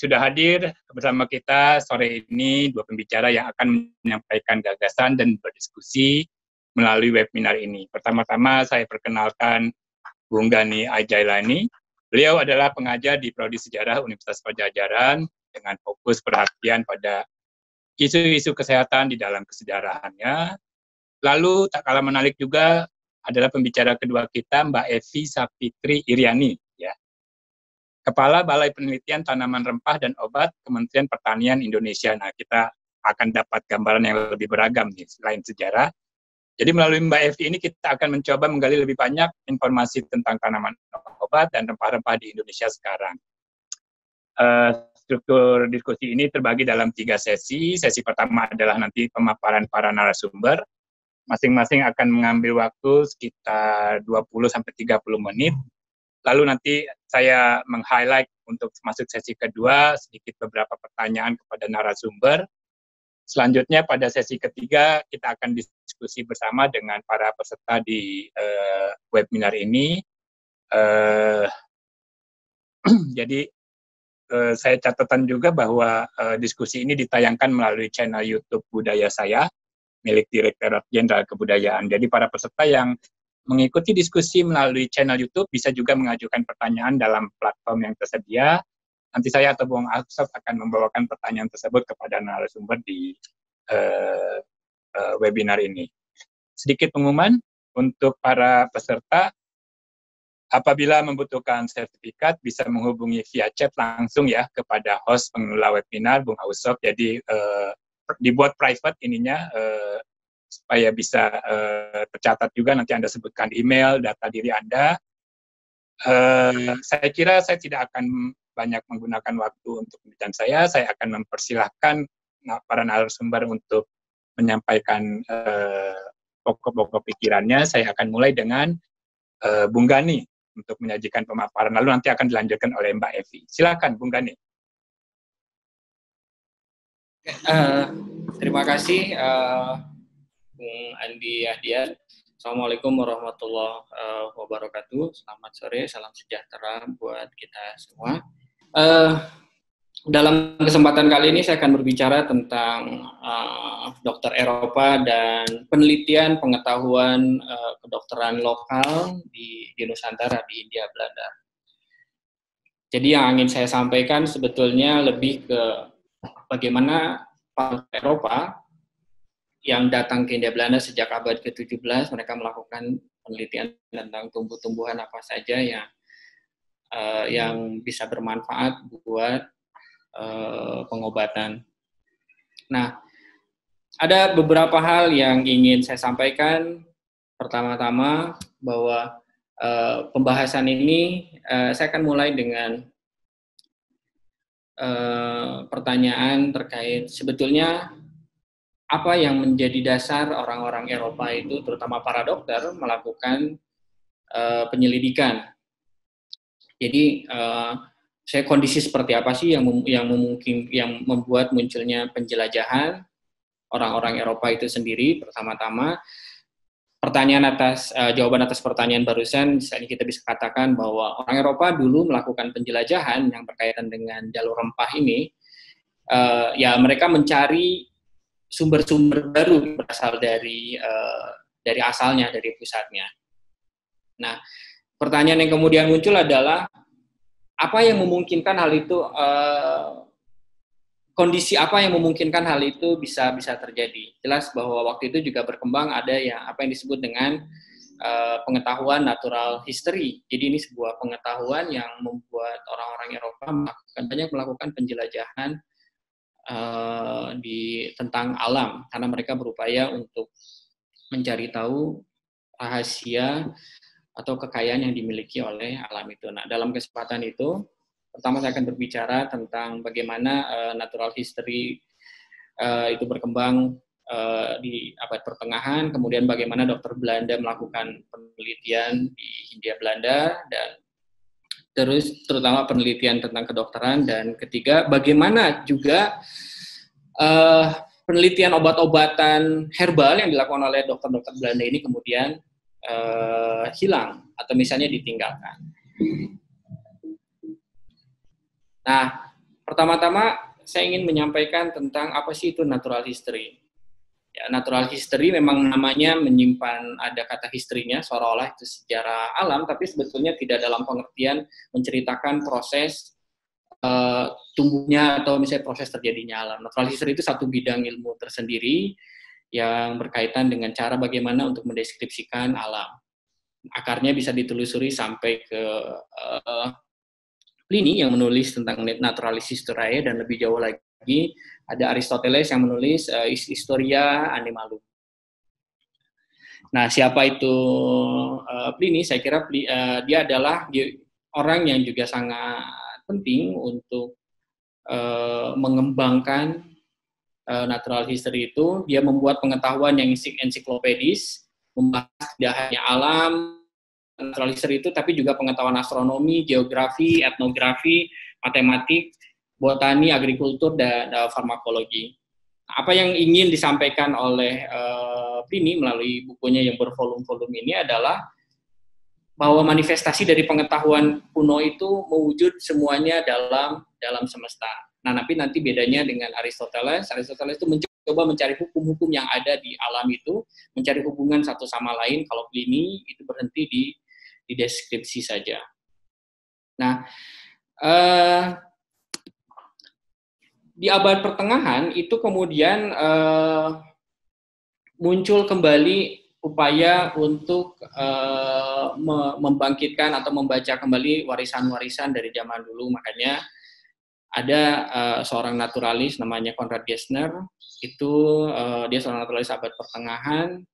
sudah hadir bersama kita sore ini dua pembicara yang akan menyampaikan gagasan dan berdiskusi melalui webinar ini. Pertama-tama saya perkenalkan Bung Gani A. Jaelani. Beliau adalah pengajar di Prodi Sejarah Universitas Padjadjaran dengan fokus perhatian pada isu-isu kesehatan di dalam kesejarahannya. Lalu tak kalah menarik juga adalah pembicara kedua kita Mbak Evi Savitri Iriani, ya. Kepala Balai Penelitian Tanaman Rempah dan Obat Kementerian Pertanian Indonesia. Nah, kita akan dapat gambaran yang lebih beragam nih selain sejarah. Jadi melalui Mbak Evi ini kita akan mencoba menggali lebih banyak informasi tentang tanaman obat dan rempah-rempah di Indonesia sekarang. Struktur diskusi ini terbagi dalam 3 sesi. Sesi pertama adalah nanti pemaparan para narasumber. Masing-masing akan mengambil waktu sekitar 20-30 menit. Lalu nanti saya meng-highlight untuk masuk sesi kedua, sedikit beberapa pertanyaan kepada narasumber. Selanjutnya pada sesi ketiga, kita akan diskusi bersama dengan para peserta di webinar ini. Jadi saya catatan juga bahwa diskusi ini ditayangkan melalui channel YouTube Budaya Saya, milik Direktorat Jenderal Kebudayaan. Jadi para peserta yang mengikuti diskusi melalui channel YouTube bisa juga mengajukan pertanyaan dalam platform yang tersedia. Nanti saya atau Bung Aksat akan membawakan pertanyaan tersebut kepada narasumber di webinar ini. Sedikit pengumuman untuk para peserta, apabila membutuhkan sertifikat bisa menghubungi via chat langsung ya kepada host pengelola webinar Bung Aksat. Jadi dibuat private ininya supaya bisa tercatat juga, nanti Anda sebutkan email, data diri Anda. Saya kira saya tidak akan banyak menggunakan waktu untuk pembicaraan saya akan mempersilahkan para narasumber untuk menyampaikan pokok-pokok pikirannya. Saya akan mulai dengan Bung Gani untuk menyajikan pemaparan, lalu nanti akan dilanjutkan oleh Mbak Evi. Silakan Bung Gani. Terima kasih Bung Andi Yahdian. Assalamualaikum warahmatullahi wabarakatuh. Selamat sore, salam sejahtera buat kita semua. Dalam kesempatan kali ini saya akan berbicara tentang dokter Eropa dan penelitian pengetahuan kedokteran lokal di Nusantara, di Hindia Belanda. Jadi yang ingin saya sampaikan sebetulnya lebih ke bagaimana para Eropa yang datang ke India Belanda sejak abad ke-17, mereka melakukan penelitian tentang tumbuh-tumbuhan apa saja yang bisa bermanfaat buat pengobatan. Nah, ada beberapa hal yang ingin saya sampaikan. Pertama-tama bahwa pembahasan ini saya akan mulai dengan pertanyaan terkait sebetulnya apa yang menjadi dasar orang-orang Eropa itu, terutama para dokter, melakukan penyelidikan. Jadi saya kondisi seperti apa sih yang membuat munculnya penjelajahan orang-orang Eropa itu sendiri. Pertama-tama jawaban atas pertanyaan barusan, misalnya kita bisa katakan bahwa orang Eropa dulu melakukan penjelajahan yang berkaitan dengan jalur rempah ini, ya mereka mencari sumber-sumber baru berasal dari asalnya, dari pusatnya. Nah, pertanyaan yang kemudian muncul adalah apa yang memungkinkan hal itu, kondisi apa yang memungkinkan hal itu bisa terjadi. Jelas bahwa waktu itu juga berkembang ada apa yang disebut dengan pengetahuan natural history. Jadi ini sebuah pengetahuan yang membuat orang-orang Eropa banyak melakukan penjelajahan tentang alam, karena mereka berupaya untuk mencari tahu rahasia atau kekayaan yang dimiliki oleh alam itu. Nah, dalam kesempatan itu pertama saya akan berbicara tentang bagaimana natural history itu berkembang di abad pertengahan, kemudian bagaimana dokter Belanda melakukan penelitian di Hindia Belanda, dan terus terutama penelitian tentang kedokteran, dan ketiga bagaimana juga penelitian obat-obatan herbal yang dilakukan oleh dokter-dokter Belanda ini kemudian hilang atau misalnya ditinggalkan. Nah, Pertama-tama saya ingin menyampaikan tentang apa sih itu natural history. Ya, natural history memang namanya menyimpan ada kata history-nya, seolah-olah itu sejarah alam, tapi sebetulnya tidak dalam pengertian menceritakan proses tumbuhnya atau misalnya proses terjadinya alam. Natural history itu satu bidang ilmu tersendiri yang berkaitan dengan cara bagaimana untuk mendeskripsikan alam. Akarnya bisa ditelusuri sampai ke Pliny yang menulis tentang naturalis historiae, dan lebih jauh lagi ada Aristoteles yang menulis Historia Animalum. Nah, siapa itu Pliny? Saya kira dia adalah orang yang juga sangat penting untuk mengembangkan natural history itu. Dia membuat pengetahuan yang ensiklopedis, membahas tidak hanya alam, natural history itu, tapi juga pengetahuan astronomi, geografi, etnografi, matematik, botani, agrikultur, dan farmakologi. Apa yang ingin disampaikan oleh Pliny melalui bukunya yang bervolume-volume ini adalah bahwa manifestasi dari pengetahuan kuno itu mewujud semuanya dalam semesta. Nah, tapi nanti bedanya dengan Aristoteles itu mencoba mencari hukum-hukum yang ada di alam itu, mencari hubungan satu sama lain. Kalau Pliny itu berhenti di deskripsi saja. Nah, di abad pertengahan itu kemudian muncul kembali upaya untuk membangkitkan atau membaca kembali warisan-warisan dari zaman dulu. Makanya ada seorang naturalis namanya Konrad Gessner, itu dia seorang naturalis abad pertengahan.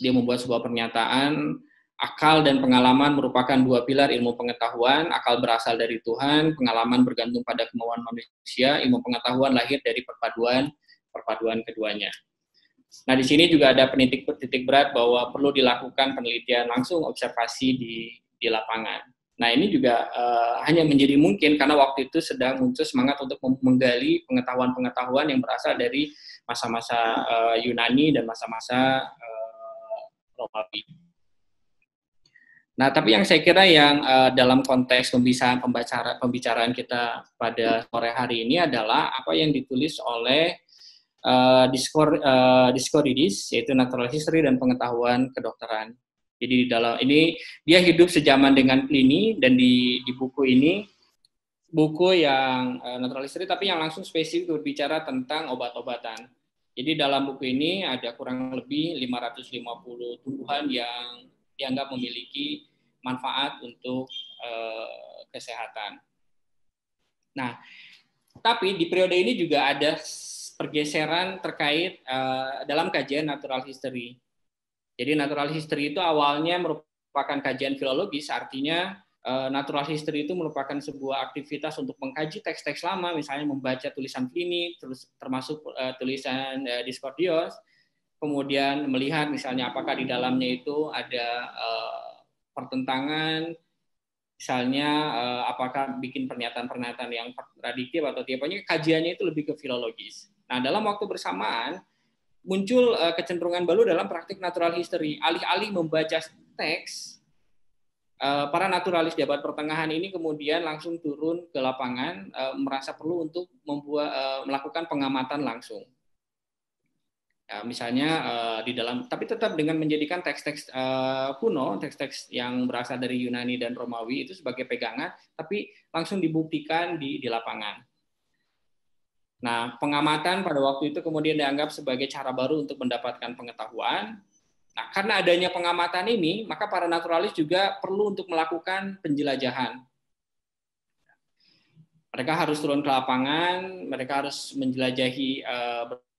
Dia membuat sebuah pernyataan, akal dan pengalaman merupakan dua pilar ilmu pengetahuan. Akal berasal dari Tuhan, pengalaman bergantung pada kemauan manusia, ilmu pengetahuan lahir dari perpaduan keduanya. Nah, di sini juga ada titik berat bahwa perlu dilakukan penelitian langsung, observasi di lapangan. Nah, ini juga hanya menjadi mungkin karena waktu itu sedang muncul semangat untuk menggali pengetahuan-pengetahuan yang berasal dari masa-masa Yunani dan masa-masa Romawi. Nah, tapi yang saya kira yang dalam konteks pembicaraan kita pada sore hari ini adalah apa yang ditulis oleh Dioscorides, yaitu natural history dan pengetahuan kedokteran. Jadi di dalam ini dia hidup sejaman dengan Pliny, dan di buku ini, buku yang natural history tapi yang langsung spesifik berbicara tentang obat-obatan. Jadi dalam buku ini ada kurang lebih 550 tumbuhan yang dianggap memiliki manfaat untuk kesehatan. Nah, tapi di periode ini juga ada pergeseran terkait dalam kajian natural history. Jadi natural history itu awalnya merupakan kajian filologis, artinya natural history itu merupakan sebuah aktivitas untuk mengkaji teks-teks lama, misalnya membaca tulisan Pliny, termasuk tulisan Dioscorides, kemudian melihat misalnya apakah di dalamnya itu ada pertentangan, misalnya apakah bikin pernyataan-pernyataan yang kontradiktif atau tiapanya, kajiannya itu lebih ke filologis. Nah, dalam waktu bersamaan muncul kecenderungan baru dalam praktik natural history. Alih-alih membaca teks, para naturalis di abad pertengahan ini kemudian langsung turun ke lapangan, merasa perlu untuk melakukan pengamatan langsung. Ya, misalnya di dalam, tapi tetap dengan menjadikan teks-teks kuno, teks-teks yang berasal dari Yunani dan Romawi itu sebagai pegangan, tapi langsung dibuktikan di lapangan. Nah, pengamatan pada waktu itu kemudian dianggap sebagai cara baru untuk mendapatkan pengetahuan. Nah, karena adanya pengamatan ini, maka para naturalis juga perlu untuk melakukan penjelajahan. Mereka harus turun ke lapangan, mereka harus menjelajahi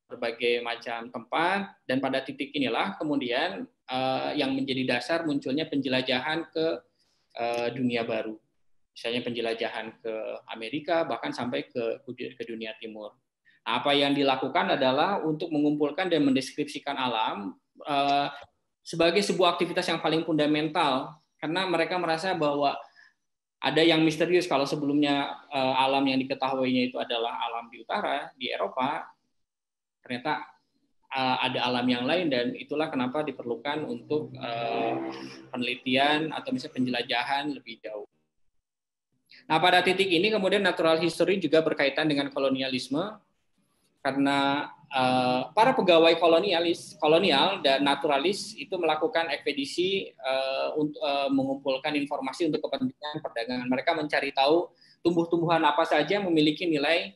berbagai macam tempat, dan pada titik inilah kemudian yang menjadi dasar munculnya penjelajahan ke dunia baru. Misalnya penjelajahan ke Amerika, bahkan sampai ke dunia timur. Nah, apa yang dilakukan adalah untuk mengumpulkan dan mendeskripsikan alam sebagai sebuah aktivitas yang paling fundamental, karena mereka merasa bahwa ada yang misterius. Kalau sebelumnya alam yang diketahuinya itu adalah alam di utara, di Eropa, ternyata ada alam yang lain, dan itulah kenapa diperlukan untuk penelitian atau misalnya penjelajahan lebih jauh. Nah, pada titik ini kemudian natural history juga berkaitan dengan kolonialisme, karena para pegawai kolonial dan naturalis itu melakukan ekspedisi untuk mengumpulkan informasi untuk kepentingan perdagangan. Mereka mencari tahu tumbuh-tumbuhan apa saja memiliki nilai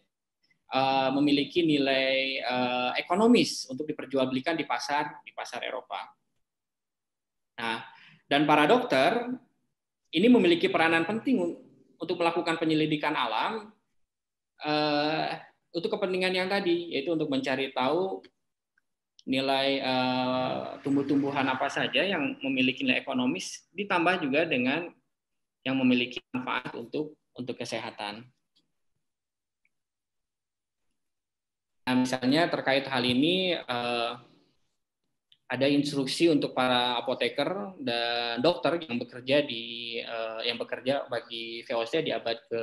ekonomis untuk diperjualbelikan di pasar Eropa. Nah, dan para dokter ini memiliki peranan penting untuk melakukan penyelidikan alam untuk kepentingan yang tadi, yaitu untuk mencari tahu nilai tumbuh-tumbuhan apa saja yang memiliki nilai ekonomis, ditambah juga dengan yang memiliki manfaat untuk kesehatan. Nah, misalnya terkait hal ini, ada instruksi untuk para apoteker dan dokter yang bekerja bagi VOC di abad ke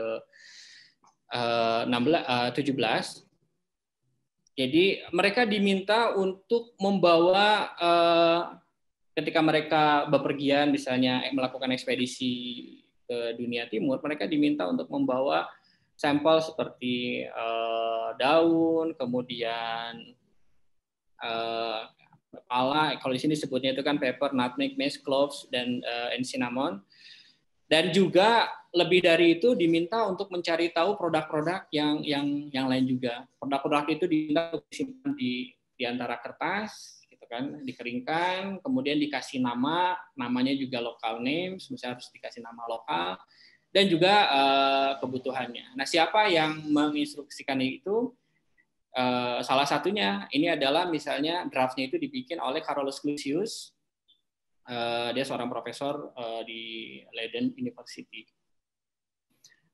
17. Jadi mereka diminta untuk membawa ketika mereka bepergian, misalnya melakukan ekspedisi ke dunia timur, mereka diminta untuk membawa sampel seperti daun, kemudian pala, kalau di sini sebutnya itu kan pepper, nutmeg, mace, cloves, dan cinnamon. Dan juga lebih dari itu diminta untuk mencari tahu produk-produk yang lain juga. Produk-produk itu diminta untuk disimpan di antara kertas, gitu kan, dikeringkan, kemudian dikasih nama, namanya juga local names, misalnya harus dikasih nama lokal, dan juga kebutuhannya. Nah, siapa yang menginstruksikan itu? Salah satunya ini adalah misalnya draftnya itu dibikin oleh Carolus Clusius. Dia seorang profesor di Leiden University.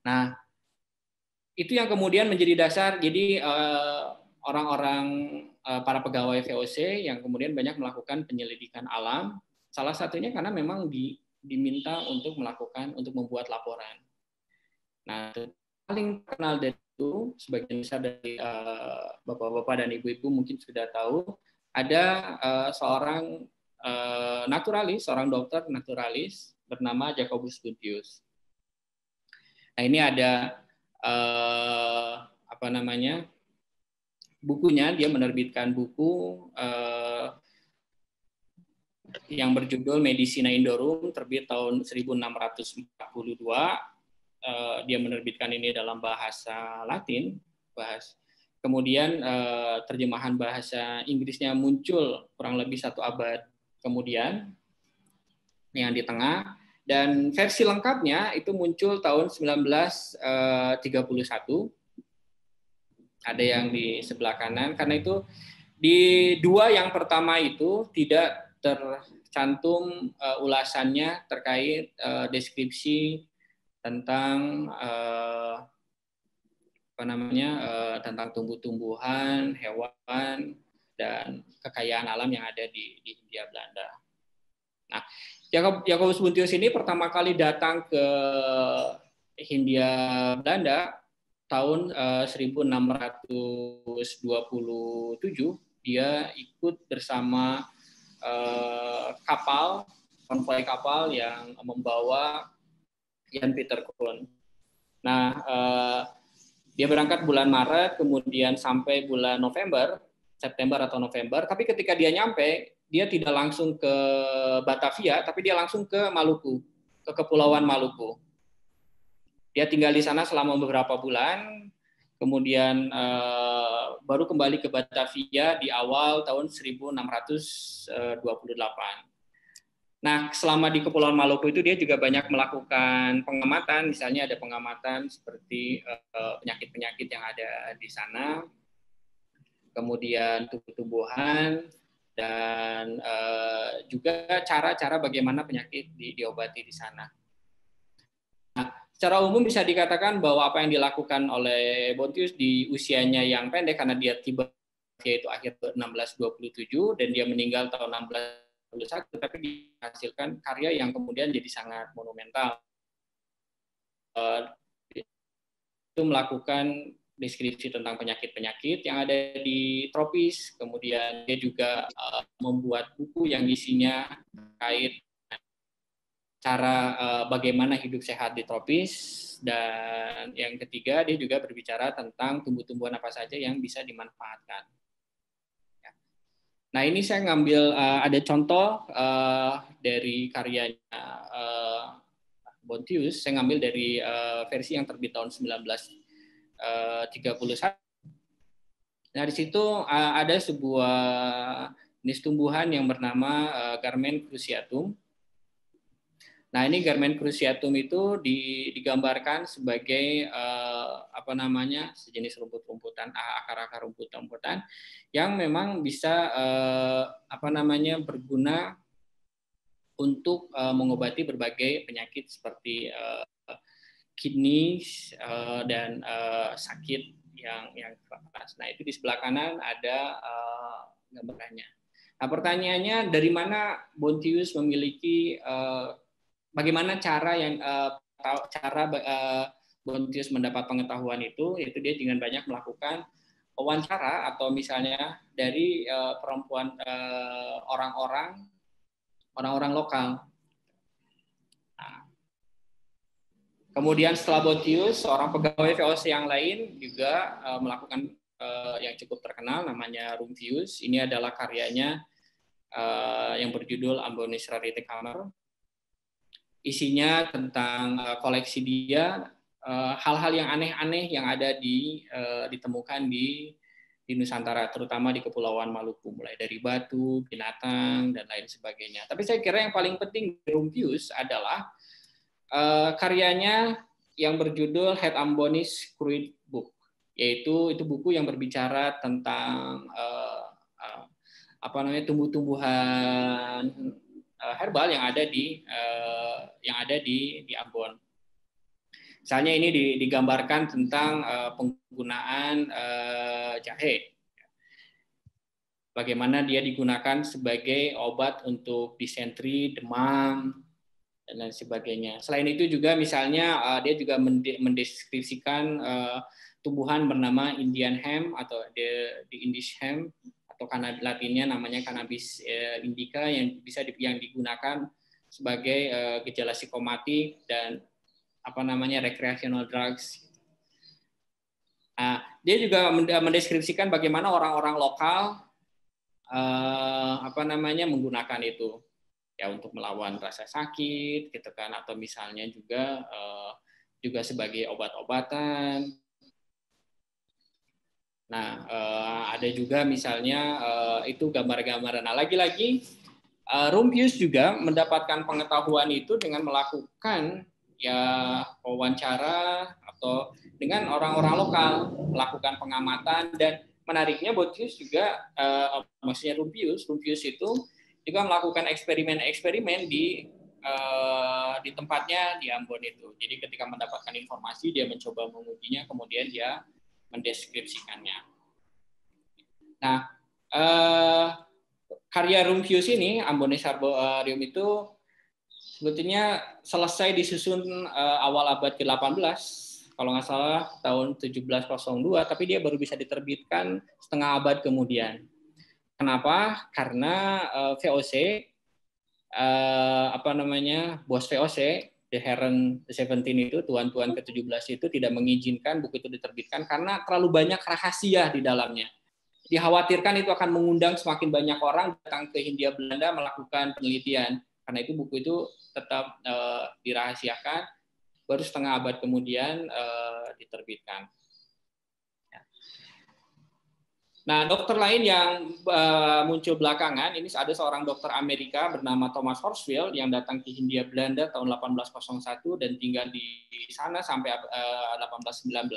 Nah, itu yang kemudian menjadi dasar. Jadi para pegawai VOC yang kemudian banyak melakukan penyelidikan alam. Salah satunya karena memang diminta untuk membuat laporan. Nah, paling terkenal dari itu, sebagian besar dari bapak-bapak dan ibu-ibu mungkin sudah tahu, ada seorang naturalis, seorang dokter naturalis bernama Jacobus Bontius. Nah, ini ada bukunya, dia menerbitkan buku yang berjudul Medicina Indorum, terbit tahun 1642. Dia menerbitkan ini dalam bahasa Latin, kemudian terjemahan bahasa Inggrisnya muncul kurang lebih 1 abad kemudian, yang di tengah, dan versi lengkapnya itu muncul tahun 1931. Ada yang di sebelah kanan, karena itu di 2 yang pertama itu tidak tercantum ulasannya terkait deskripsi tentang tentang tumbuh-tumbuhan, hewan, dan kekayaan alam yang ada di Hindia Belanda. Nah, Jacobus Bontius ini pertama kali datang ke Hindia Belanda tahun 1627. Dia ikut bersama konvoi kapal yang membawa Jan Pieter Kloon. Nah, dia berangkat bulan Maret, kemudian sampai bulan September atau November, tapi ketika dia nyampe, dia tidak langsung ke Batavia, tapi dia langsung ke Maluku, ke Kepulauan Maluku. Dia tinggal di sana selama beberapa bulan, kemudian baru kembali ke Batavia di awal tahun 1628. Nah, selama di Kepulauan Maluku itu dia juga banyak melakukan pengamatan, misalnya ada pengamatan seperti penyakit-penyakit yang ada di sana, kemudian tumbuh-tumbuhan, dan juga cara-cara bagaimana penyakit diobati di sana. Nah, secara umum bisa dikatakan bahwa apa yang dilakukan oleh Bontius di usianya yang pendek, karena dia tiba yaitu akhir 1627 dan dia meninggal tahun 1621, tapi dihasilkan karya yang kemudian jadi sangat monumental. Itu melakukan deskripsi tentang penyakit-penyakit yang ada di tropis, kemudian dia juga membuat buku yang isinya terkait cara bagaimana hidup sehat di tropis, dan yang ketiga dia juga berbicara tentang tumbuh-tumbuhan apa saja yang bisa dimanfaatkan. Nah, ini saya ngambil ada contoh dari karyanya Bontius, saya ngambil dari versi yang terbit tahun 1931. Nah, di situ ada sebuah jenis tumbuhan yang bernama Garmen cruciatum. Nah, ini Garmen cruciatum itu digambarkan sebagai apa namanya, sejenis rumput-rumputan, akar-akar rumput-rumputan yang memang bisa apa namanya, berguna untuk mengobati berbagai penyakit seperti kidney dan sakit yang keras. Nah, itu di sebelah kanan ada gambarannya. Nah, pertanyaannya dari mana Bontius memiliki bagaimana cara yang Bontius mendapat pengetahuan itu, yaitu dia dengan banyak melakukan wawancara atau misalnya dari perempuan orang-orang lokal. Nah, kemudian setelah Bontius, seorang pegawai VOC yang lain juga melakukan yang cukup terkenal, namanya Rumphius. Ini adalah karyanya yang berjudul Ambonis Rarity Kammer. Isinya tentang koleksi dia, hal-hal yang aneh-aneh yang ada ditemukan di Nusantara, terutama di Kepulauan Maluku, mulai dari batu, binatang, dan lain sebagainya. Tapi saya kira yang paling penting di Rumphius adalah karyanya yang berjudul Het Ambonis Kruidboek, yaitu itu buku yang berbicara tentang apa namanya, tumbuh-tumbuhan herbal yang ada di Ambon. Misalnya ini digambarkan tentang penggunaan jahe. Bagaimana dia digunakan sebagai obat untuk disentri, demam, dan lain sebagainya. Selain itu juga misalnya dia juga mendeskripsikan tumbuhan bernama Indian hemp atau the English hemp, atau latinnya namanya cannabis indica, yang digunakan sebagai gejala psikomatik dan apa namanya, recreational drugs. Nah, dia juga mendeskripsikan bagaimana orang-orang lokal apa namanya, menggunakan itu ya untuk melawan rasa sakit gitu kan, atau misalnya juga sebagai obat-obatan. Nah, ada juga misalnya itu gambar-gambaran. Nah, lagi-lagi Rumphius juga mendapatkan pengetahuan itu dengan melakukan ya wawancara atau dengan orang-orang lokal, melakukan pengamatan. Dan menariknya Bontius juga maksudnya Rumphius itu juga melakukan eksperimen-eksperimen di tempatnya di Ambon itu. Jadi ketika mendapatkan informasi dia mencoba mengujinya, kemudian dia mendeskripsikannya. Nah, karya Rumphius ini Ambonis Herbarium itu sebetulnya selesai disusun awal abad ke-18, kalau nggak salah tahun 1702, tapi dia baru bisa diterbitkan setengah abad kemudian. Kenapa? Karena VOC, apa namanya, bos VOC, The Heron XVII itu, tuan-tuan ke-17 itu tidak mengizinkan buku itu diterbitkan karena terlalu banyak rahasia di dalamnya. Dikhawatirkan itu akan mengundang semakin banyak orang datang ke Hindia Belanda melakukan penelitian. Karena itu buku itu tetap dirahasiakan, baru setengah abad kemudian diterbitkan. Nah, dokter lain yang muncul belakangan, ini ada seorang dokter Amerika bernama Thomas Horsfield yang datang ke Hindia Belanda tahun 1801 dan tinggal di sana sampai 1819.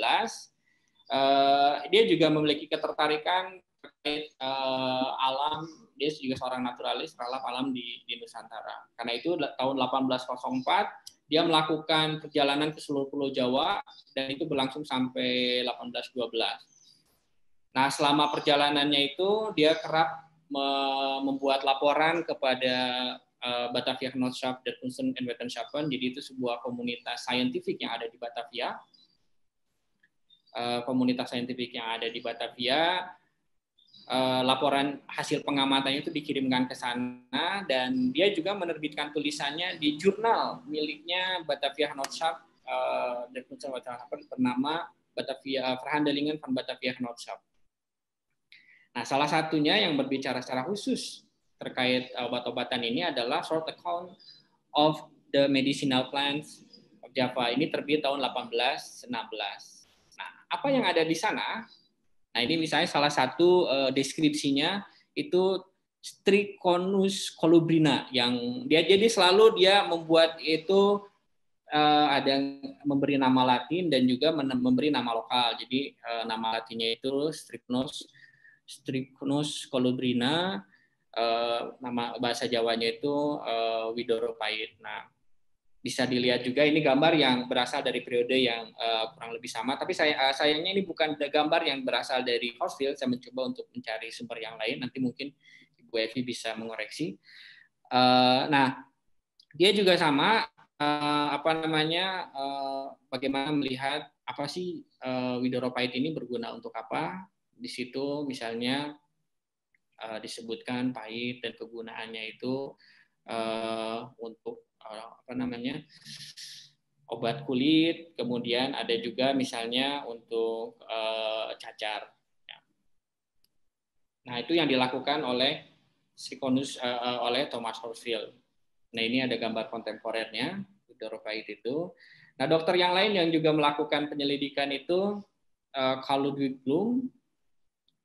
Dia juga memiliki ketertarikan terkait alam. Dia juga seorang naturalis terhadap alam di Nusantara. Karena itu tahun 1804 dia melakukan perjalanan ke seluruh Pulau Jawa dan itu berlangsung sampai 1812. Nah, selama perjalanannya itu dia kerap membuat laporan kepada Batavia Knotschaff and Wettenshaven. Jadi itu sebuah komunitas saintifik yang ada di Batavia. laporan hasil pengamatannya itu dikirimkan ke sana, dan dia juga menerbitkan tulisannya di jurnal miliknya Batavia Knotschaff dan bernama Batavia Verhandelingen van Batavia Knotschaff. Nah, salah satunya yang berbicara secara khusus terkait obat-obatan ini adalah Short Account of the Medicinal Plants of Java. Ini terbit tahun 1816. Nah, apa yang ada di sana? Nah, ini misalnya salah satu deskripsinya itu Strychonus colubrina, yang dia jadi selalu dia membuat itu ada yang memberi nama Latin dan juga memberi nama lokal. Jadi nama Latinnya itu Strychonus colubrina, nama bahasa Jawanya itu Widoropait. Nah, bisa dilihat juga ini gambar yang berasal dari periode yang kurang lebih sama, tapi sayangnya ini bukan gambar yang berasal dari Horsfield. Saya mencoba untuk mencari sumber yang lain, nanti mungkin Ibu Evi bisa mengoreksi. Nah, dia juga sama bagaimana melihat apa sih Widoropait ini berguna untuk apa. Di situ misalnya disebutkan pahit dan kegunaannya itu untuk obat kulit, kemudian ada juga misalnya untuk cacar. Nah, itu yang dilakukan oleh Thomas Horsfield. Nah, ini ada gambar kontemporernya Widoropait itu. Nah, dokter yang lain yang juga melakukan penyelidikan itu Ludwig Bloom,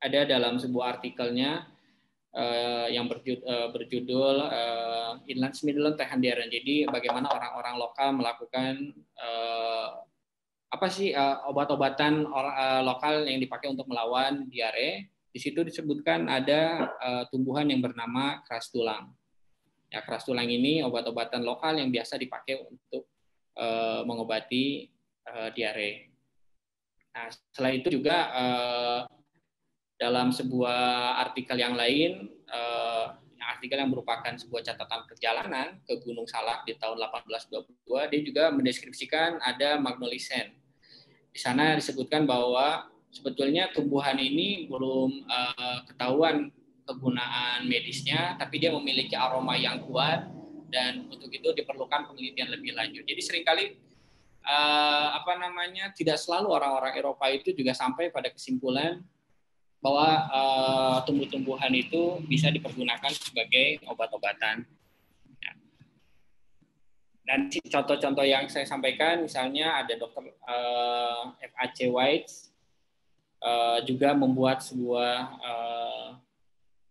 ada dalam sebuah artikelnya yang berjudul Inlandsmiddelen Tehanderen. Jadi bagaimana orang-orang lokal melakukan apa sih obat-obatan lokal yang dipakai untuk melawan diare. Di situ disebutkan ada tumbuhan yang bernama keras tulang. Ya, keras tulang ini obat-obatan lokal yang biasa dipakai untuk mengobati diare. Nah, selain itu juga dalam sebuah artikel yang lain, artikel yang merupakan sebuah catatan perjalanan ke Gunung Salak di tahun 1822, dia juga mendeskripsikan ada magnolisen. Di sana disebutkan bahwa sebetulnya tumbuhan ini belum ketahuan kegunaan medisnya, tapi dia memiliki aroma yang kuat, dan untuk itu diperlukan penelitian lebih lanjut. Jadi seringkali tidak selalu orang-orang Eropa itu juga sampai pada kesimpulan bahwa tumbuh-tumbuhan itu bisa dipergunakan sebagai obat-obatan. Dan contoh-contoh yang saya sampaikan, misalnya ada Dr. F.A.C. White juga membuat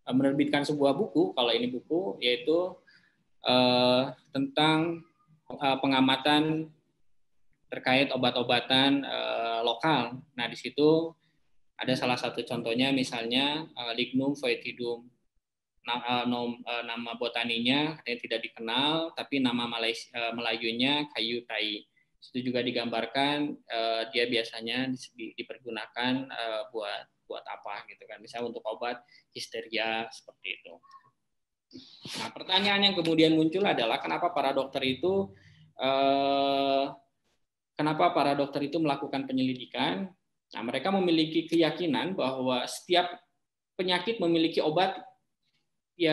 menerbitkan sebuah buku, kalau ini buku, yaitu tentang pengamatan terkait obat-obatan lokal. Nah, di situ ada salah satu contohnya misalnya Lignum foetidum. Nama botaninya tidak dikenal, tapi nama Melayunya kayu tai. Itu juga digambarkan dia biasanya dipergunakan buat apa gitu kan. Misalnya untuk obat histeria seperti itu. Nah, pertanyaan yang kemudian muncul adalah kenapa para dokter itu melakukan penyelidikan? Nah, mereka memiliki keyakinan bahwa setiap penyakit memiliki obat di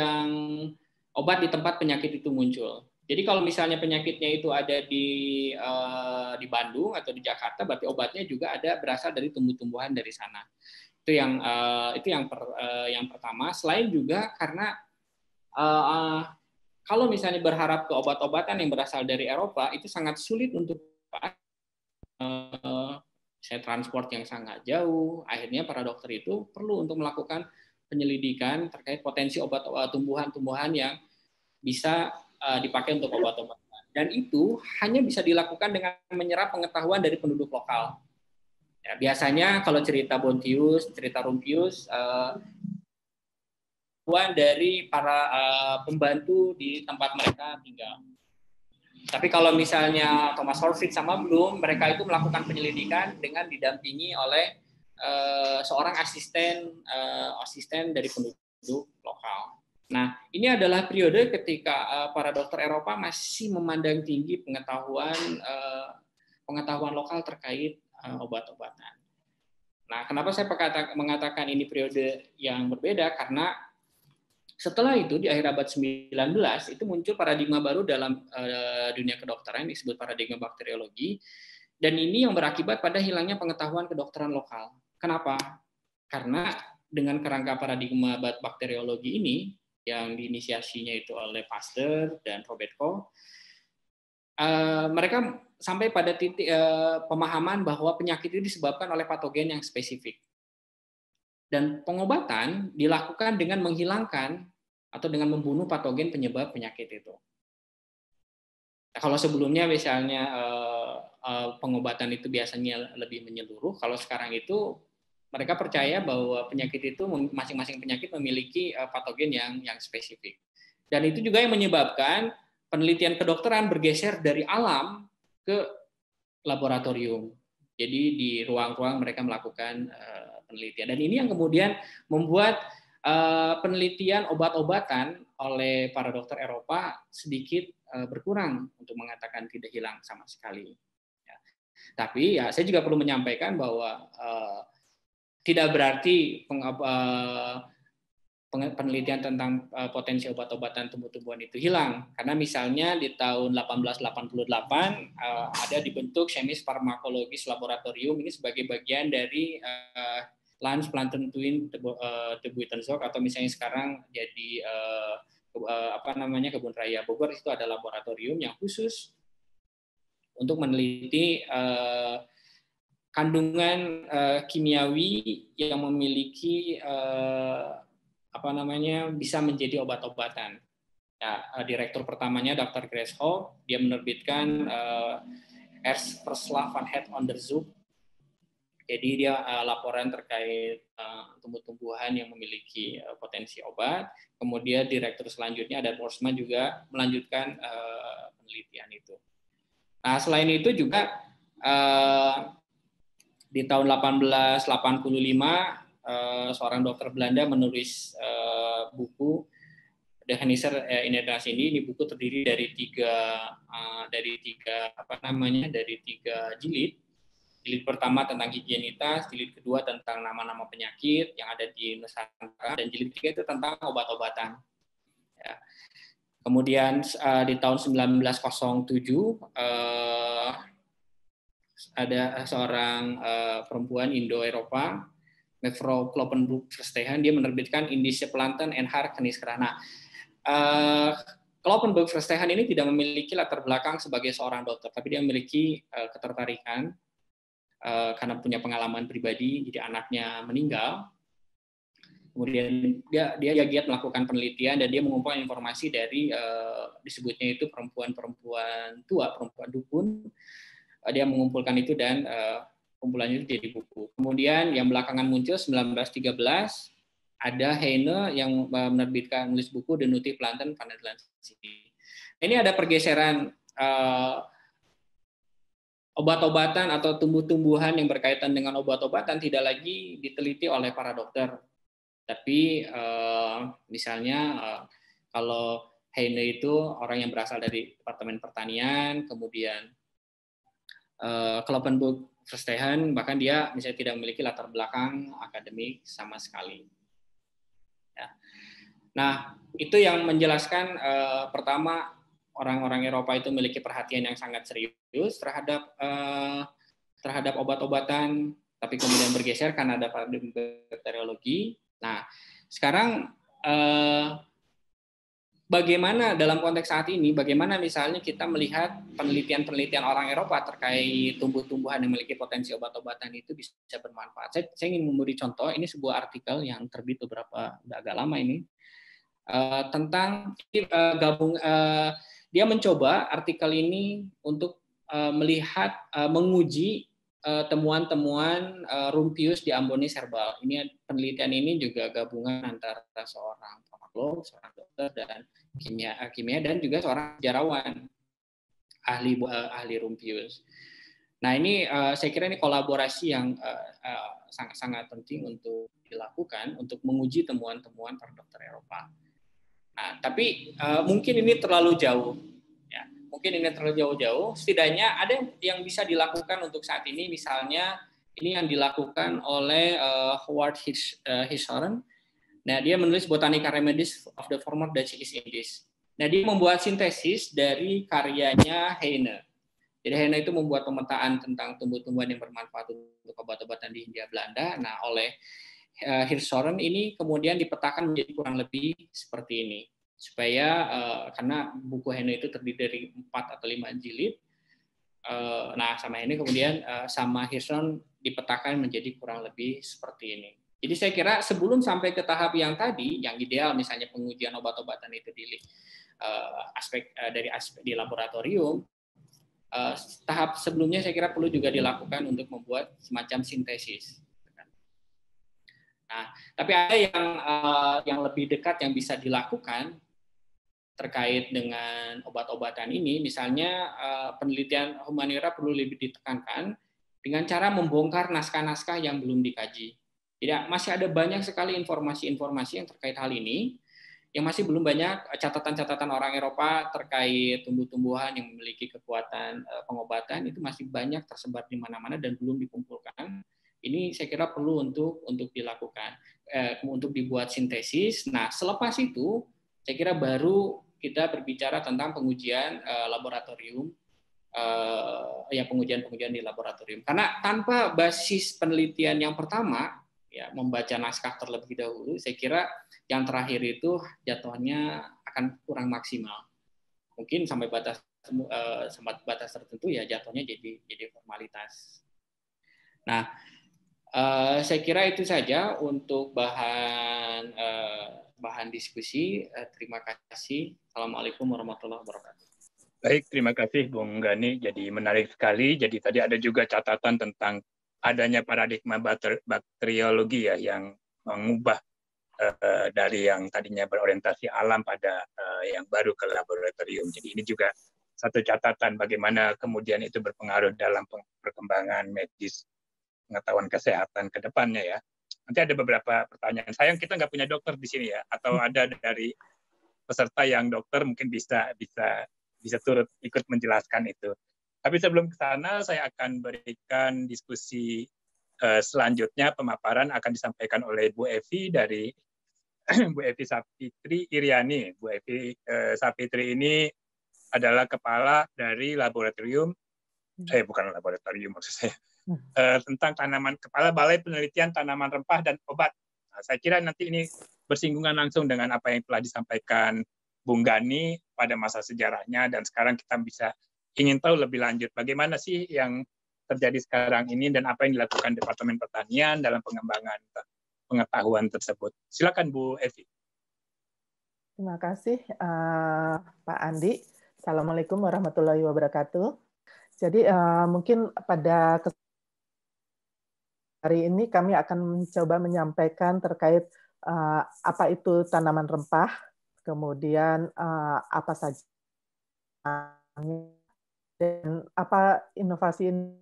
tempat penyakit itu muncul. Jadi kalau misalnya penyakitnya itu ada di Bandung atau di Jakarta, berarti obatnya juga ada berasal dari tumbuh-tumbuhan dari sana. Itu yang pertama. Selain juga karena kalau misalnya berharap ke obat-obatan yang berasal dari Eropa, itu sangat sulit untuk transport yang sangat jauh. Akhirnya para dokter itu perlu untuk melakukan penyelidikan terkait potensi tumbuhan-tumbuhan yang bisa dipakai untuk obat-obatan. Dan itu hanya bisa dilakukan dengan menyerap pengetahuan dari penduduk lokal. Ya, biasanya kalau cerita Bontius, cerita Rumphius, pengetahuan dari para pembantu di tempat mereka tinggal. Tapi kalau misalnya Thomas Horsfield sama Bloom, mereka itu melakukan penyelidikan dengan didampingi oleh seorang asisten dari penduduk lokal. Nah, ini adalah periode ketika para dokter Eropa masih memandang tinggi pengetahuan lokal terkait obat-obatan. Nah, kenapa saya mengatakan ini periode yang berbeda? Karena setelah itu di akhir abad 19 itu muncul paradigma baru dalam dunia kedokteran yang disebut paradigma bakteriologi, dan ini yang berakibat pada hilangnya pengetahuan kedokteran lokal. Kenapa? Karena dengan kerangka paradigma bakteriologi ini yang diinisiasinya itu oleh Pasteur dan Robert Koch, mereka sampai pada titik pemahaman bahwa penyakit itu disebabkan oleh patogen yang spesifik. Dan pengobatan dilakukan dengan menghilangkan atau dengan membunuh patogen penyebab penyakit itu. Nah, kalau sebelumnya misalnya pengobatan itu biasanya lebih menyeluruh, kalau sekarang itu mereka percaya bahwa penyakit itu, masing-masing penyakit memiliki patogen yang spesifik. Dan itu juga yang menyebabkan penelitian kedokteran bergeser dari alam ke laboratorium. Jadi di ruang-ruang mereka melakukan penelitian. Dan ini yang kemudian membuat penelitian obat-obatan oleh para dokter Eropa sedikit berkurang, untuk mengatakan tidak hilang sama sekali. Ya. Tapi ya saya juga perlu menyampaikan bahwa tidak berarti penelitian tentang potensi obat-obatan tumbuh-tumbuhan itu hilang. Karena misalnya di tahun 1888 ada dibentuk chemis farmakologis laboratorium, ini sebagai bagian dari Landsplantentuin Tebuitenzorg, atau misalnya sekarang jadi Kebun Raya Bogor, itu ada laboratorium yang khusus untuk meneliti kandungan kimiawi yang memiliki bisa menjadi obat-obatan. Ya, direktur pertamanya Dr. Greshol, dia menerbitkan Erstverslag van het Onderzoek. Jadi dia laporan terkait tumbuh-tumbuhan yang memiliki potensi obat. Kemudian direktur selanjutnya ada Borsma juga melanjutkan penelitian itu. Nah, selain itu juga di tahun 1885 seorang dokter Belanda menulis buku De Geneesheer in Nederland. Ini buku terdiri dari tiga jilid. Jilid pertama tentang higienitas, jilid kedua tentang nama-nama penyakit yang ada di Nusantara, dan jilid ketiga itu tentang obat-obatan. Ya. Kemudian di tahun 1907 ada seorang perempuan Indo-Eropa, Nefro Kloppenburg-Ferstehan, dia menerbitkan Indische Planten en haar Geneeskunde. Nah, Kloppenburg-Ferstehan ini tidak memiliki latar belakang sebagai seorang dokter, tapi dia memiliki ketertarikan karena punya pengalaman pribadi. Jadi anaknya meninggal, kemudian dia giat melakukan penelitian, dan dia mengumpulkan informasi dari disebutnya itu perempuan-perempuan tua, perempuan dukun. Dia mengumpulkan itu dan kumpulannya jadi buku. Kemudian yang belakangan muncul 1913 ada Heine yang menerbitkan nulis buku De Nuti Planten van het Land. Ini ada pergeseran obat-obatan atau tumbuh-tumbuhan yang berkaitan dengan obat-obatan tidak lagi diteliti oleh para dokter. Tapi misalnya kalau Heine itu orang yang berasal dari Departemen Pertanian, kemudian Kloppenburg-Ferstehan bahkan dia misalnya tidak memiliki latar belakang akademik sama sekali. Ya. Nah, itu yang menjelaskan pertama orang-orang Eropa itu memiliki perhatian yang sangat serius terhadap obat-obatan, tapi kemudian bergeser karena ada paradigma bakteriologi. Nah, sekarang bagaimana dalam konteks saat ini, bagaimana misalnya kita melihat penelitian-penelitian orang Eropa terkait tumbuh-tumbuhan yang memiliki potensi obat-obatan itu bisa bermanfaat. Saya ingin memberi contoh, ini sebuah artikel yang terbit agak lama ini, tentang dia mencoba artikel ini untuk melihat, menguji temuan-temuan Rumphius di Ambonis herbal. Ini penelitian ini juga gabungan antara seorang farmakolog, seorang dokter dan kimia, dan juga seorang sejarawan ahli Rumphius. Nah, ini saya kira ini kolaborasi yang sangat-sangat penting untuk dilakukan untuk menguji temuan-temuan para dokter Eropa. Nah, tapi mungkin ini terlalu jauh. Ya, mungkin ini terlalu jauh-jauh. Setidaknya ada yang bisa dilakukan untuk saat ini, misalnya Ini yang dilakukan oleh Howard Hisoren. Nah, dia menulis Botanica Remedies of the Former Dutch East Indies. Nah, dia membuat sintesis dari karyanya Heine. Jadi Heine itu membuat pemetaan tentang tumbuh-tumbuhan yang bermanfaat untuk obat-obatan di Hindia Belanda. Nah, oleh Hisoren ini kemudian dipetakan menjadi kurang lebih seperti ini. Supaya karena buku Heine itu terdiri dari 4 atau 5 jilid. Nah, sama ini kemudian sama Hisoren dipetakan menjadi kurang lebih seperti ini. Jadi saya kira sebelum sampai ke tahap yang tadi, yang ideal misalnya pengujian obat-obatan itu di aspek di laboratorium, tahap sebelumnya saya kira perlu juga dilakukan untuk membuat semacam sintesis. Nah, tapi ada yang lebih dekat yang bisa dilakukan terkait dengan obat-obatan ini, misalnya penelitian humaniora perlu lebih ditekankan dengan cara membongkar naskah-naskah yang belum dikaji. Jadi masih ada banyak sekali informasi-informasi yang terkait hal ini, yang masih belum banyak catatan-catatan orang Eropa terkait tumbuh-tumbuhan yang memiliki kekuatan pengobatan, itu masih banyak tersebar di mana-mana dan belum dikumpulkan. Ini saya kira perlu untuk dilakukan, untuk dibuat sintesis. Nah, selepas itu, saya kira baru kita berbicara tentang pengujian laboratorium, ya pengujian-pengujian di laboratorium. Karena tanpa basis penelitian yang pertama, ya membaca naskah terlebih dahulu, saya kira yang terakhir itu jatuhnya akan kurang maksimal. Mungkin sampai batas tertentu ya jatuhnya jadi formalitas. Nah, saya kira itu saja untuk bahan diskusi. Terima kasih. Assalamualaikum warahmatullahi wabarakatuh. Baik, terima kasih Bung Gani. Jadi menarik sekali. Jadi tadi ada juga catatan tentang adanya paradigma bakteriologi ya, yang mengubah dari yang tadinya berorientasi alam pada yang baru ke laboratorium. Jadi ini juga satu catatan bagaimana kemudian itu berpengaruh dalam perkembangan medis pengetahuan kesehatan ke depannya ya. Nanti ada beberapa pertanyaan. Sayang kita nggak punya dokter di sini ya, atau ada dari peserta yang dokter mungkin bisa turut ikut menjelaskan itu. Tapi sebelum ke sana saya akan berikan diskusi selanjutnya, pemaparan akan disampaikan oleh Bu Evi dari Bu Evi Savitri Iriani. Bu Evi Savitri ini adalah kepala dari laboratorium bukan laboratorium maksud saya. Tentang tanaman, kepala Balai Penelitian Tanaman Rempah dan Obat. Nah, saya kira nanti ini bersinggungan langsung dengan apa yang telah disampaikan Bung Gani pada masa sejarahnya, dan sekarang kita bisa ingin tahu lebih lanjut bagaimana sih yang terjadi sekarang ini dan apa yang dilakukan Departemen Pertanian dalam pengembangan pengetahuan tersebut. Silakan Bu Evi. Terima kasih Pak Andi. Assalamualaikum warahmatullahi wabarakatuh. Jadi mungkin pada hari ini kami akan mencoba menyampaikan terkait apa itu tanaman rempah, kemudian apa saja, dan apa inovasi yang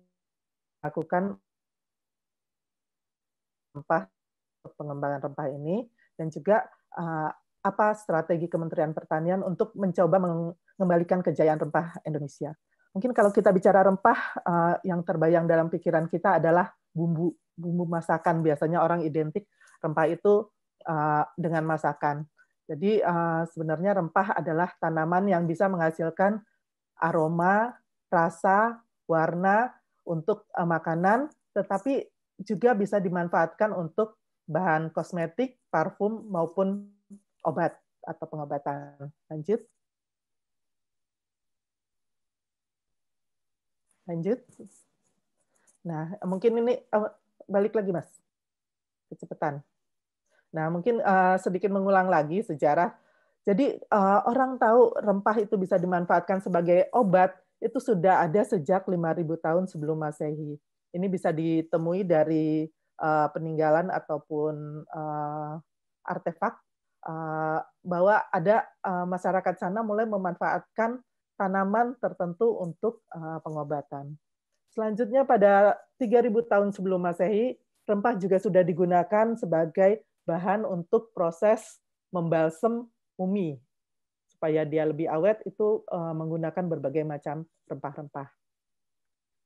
dilakukan rempah, pengembangan rempah ini, dan juga apa strategi Kementerian Pertanian untuk mencoba mengembalikan kejayaan rempah Indonesia. Mungkin kalau kita bicara rempah, yang terbayang dalam pikiran kita adalah bumbu masakan. Biasanya orang identik rempah itu dengan masakan. Jadi sebenarnya rempah adalah tanaman yang bisa menghasilkan aroma, rasa, warna untuk makanan, tetapi juga bisa dimanfaatkan untuk bahan kosmetik, parfum, maupun obat atau pengobatan. Lanjut. Nah, mungkin ini balik lagi, Mas. Kecepatan. Nah, mungkin sedikit mengulang lagi sejarah. Jadi, orang tahu rempah itu bisa dimanfaatkan sebagai obat, itu sudah ada sejak 5.000 tahun sebelum Masehi. Ini bisa ditemui dari peninggalan ataupun artefak, bahwa ada masyarakat sana mulai memanfaatkan tanaman tertentu untuk pengobatan. Selanjutnya pada 3.000 tahun sebelum Masehi, rempah juga sudah digunakan sebagai bahan untuk proses membalsem mumi. Supaya dia lebih awet, itu menggunakan berbagai macam rempah-rempah.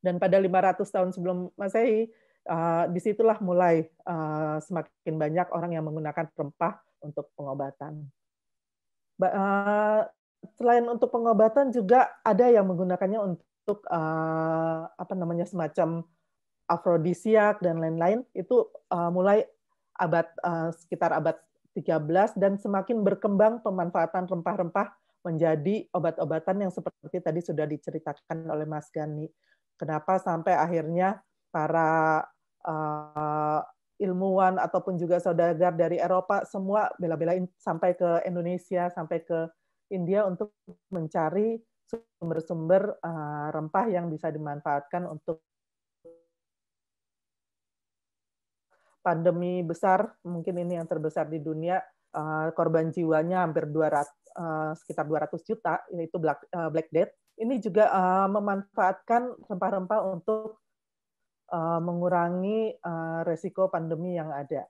Dan pada 500 tahun sebelum Masehi, disitulah mulai semakin banyak orang yang menggunakan rempah untuk pengobatan. Selain untuk pengobatan juga ada yang menggunakannya untuk apa namanya semacam afrodisiak dan lain-lain. Itu mulai sekitar abad 13 dan semakin berkembang pemanfaatan rempah-rempah menjadi obat-obatan yang seperti tadi sudah diceritakan oleh Mas Gani. Kenapa sampai akhirnya para ilmuwan ataupun juga saudagar dari Eropa semua bela-belain sampai ke Indonesia, sampai ke India untuk mencari sumber-sumber rempah yang bisa dimanfaatkan untuk pandemi besar, mungkin ini yang terbesar di dunia, korban jiwanya hampir sekitar 200 juta, yaitu Black Death. Ini juga memanfaatkan rempah-rempah untuk mengurangi resiko pandemi yang ada.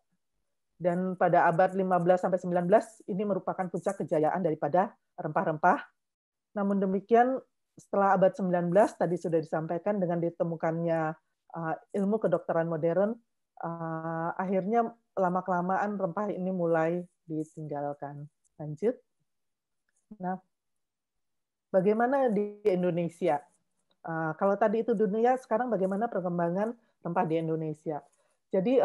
Dan pada abad 15–19 ini merupakan puncak kejayaan daripada rempah-rempah. Namun demikian, setelah abad 19 tadi sudah disampaikan dengan ditemukannya ilmu kedokteran modern, akhirnya lama-kelamaan rempah ini mulai ditinggalkan. Lanjut. Nah, bagaimana di Indonesia? Kalau tadi itu dunia, sekarang bagaimana perkembangan rempah di Indonesia? Jadi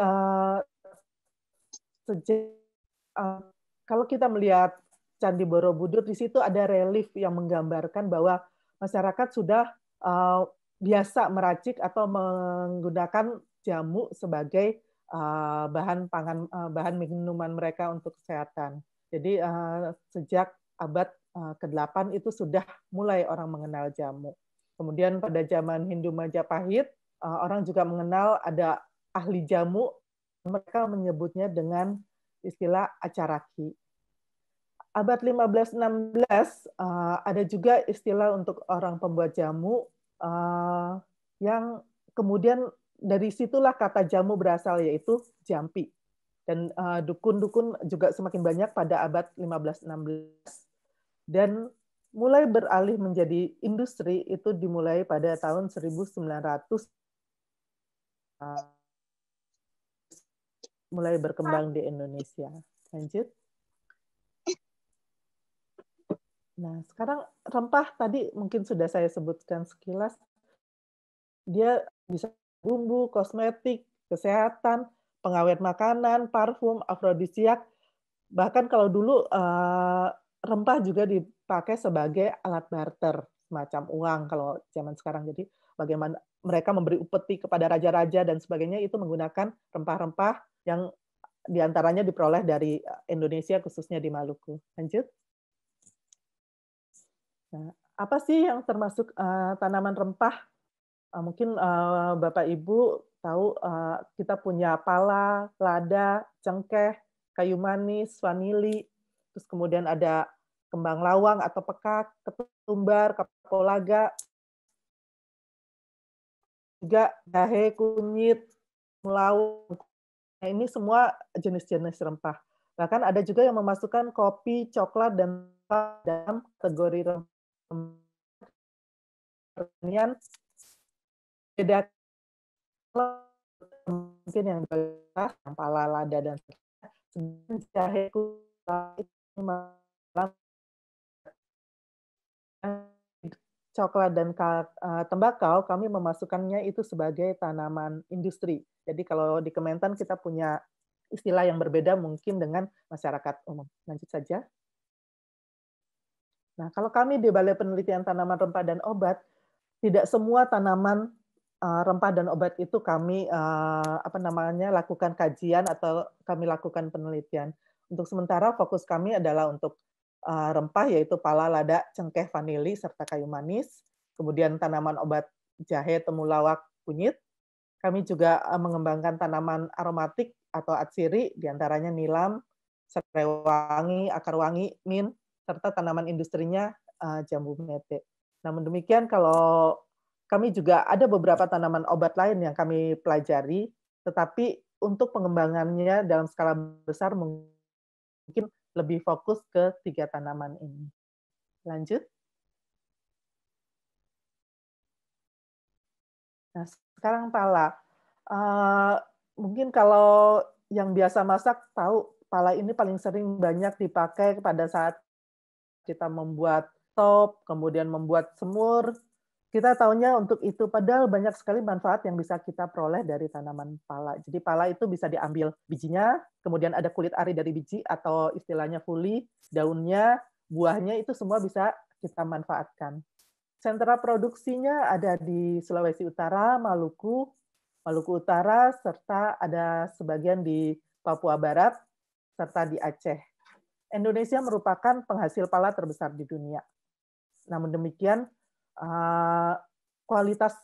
kalau kita melihat Candi Borobudur, di situ ada relief yang menggambarkan bahwa masyarakat sudah biasa meracik atau menggunakan jamu sebagai bahan pangan, bahan minuman mereka untuk kesehatan. Jadi sejak abad ke-8 itu sudah mulai orang mengenal jamu. Kemudian pada zaman Hindu Majapahit, orang juga mengenal ada ahli jamu, mereka menyebutnya dengan istilah acaraki. Abad 15–16 ada juga istilah untuk orang pembuat jamu yang kemudian dari situlah kata jamu berasal, yaitu jampi. Dan dukun-dukun juga semakin banyak pada abad 15–16. Dan mulai beralih menjadi industri itu dimulai pada tahun 1900, mulai berkembang di Indonesia. Lanjut. Nah, sekarang rempah tadi mungkin sudah saya sebutkan sekilas. Dia bisa bumbu, kosmetik, kesehatan, pengawet makanan, parfum, afrodisiak. Bahkan kalau dulu rempah juga dipakai sebagai alat barter, semacam uang kalau zaman sekarang. Jadi bagaimana mereka memberi upeti kepada raja-raja dan sebagainya itu menggunakan rempah-rempah yang diantaranya diperoleh dari Indonesia, khususnya di Maluku. Lanjut. Nah, apa sih yang termasuk tanaman rempah? Mungkin Bapak Ibu tahu kita punya pala, lada, cengkeh, kayu manis, vanili, terus kemudian ada kembang lawang atau pekak, ketumbar, kapulaga, juga jahe, kunyit, melawang. Nah, ini semua jenis-jenis rempah. Bahkan ada juga yang memasukkan kopi, coklat, dan dalam kategori rempah. Beda mungkin yang jelas, pala, lada, dan jahe, coklat, dan tembakau, kami memasukkannya itu sebagai tanaman industri. Jadi kalau di Kementan kita punya istilah yang berbeda mungkin dengan masyarakat umum. Lanjut saja. Nah, kalau kami di Balai Penelitian Tanaman Rempah dan Obat, tidak semua tanaman rempah dan obat itu kami apa namanya lakukan kajian atau kami lakukan penelitian. Untuk sementara fokus kami adalah untuk rempah, yaitu pala, lada, cengkeh, vanili, serta kayu manis. Kemudian tanaman obat jahe, temulawak, kunyit. Kami juga mengembangkan tanaman aromatik atau atsiri, diantaranya nilam, serai wangi, akar wangi, mint, serta tanaman industrinya jambu mete. Namun demikian, kalau kami juga ada beberapa tanaman obat lain yang kami pelajari, tetapi untuk pengembangannya dalam skala besar mungkin lebih fokus ke 3 tanaman ini. Lanjut. Nah, sekarang pala. Mungkin kalau yang biasa masak tahu pala ini paling sering banyak dipakai pada saat kita membuat sop, kemudian membuat semur. Kita taunya untuk itu, padahal banyak sekali manfaat yang bisa kita peroleh dari tanaman pala. Jadi pala itu bisa diambil bijinya, kemudian ada kulit ari dari biji atau istilahnya fuli, daunnya, buahnya, itu semua bisa kita manfaatkan. Sentra produksinya ada di Sulawesi Utara, Maluku Utara, serta ada sebagian di Papua Barat, serta di Aceh. Indonesia merupakan penghasil pala terbesar di dunia. Namun demikian, kualitas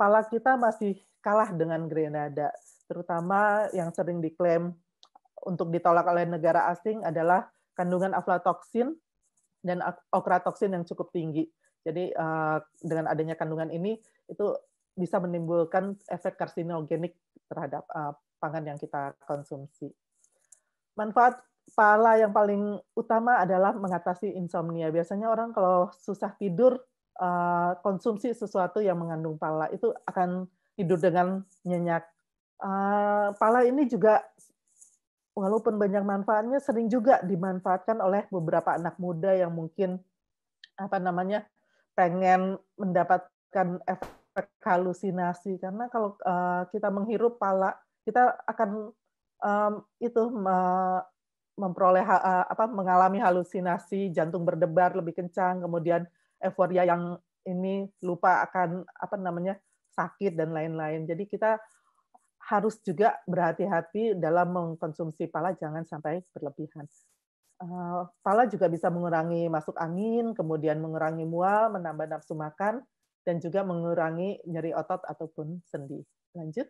pala kita masih kalah dengan Grenada, terutama yang sering diklaim untuk ditolak oleh negara asing adalah kandungan aflatoksin dan okratoksin yang cukup tinggi. Jadi dengan adanya kandungan ini itu bisa menimbulkan efek karsinogenik terhadap pangan yang kita konsumsi. Manfaat pala yang paling utama adalah mengatasi insomnia. Biasanya orang kalau susah tidur, konsumsi sesuatu yang mengandung pala, itu akan tidur dengan nyenyak. Pala ini juga, walaupun banyak manfaatnya, sering juga dimanfaatkan oleh beberapa anak muda yang mungkin pengen mendapatkan efek halusinasi. Karena kalau kita menghirup pala, kita akan mengalami halusinasi, jantung berdebar lebih kencang, kemudian euforia yang ini lupa akan sakit dan lain-lain. Jadi kita harus juga berhati-hati dalam mengkonsumsi pala, jangan sampai berlebihan. Pala juga bisa mengurangi masuk angin, kemudian mengurangi mual, menambah nafsu makan, dan juga mengurangi nyeri otot ataupun sendi. Lanjut.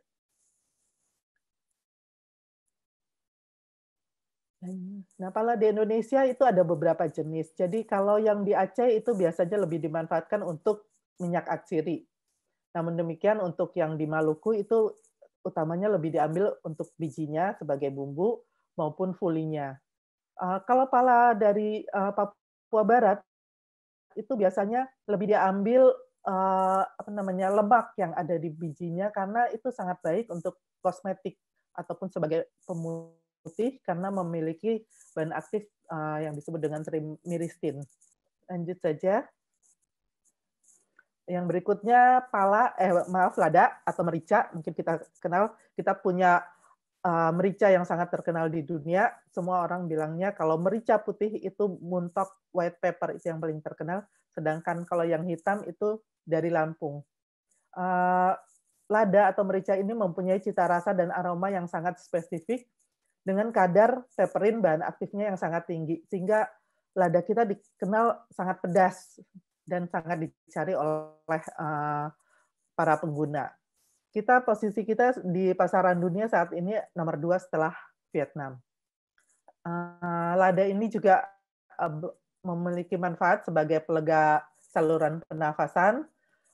Nah, pala di Indonesia itu ada beberapa jenis. Jadi kalau yang di Aceh itu biasanya lebih dimanfaatkan untuk minyak atsiri. Namun demikian untuk yang di Maluku itu utamanya lebih diambil untuk bijinya sebagai bumbu maupun fulinya. Kalau pala dari Papua Barat itu biasanya lebih diambil lemak yang ada di bijinya karena itu sangat baik untuk kosmetik ataupun sebagai pemutih karena memiliki bahan aktif yang disebut dengan trimiristin. Lanjut saja. Yang berikutnya lada atau merica, mungkin kita kenal, kita punya merica yang sangat terkenal di dunia. Semua orang bilangnya kalau merica putih itu muntok white pepper, itu yang paling terkenal, sedangkan kalau yang hitam itu dari Lampung. Lada atau merica ini mempunyai cita rasa dan aroma yang sangat spesifik dengan kadar peperin bahan aktifnya yang sangat tinggi, sehingga lada kita dikenal sangat pedas dan sangat dicari oleh para pengguna. Posisi kita di pasaran dunia saat ini nomor 2 setelah Vietnam. Lada ini juga memiliki manfaat sebagai pelega saluran pernafasan,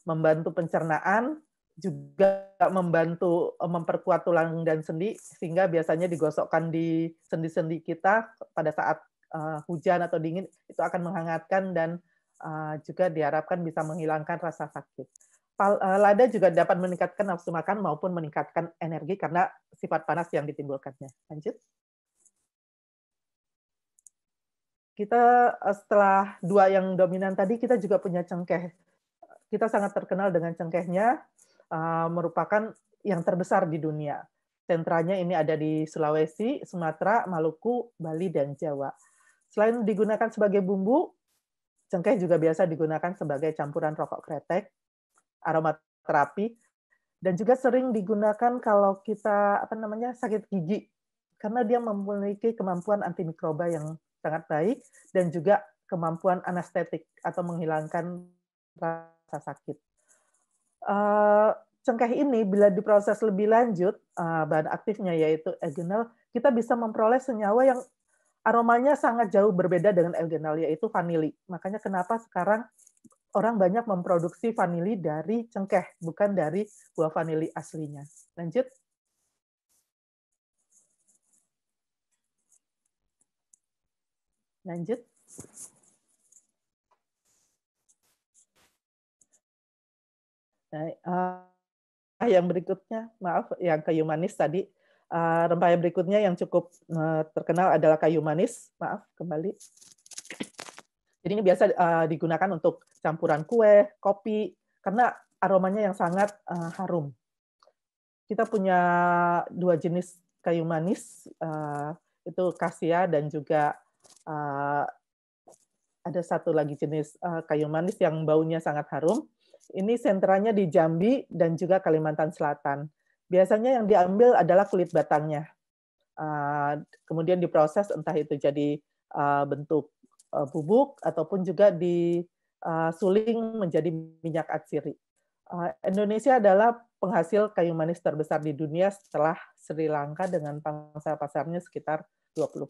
membantu pencernaan, juga membantu memperkuat tulang dan sendi, sehingga biasanya digosokkan di sendi-sendi kita pada saat hujan atau dingin, itu akan menghangatkan dan juga diharapkan bisa menghilangkan rasa sakit. Lada juga dapat meningkatkan nafsu makan maupun meningkatkan energi karena sifat panas yang ditimbulkannya. Lanjut. Kita setelah 2 yang dominan tadi, kita juga punya cengkeh. Kita sangat terkenal dengan cengkehnya, merupakan yang terbesar di dunia. Sentranya ini ada di Sulawesi, Sumatera, Maluku, Bali, dan Jawa. Selain digunakan sebagai bumbu, cengkeh juga biasa digunakan sebagai campuran rokok kretek, aromaterapi, dan juga sering digunakan kalau kita sakit gigi, karena dia memiliki kemampuan antimikroba yang sangat baik dan juga kemampuan anestetik atau menghilangkan rasa sakit. Cengkeh ini bila diproses lebih lanjut, bahan aktifnya yaitu eugenol, kita bisa memperoleh senyawa yang aromanya sangat jauh berbeda dengan eugenol, yaitu vanili. Makanya kenapa sekarang orang banyak memproduksi vanili dari cengkeh, bukan dari buah vanili aslinya. Lanjut. Lanjut. Nah, yang berikutnya, maaf, yang kayu manis tadi. Rempah yang berikutnya yang cukup terkenal adalah kayu manis. Maaf, kembali. Jadi ini biasa digunakan untuk campuran kue, kopi, karena aromanya yang sangat harum. Kita punya dua jenis kayu manis, itu cassia dan juga ada satu lagi jenis kayu manis yang baunya sangat harum. Ini sentranya di Jambi dan juga Kalimantan Selatan. Biasanya yang diambil adalah kulit batangnya. Kemudian diproses entah itu jadi bentuk bubuk ataupun juga disuling menjadi minyak atsiri. Indonesia adalah penghasil kayu manis terbesar di dunia setelah Sri Lanka dengan pangsa pasarnya sekitar 20%.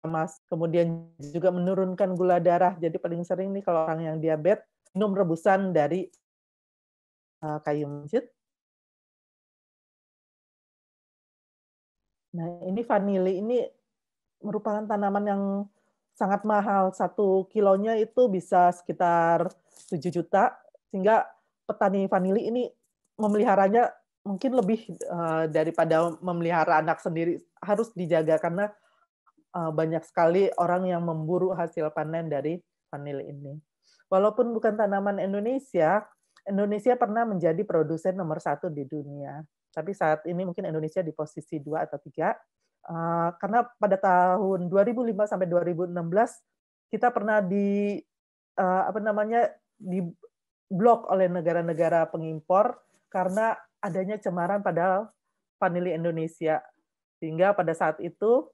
Mas, kemudian juga menurunkan gula darah. Jadi paling sering nih kalau orang yang diabetes minum rebusan dari kayu manis. Nah, ini vanili ini merupakan tanaman yang sangat mahal. 1 kilonya itu bisa sekitar 7 juta, sehingga petani vanili ini memeliharanya mungkin lebih daripada memelihara anak sendiri, harus dijaga karena banyak sekali orang yang memburu hasil panen dari vanili ini. Walaupun bukan tanaman Indonesia, Indonesia pernah menjadi produsen nomor 1 di dunia. Tapi saat ini mungkin Indonesia di posisi 2 atau 3. Karena pada tahun 2005 sampai 2016 kita pernah di diblok oleh negara-negara pengimpor karena adanya cemaran pada vanili Indonesia. Sehingga pada saat itu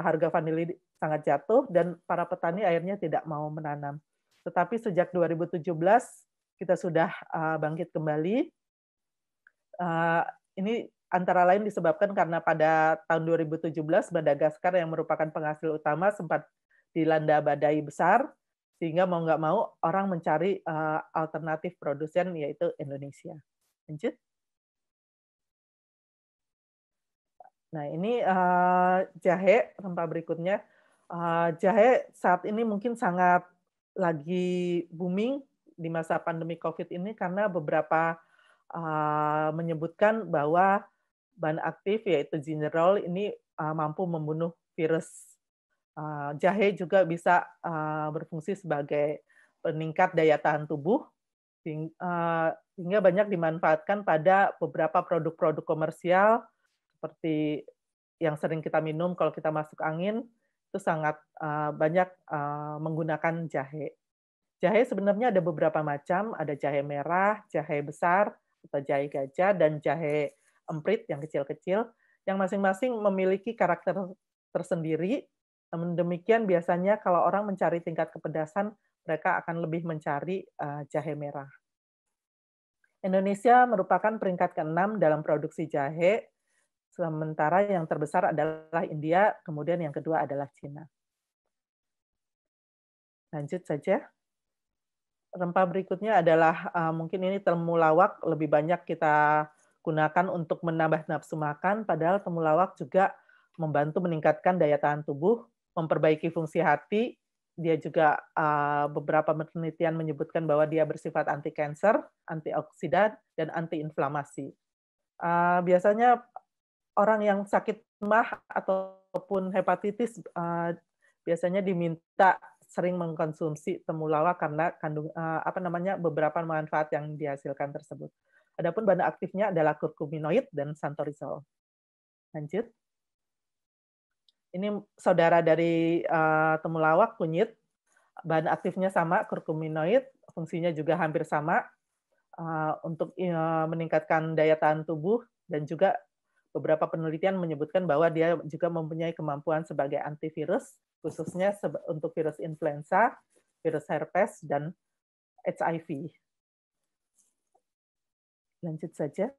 harga vanili sangat jatuh dan para petani akhirnya tidak mau menanam. Tetapi sejak 2017 kita sudah bangkit kembali. Ini antara lain disebabkan karena pada tahun 2017 Madagaskar yang merupakan penghasil utama sempat dilanda badai besar, sehingga mau nggak mau orang mencari alternatif produsen yaitu Indonesia. Lanjut. Nah, ini jahe, rempah berikutnya. Jahe saat ini mungkin sangat lagi booming di masa pandemi COVID ini karena beberapa menyebutkan bahwa bahan aktif yaitu ginerol ini mampu membunuh virus. Jahe juga bisa berfungsi sebagai peningkat daya tahan tubuh, sehingga banyak dimanfaatkan pada beberapa produk-produk komersial, seperti yang sering kita minum kalau kita masuk angin, itu sangat banyak menggunakan jahe. Jahe sebenarnya ada beberapa macam, ada jahe merah, jahe besar, atau jahe gajah, dan jahe emprit yang kecil-kecil, yang masing-masing memiliki karakter tersendiri. Namun demikian biasanya kalau orang mencari tingkat kepedasan, mereka akan lebih mencari jahe merah. Indonesia merupakan peringkat ke-6 dalam produksi jahe, sementara yang terbesar adalah India, kemudian yang kedua adalah Cina. Lanjut saja. Rempah berikutnya adalah, mungkin ini temulawak lebih banyak kita gunakan untuk menambah nafsu makan, padahal temulawak juga membantu meningkatkan daya tahan tubuh, memperbaiki fungsi hati. Dia juga beberapa penelitian menyebutkan bahwa dia bersifat anti-kanker, antioksidan, dan anti-inflamasi. Biasanya orang yang sakit mah ataupun hepatitis biasanya diminta sering mengkonsumsi temulawak karena kandung beberapa manfaat yang dihasilkan tersebut. Adapun bahan aktifnya adalah kurkuminoid dan santorizol. Lanjut. Ini saudara dari temulawak, kunyit. Bahan aktifnya sama, kurkuminoid, fungsinya juga hampir sama untuk meningkatkan daya tahan tubuh, dan juga beberapa penelitian menyebutkan bahwa dia juga mempunyai kemampuan sebagai antivirus, khususnya untuk virus influenza, virus herpes, dan HIV. Lanjut saja.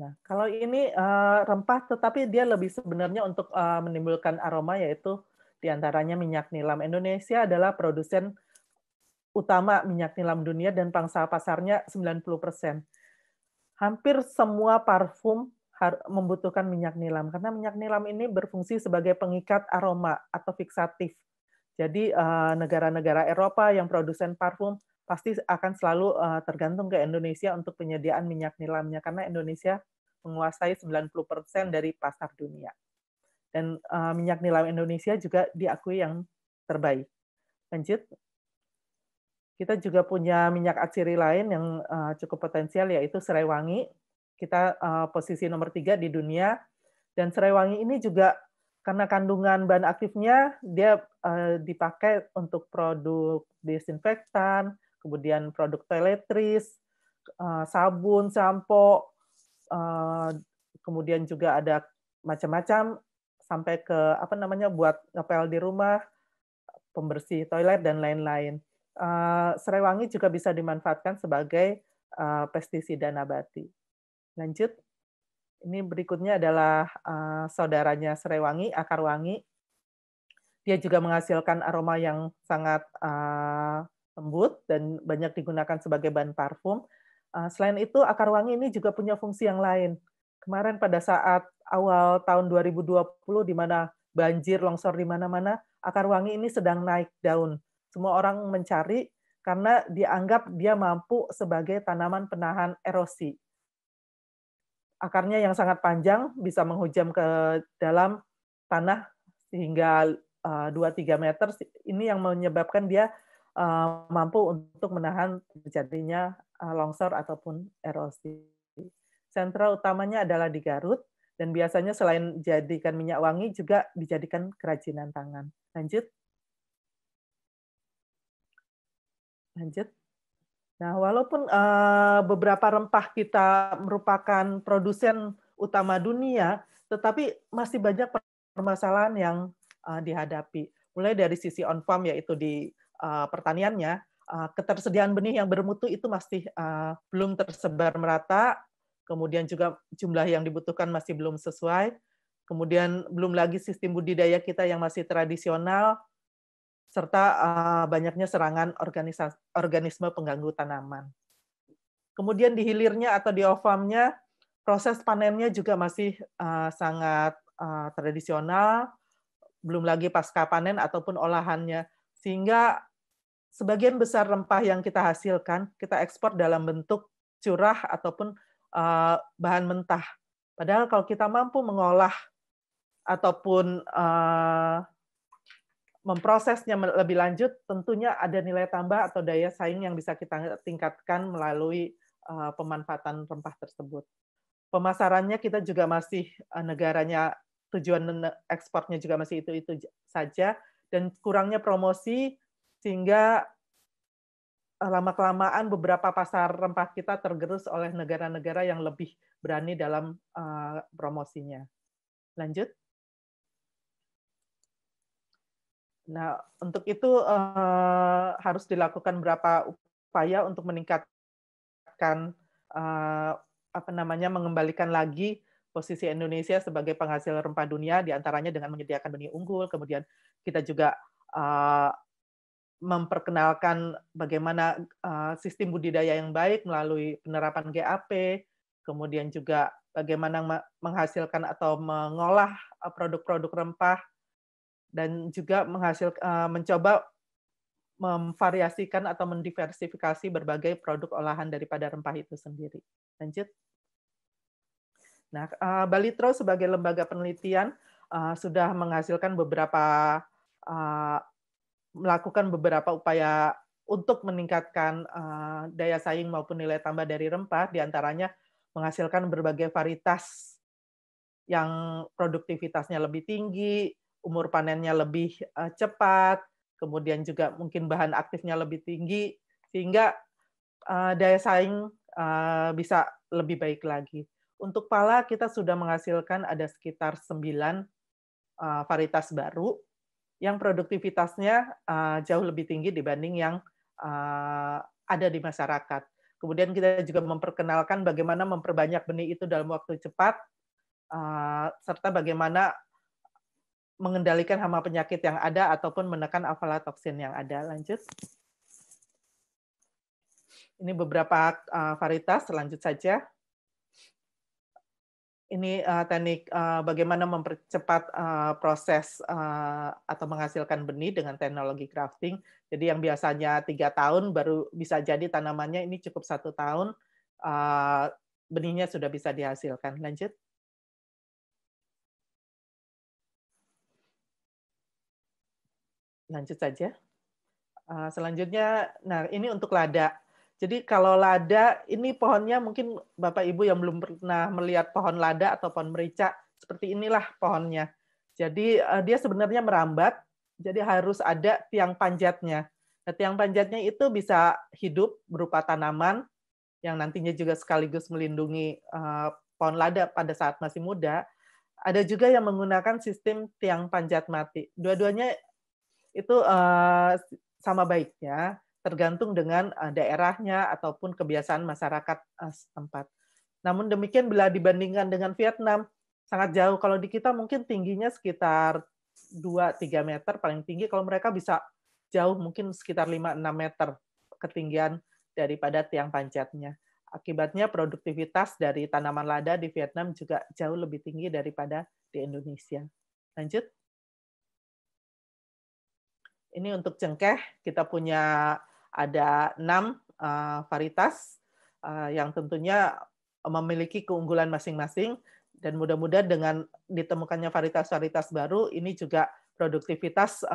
Nah, kalau ini rempah, tetapi dia lebih sebenarnya untuk menimbulkan aroma, yaitu diantaranya minyak nilam. Indonesia adalah produsen utama minyak nilam dunia dan pangsa pasarnya 90%. Hampir semua parfum membutuhkan minyak nilam, karena minyak nilam ini berfungsi sebagai pengikat aroma atau fiksatif. Jadi negara-negara Eropa yang produsen parfum pasti akan selalu tergantung ke Indonesia untuk penyediaan minyak nilamnya, karena Indonesia menguasai 90% dari pasar dunia. Dan minyak nilam Indonesia juga diakui yang terbaik. Lanjut. Kita juga punya minyak atsiri lain yang cukup potensial, yaitu serai wangi. Kita posisi nomor 3 di dunia. Dan serai wangi ini juga karena kandungan bahan aktifnya, dia dipakai untuk produk disinfektan, kemudian produk toiletries, sabun, sampo, kemudian juga ada macam-macam sampai ke buat ngepel di rumah, pembersih toilet dan lain-lain. Serai wangi juga bisa dimanfaatkan sebagai pestisida nabati. Lanjut, ini berikutnya adalah saudaranya serai wangi, akar wangi. Dia juga menghasilkan aroma yang sangat lembut dan banyak digunakan sebagai bahan parfum. Selain itu, akar wangi ini juga punya fungsi yang lain. Kemarin pada saat awal tahun 2020, di mana banjir, longsor di mana-mana, akar wangi ini sedang naik daun. Semua orang mencari karena dianggap dia mampu sebagai tanaman penahan erosi. Akarnya yang sangat panjang bisa menghujam ke dalam tanah hingga 2-3 meter. Ini yang menyebabkan dia mampu untuk menahan terjadinya longsor ataupun erosi. Sentra utamanya adalah di Garut, dan biasanya selain dijadikan minyak wangi, juga dijadikan kerajinan tangan. Lanjut. Nah, walaupun beberapa rempah kita merupakan produsen utama dunia, tetapi masih banyak permasalahan yang dihadapi. Mulai dari sisi on-farm, yaitu di pertaniannya, ketersediaan benih yang bermutu itu masih belum tersebar merata, kemudian juga jumlah yang dibutuhkan masih belum sesuai, kemudian belum lagi sistem budidaya kita yang masih tradisional, serta banyaknya serangan organisme pengganggu tanaman. Kemudian di hilirnya atau di off-farmnya, proses panennya juga masih sangat tradisional, belum lagi pasca panen ataupun olahannya, sehingga sebagian besar rempah yang kita hasilkan, kita ekspor dalam bentuk curah ataupun bahan mentah. Padahal kalau kita mampu mengolah ataupun memprosesnya lebih lanjut, tentunya ada nilai tambah atau daya saing yang bisa kita tingkatkan melalui pemanfaatan rempah tersebut. Pemasarannya kita juga masih negaranya, tujuan ekspornya juga masih itu-itu saja, dan kurangnya promosi, sehingga lama-kelamaan beberapa pasar rempah kita tergerus oleh negara-negara yang lebih berani dalam promosinya. Lanjut. Nah, untuk itu harus dilakukan beberapa upaya untuk meningkatkan mengembalikan lagi posisi Indonesia sebagai penghasil rempah dunia, diantaranya dengan menyediakan benih unggul, kemudian kita juga memperkenalkan bagaimana sistem budidaya yang baik melalui penerapan GAP, kemudian juga bagaimana menghasilkan atau mengolah produk-produk rempah, dan juga mencoba memvariasikan atau mendiversifikasi berbagai produk olahan daripada rempah itu sendiri. Lanjut. Nah, Balitro sebagai lembaga penelitian sudah menghasilkan beberapa melakukan beberapa upaya untuk meningkatkan daya saing maupun nilai tambah dari rempah, diantaranya menghasilkan berbagai varietas yang produktivitasnya lebih tinggi, umur panennya lebih cepat, kemudian juga mungkin bahan aktifnya lebih tinggi, sehingga daya saing bisa lebih baik lagi. Untuk pala, kita sudah menghasilkan ada sekitar 9 varietas baru, yang produktivitasnya jauh lebih tinggi dibanding yang ada di masyarakat. Kemudian kita juga memperkenalkan bagaimana memperbanyak benih itu dalam waktu cepat, serta bagaimana mengendalikan hama penyakit yang ada ataupun menekan aflatoksin yang ada. Lanjut. Ini beberapa varietas, lanjut saja. Ini teknik bagaimana mempercepat proses atau menghasilkan benih dengan teknologi grafting. Jadi yang biasanya 3 tahun baru bisa jadi tanamannya, ini cukup 1 tahun benihnya sudah bisa dihasilkan. Lanjut. Lanjut saja. Selanjutnya, nah ini untuk lada. Jadi kalau lada, ini pohonnya mungkin Bapak Ibu yang belum pernah melihat pohon lada atau pohon merica, seperti inilah pohonnya. Jadi dia sebenarnya merambat, jadi harus ada tiang panjatnya. Nah, tiang panjatnya itu bisa hidup berupa tanaman, yang nantinya juga sekaligus melindungi pohon lada pada saat masih muda. Ada juga yang menggunakan sistem tiang panjat mati. Dua-duanya itu sama baiknya, tergantung dengan daerahnya ataupun kebiasaan masyarakat setempat. Namun demikian bila dibandingkan dengan Vietnam, sangat jauh. Kalau di kita mungkin tingginya sekitar 2-3 meter paling tinggi, kalau mereka bisa jauh mungkin sekitar 5-6 meter ketinggian daripada tiang panjatnya. Akibatnya produktivitas dari tanaman lada di Vietnam juga jauh lebih tinggi daripada di Indonesia. Lanjut. Ini untuk cengkeh, kita punya ada 6 varietas yang tentunya memiliki keunggulan masing-masing, dan mudah-mudahan dengan ditemukannya varietas-varietas baru, ini juga produktivitas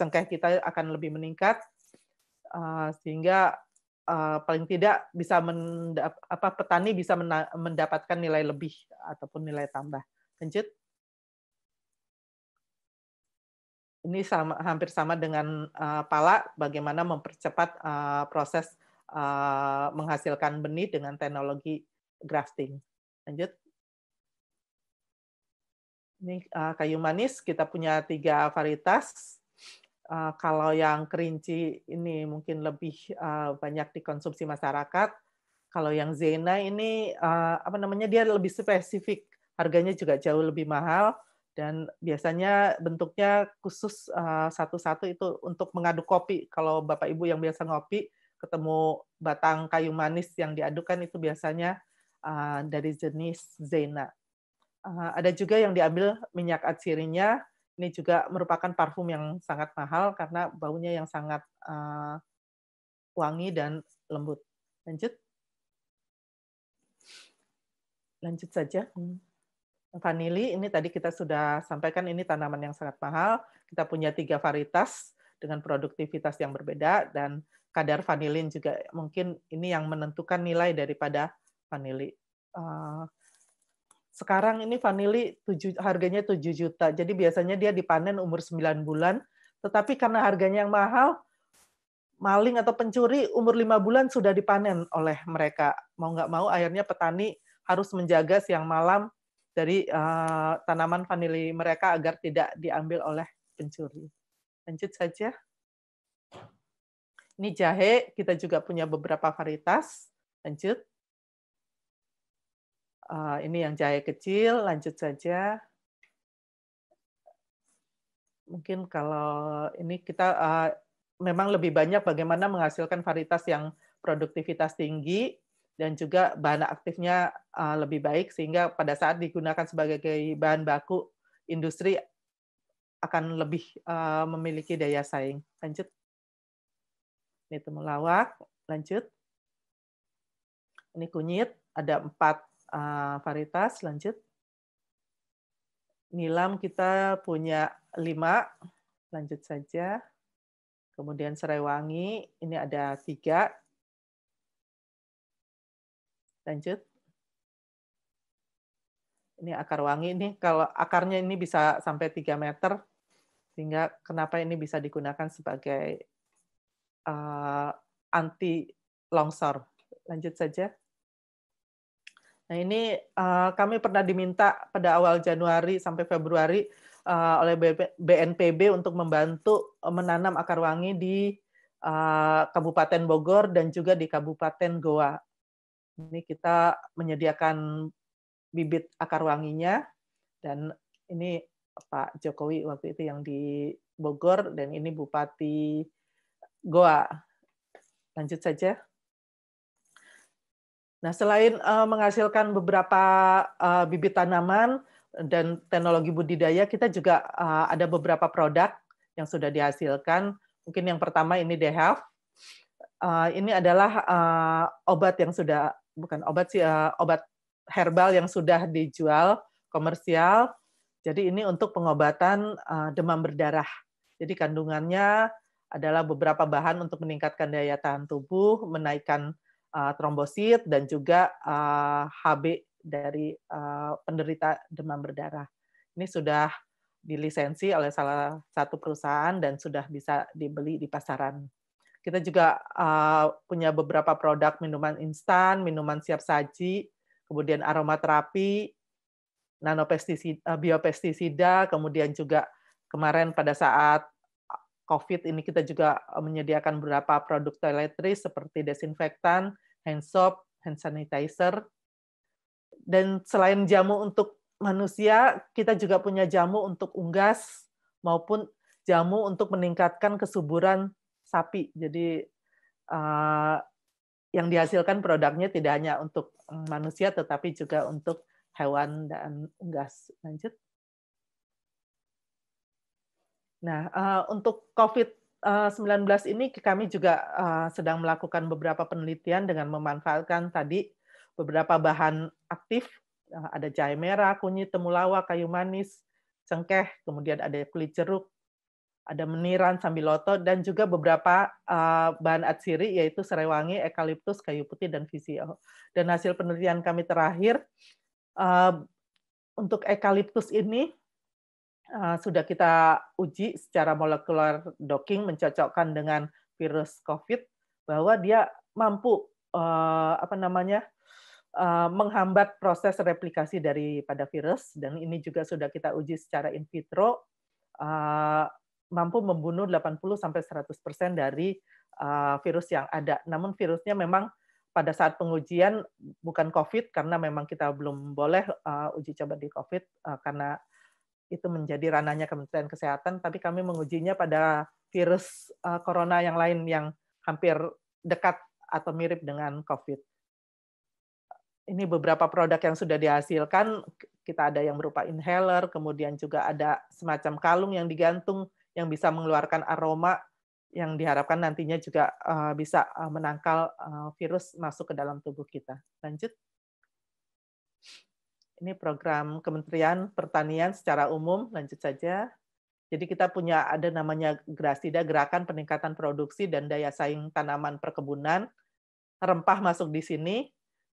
cengkeh kita akan lebih meningkat, sehingga paling tidak bisa petani bisa mendapatkan nilai lebih ataupun nilai tambah. Lanjut. Ini sama, hampir sama dengan pala, bagaimana mempercepat proses menghasilkan benih dengan teknologi grafting. Lanjut. Ini kayu manis, kita punya 3 varietas. Kalau yang kerinci ini mungkin lebih banyak dikonsumsi masyarakat. Kalau yang zena ini, dia lebih spesifik. Harganya juga jauh lebih mahal. Dan biasanya bentuknya khusus satu-satu itu untuk mengaduk kopi. Kalau Bapak Ibu yang biasa ngopi, ketemu batang kayu manis yang diadukan itu biasanya dari jenis Zena. Ada juga yang diambil minyak atsirinya. Ini juga merupakan parfum yang sangat mahal karena baunya yang sangat wangi dan lembut. Lanjut. Lanjut saja. Vanili, ini tadi kita sudah sampaikan, ini tanaman yang sangat mahal. Kita punya 3 varietas dengan produktivitas yang berbeda, dan kadar vanilin juga mungkin ini yang menentukan nilai daripada vanili. Sekarang ini vanili harganya 7 juta, jadi biasanya dia dipanen umur 9 bulan, tetapi karena harganya yang mahal, maling atau pencuri umur 5 bulan sudah dipanen oleh mereka. Mau nggak mau akhirnya petani harus menjaga siang malam dari tanaman vanili mereka agar tidak diambil oleh pencuri. Lanjut saja. Ini jahe, kita juga punya beberapa varietas. Lanjut. Ini yang jahe kecil, lanjut saja. Mungkin kalau ini kita memang lebih banyak bagaimana menghasilkan varietas yang produktivitas tinggi, dan juga bahan aktifnya lebih baik, sehingga pada saat digunakan sebagai bahan baku, industri akan lebih memiliki daya saing. Lanjut. Ini temulawak, lanjut. Ini kunyit, ada 4 varietas, lanjut. Nilam kita punya 5, lanjut saja. Kemudian serai wangi, ini ada 3, lanjut. Ini akar wangi nih, kalau akarnya ini bisa sampai 3 meter, sehingga kenapa ini bisa digunakan sebagai anti longsor. Lanjut saja. Nah ini kami pernah diminta pada awal Januari sampai Februari oleh BNPB untuk membantu menanam akar wangi di Kabupaten Bogor dan juga di Kabupaten Goa. Ini kita menyediakan bibit akar wanginya, dan ini Pak Jokowi waktu itu yang di Bogor, dan ini Bupati Goa. Lanjut saja. Nah, selain menghasilkan beberapa bibit tanaman dan teknologi budidaya, kita juga ada beberapa produk yang sudah dihasilkan. Mungkin yang pertama ini dehaf. Ini adalah obat yang sudah, bukan obat sih, obat herbal yang sudah dijual komersial. Jadi ini untuk pengobatan demam berdarah. Jadi kandungannya adalah beberapa bahan untuk meningkatkan daya tahan tubuh, menaikkan trombosit, dan juga HB dari penderita demam berdarah. Ini sudah dilisensi oleh salah satu perusahaan dan sudah bisa dibeli di pasaran. Kita juga punya beberapa produk minuman instan, minuman siap saji, kemudian aromaterapi, nanopestisida, biopestisida, kemudian juga kemarin pada saat COVID ini kita juga menyediakan beberapa produk toiletries seperti desinfektan, hand soap, hand sanitizer. Dan selain jamu untuk manusia, kita juga punya jamu untuk unggas maupun jamu untuk meningkatkan kesuburan sapi. Jadi yang dihasilkan produknya tidak hanya untuk manusia tetapi juga untuk hewan dan unggas. Lanjut. Nah, untuk COVID-19 ini kami juga sedang melakukan beberapa penelitian dengan memanfaatkan tadi beberapa bahan aktif, ada jahe merah, kunyit, temulawak, kayu manis, cengkeh, kemudian ada kulit jeruk, ada meniran, sambiloto, dan juga beberapa bahan atsiri yaitu serewangi, eukaliptus, kayu putih, dan visio. Dan hasil penelitian kami terakhir untuk eukaliptus ini sudah kita uji secara molekular docking, mencocokkan dengan virus COVID, bahwa dia mampu menghambat proses replikasi daripada virus, dan ini juga sudah kita uji secara in vitro, mampu membunuh 80-100% dari virus yang ada. Namun virusnya memang pada saat pengujian bukan COVID, karena memang kita belum boleh uji coba di COVID, karena itu menjadi ranahnya Kementerian Kesehatan, tapi kami mengujinya pada virus corona yang lain yang hampir dekat atau mirip dengan COVID. Ini beberapa produk yang sudah dihasilkan, kita ada yang berupa inhaler, kemudian juga ada semacam kalung yang digantung, yang bisa mengeluarkan aroma, yang diharapkan nantinya juga bisa menangkal virus masuk ke dalam tubuh kita. Lanjut. Ini program Kementerian Pertanian secara umum, lanjut saja. Jadi kita punya ada namanya Grasida, Gerakan Peningkatan Produksi dan Daya Saing Tanaman Perkebunan. Rempah masuk di sini.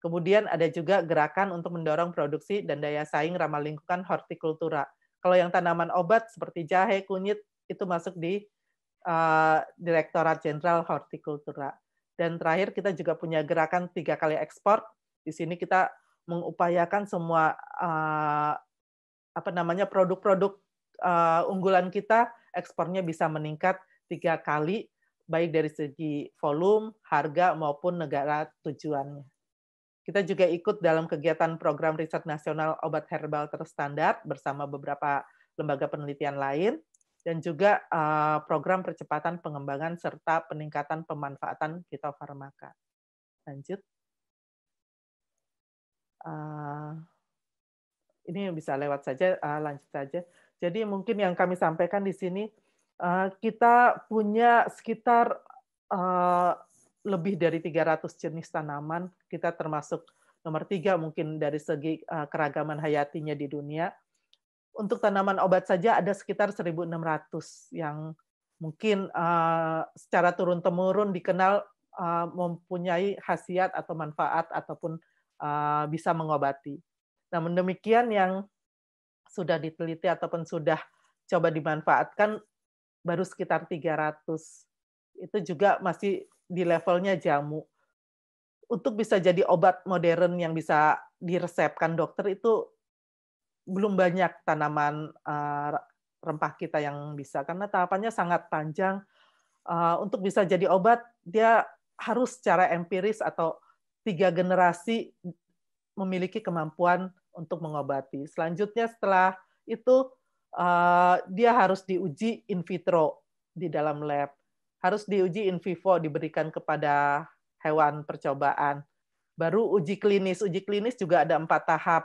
Kemudian ada juga Gerakan untuk Mendorong Produksi dan Daya Saing Ramah Lingkungan Hortikultura. Kalau yang tanaman obat seperti jahe, kunyit, itu masuk di Direktorat Jenderal Hortikultura. Dan terakhir kita juga punya Gerakan 3 kali Ekspor. Di sini kita mengupayakan semua produk-produk unggulan kita ekspornya bisa meningkat 3 kali, baik dari segi volume, harga maupun negara tujuannya. Kita juga ikut dalam kegiatan program riset nasional obat herbal terstandar bersama beberapa lembaga penelitian lain dan juga program percepatan pengembangan serta peningkatan pemanfaatan fitofarmaka. Lanjut. Ini bisa lewat saja, lanjut saja. Jadi mungkin yang kami sampaikan di sini, kita punya sekitar lebih dari 300 jenis tanaman. Kita termasuk nomor 3 mungkin dari segi keragaman hayatinya di dunia. Untuk tanaman obat saja ada sekitar 1.600 yang mungkin secara turun-temurun dikenal mempunyai khasiat atau manfaat ataupun bisa mengobati. Namun demikian yang sudah diteliti ataupun sudah coba dimanfaatkan baru sekitar 300. Itu juga masih di levelnya jamu. Untuk bisa jadi obat modern yang bisa diresepkan dokter itu belum banyak tanaman rempah kita yang bisa, karena tahapannya sangat panjang. Untuk bisa jadi obat, dia harus secara empiris atau 3 generasi memiliki kemampuan untuk mengobati. Selanjutnya setelah itu dia harus diuji in vitro di dalam lab, harus diuji in vivo diberikan kepada hewan percobaan, Baru uji klinis. Uji klinis juga ada 4 tahap,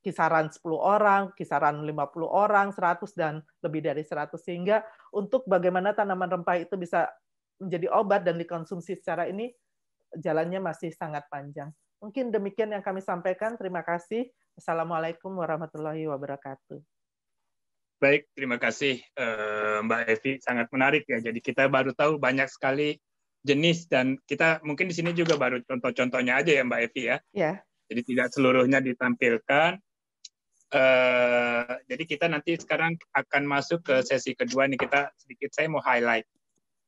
kisaran 10 orang, kisaran 50 orang, 100 dan lebih dari 100. Sehingga untuk bagaimana tanaman rempah itu bisa menjadi obat dan dikonsumsi secara ini, jalannya masih sangat panjang. Mungkin demikian yang kami sampaikan. Terima kasih. Assalamualaikum warahmatullahi wabarakatuh. Baik, terima kasih Mbak Evi. Sangat menarik ya. Jadi kita baru tahu banyak sekali jenis, dan kita mungkin di sini juga baru contoh-contohnya aja ya Mbak Evi ya. Jadi tidak seluruhnya ditampilkan. Jadi kita nanti sekarang akan masuk ke sesi kedua nih. Saya mau highlight.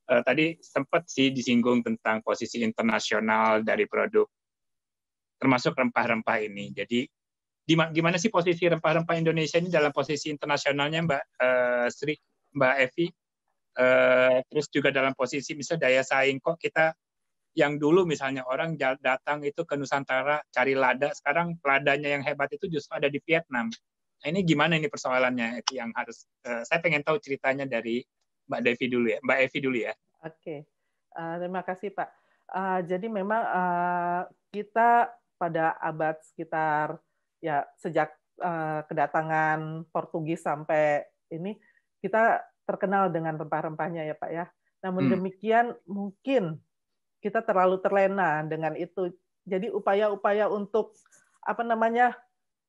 Tadi sempat sih disinggung tentang posisi internasional dari produk, termasuk rempah-rempah ini. Jadi gimana sih posisi rempah-rempah Indonesia ini dalam posisi internasionalnya Mbak Mbak Evi? Terus juga dalam posisi misalnya daya saing, kok kita yang dulu misalnya orang datang itu ke Nusantara cari lada, sekarang ladanya yang hebat itu justru ada di Vietnam. Nah, ini gimana ini persoalannya yang harus saya pengen tahu ceritanya dari Mbak Evi dulu ya. Oke, terima kasih Pak. Jadi memang kita pada abad sekitar ya sejak kedatangan Portugis sampai ini kita terkenal dengan rempah-rempahnya ya Pak ya. Namun demikian mungkin kita terlalu terlena dengan itu. Jadi upaya-upaya untuk apa namanya,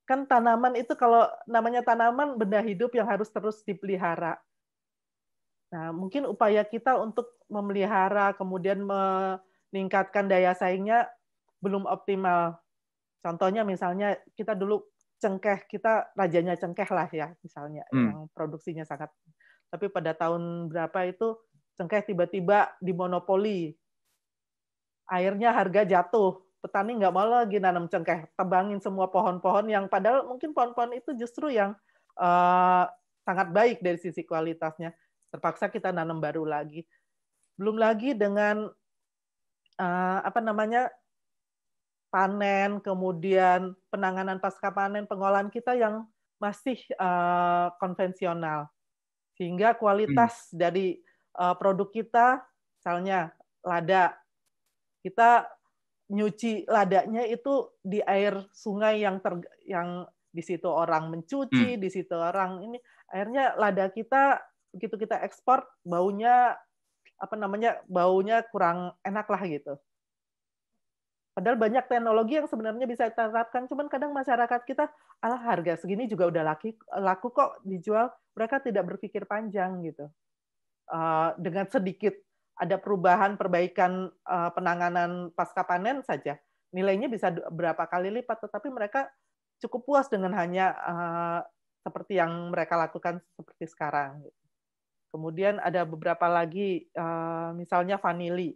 kan tanaman itu kalau namanya tanaman benda hidup yang harus terus dipelihara. Nah, mungkin upaya kita untuk memelihara kemudian meningkatkan daya saingnya belum optimal. Contohnya misalnya kita dulu cengkeh, kita rajanya cengkeh lah ya misalnya, yang produksinya sangat. Tapi pada tahun berapa itu cengkeh tiba-tiba dimonopoli. Akhirnya harga jatuh. Petani nggak mau lagi nanam cengkeh, tebangin semua pohon-pohon yang padahal mungkin pohon-pohon itu justru yang sangat baik dari sisi kualitasnya. Terpaksa kita nanam baru lagi. Belum lagi dengan apa namanya, panen, kemudian penanganan pasca panen, pengolahan kita yang masih konvensional. Sehingga kualitas dari produk kita, misalnya lada, kita nyuci ladanya itu di air sungai yang di situ orang mencuci, di situ orang ini, akhirnya lada kita begitu kita ekspor, baunya apa namanya, baunya kurang enak lah gitu. Padahal banyak teknologi yang sebenarnya bisa diterapkan, cuman kadang masyarakat kita, alah harga segini juga udah laku kok dijual, mereka tidak berpikir panjang gitu. Dengan sedikit ada perubahan, perbaikan penanganan pasca panen saja, nilainya bisa berapa kali lipat, tetapi mereka cukup puas dengan hanya seperti yang mereka lakukan seperti sekarang gitu. Kemudian ada beberapa lagi, misalnya vanili.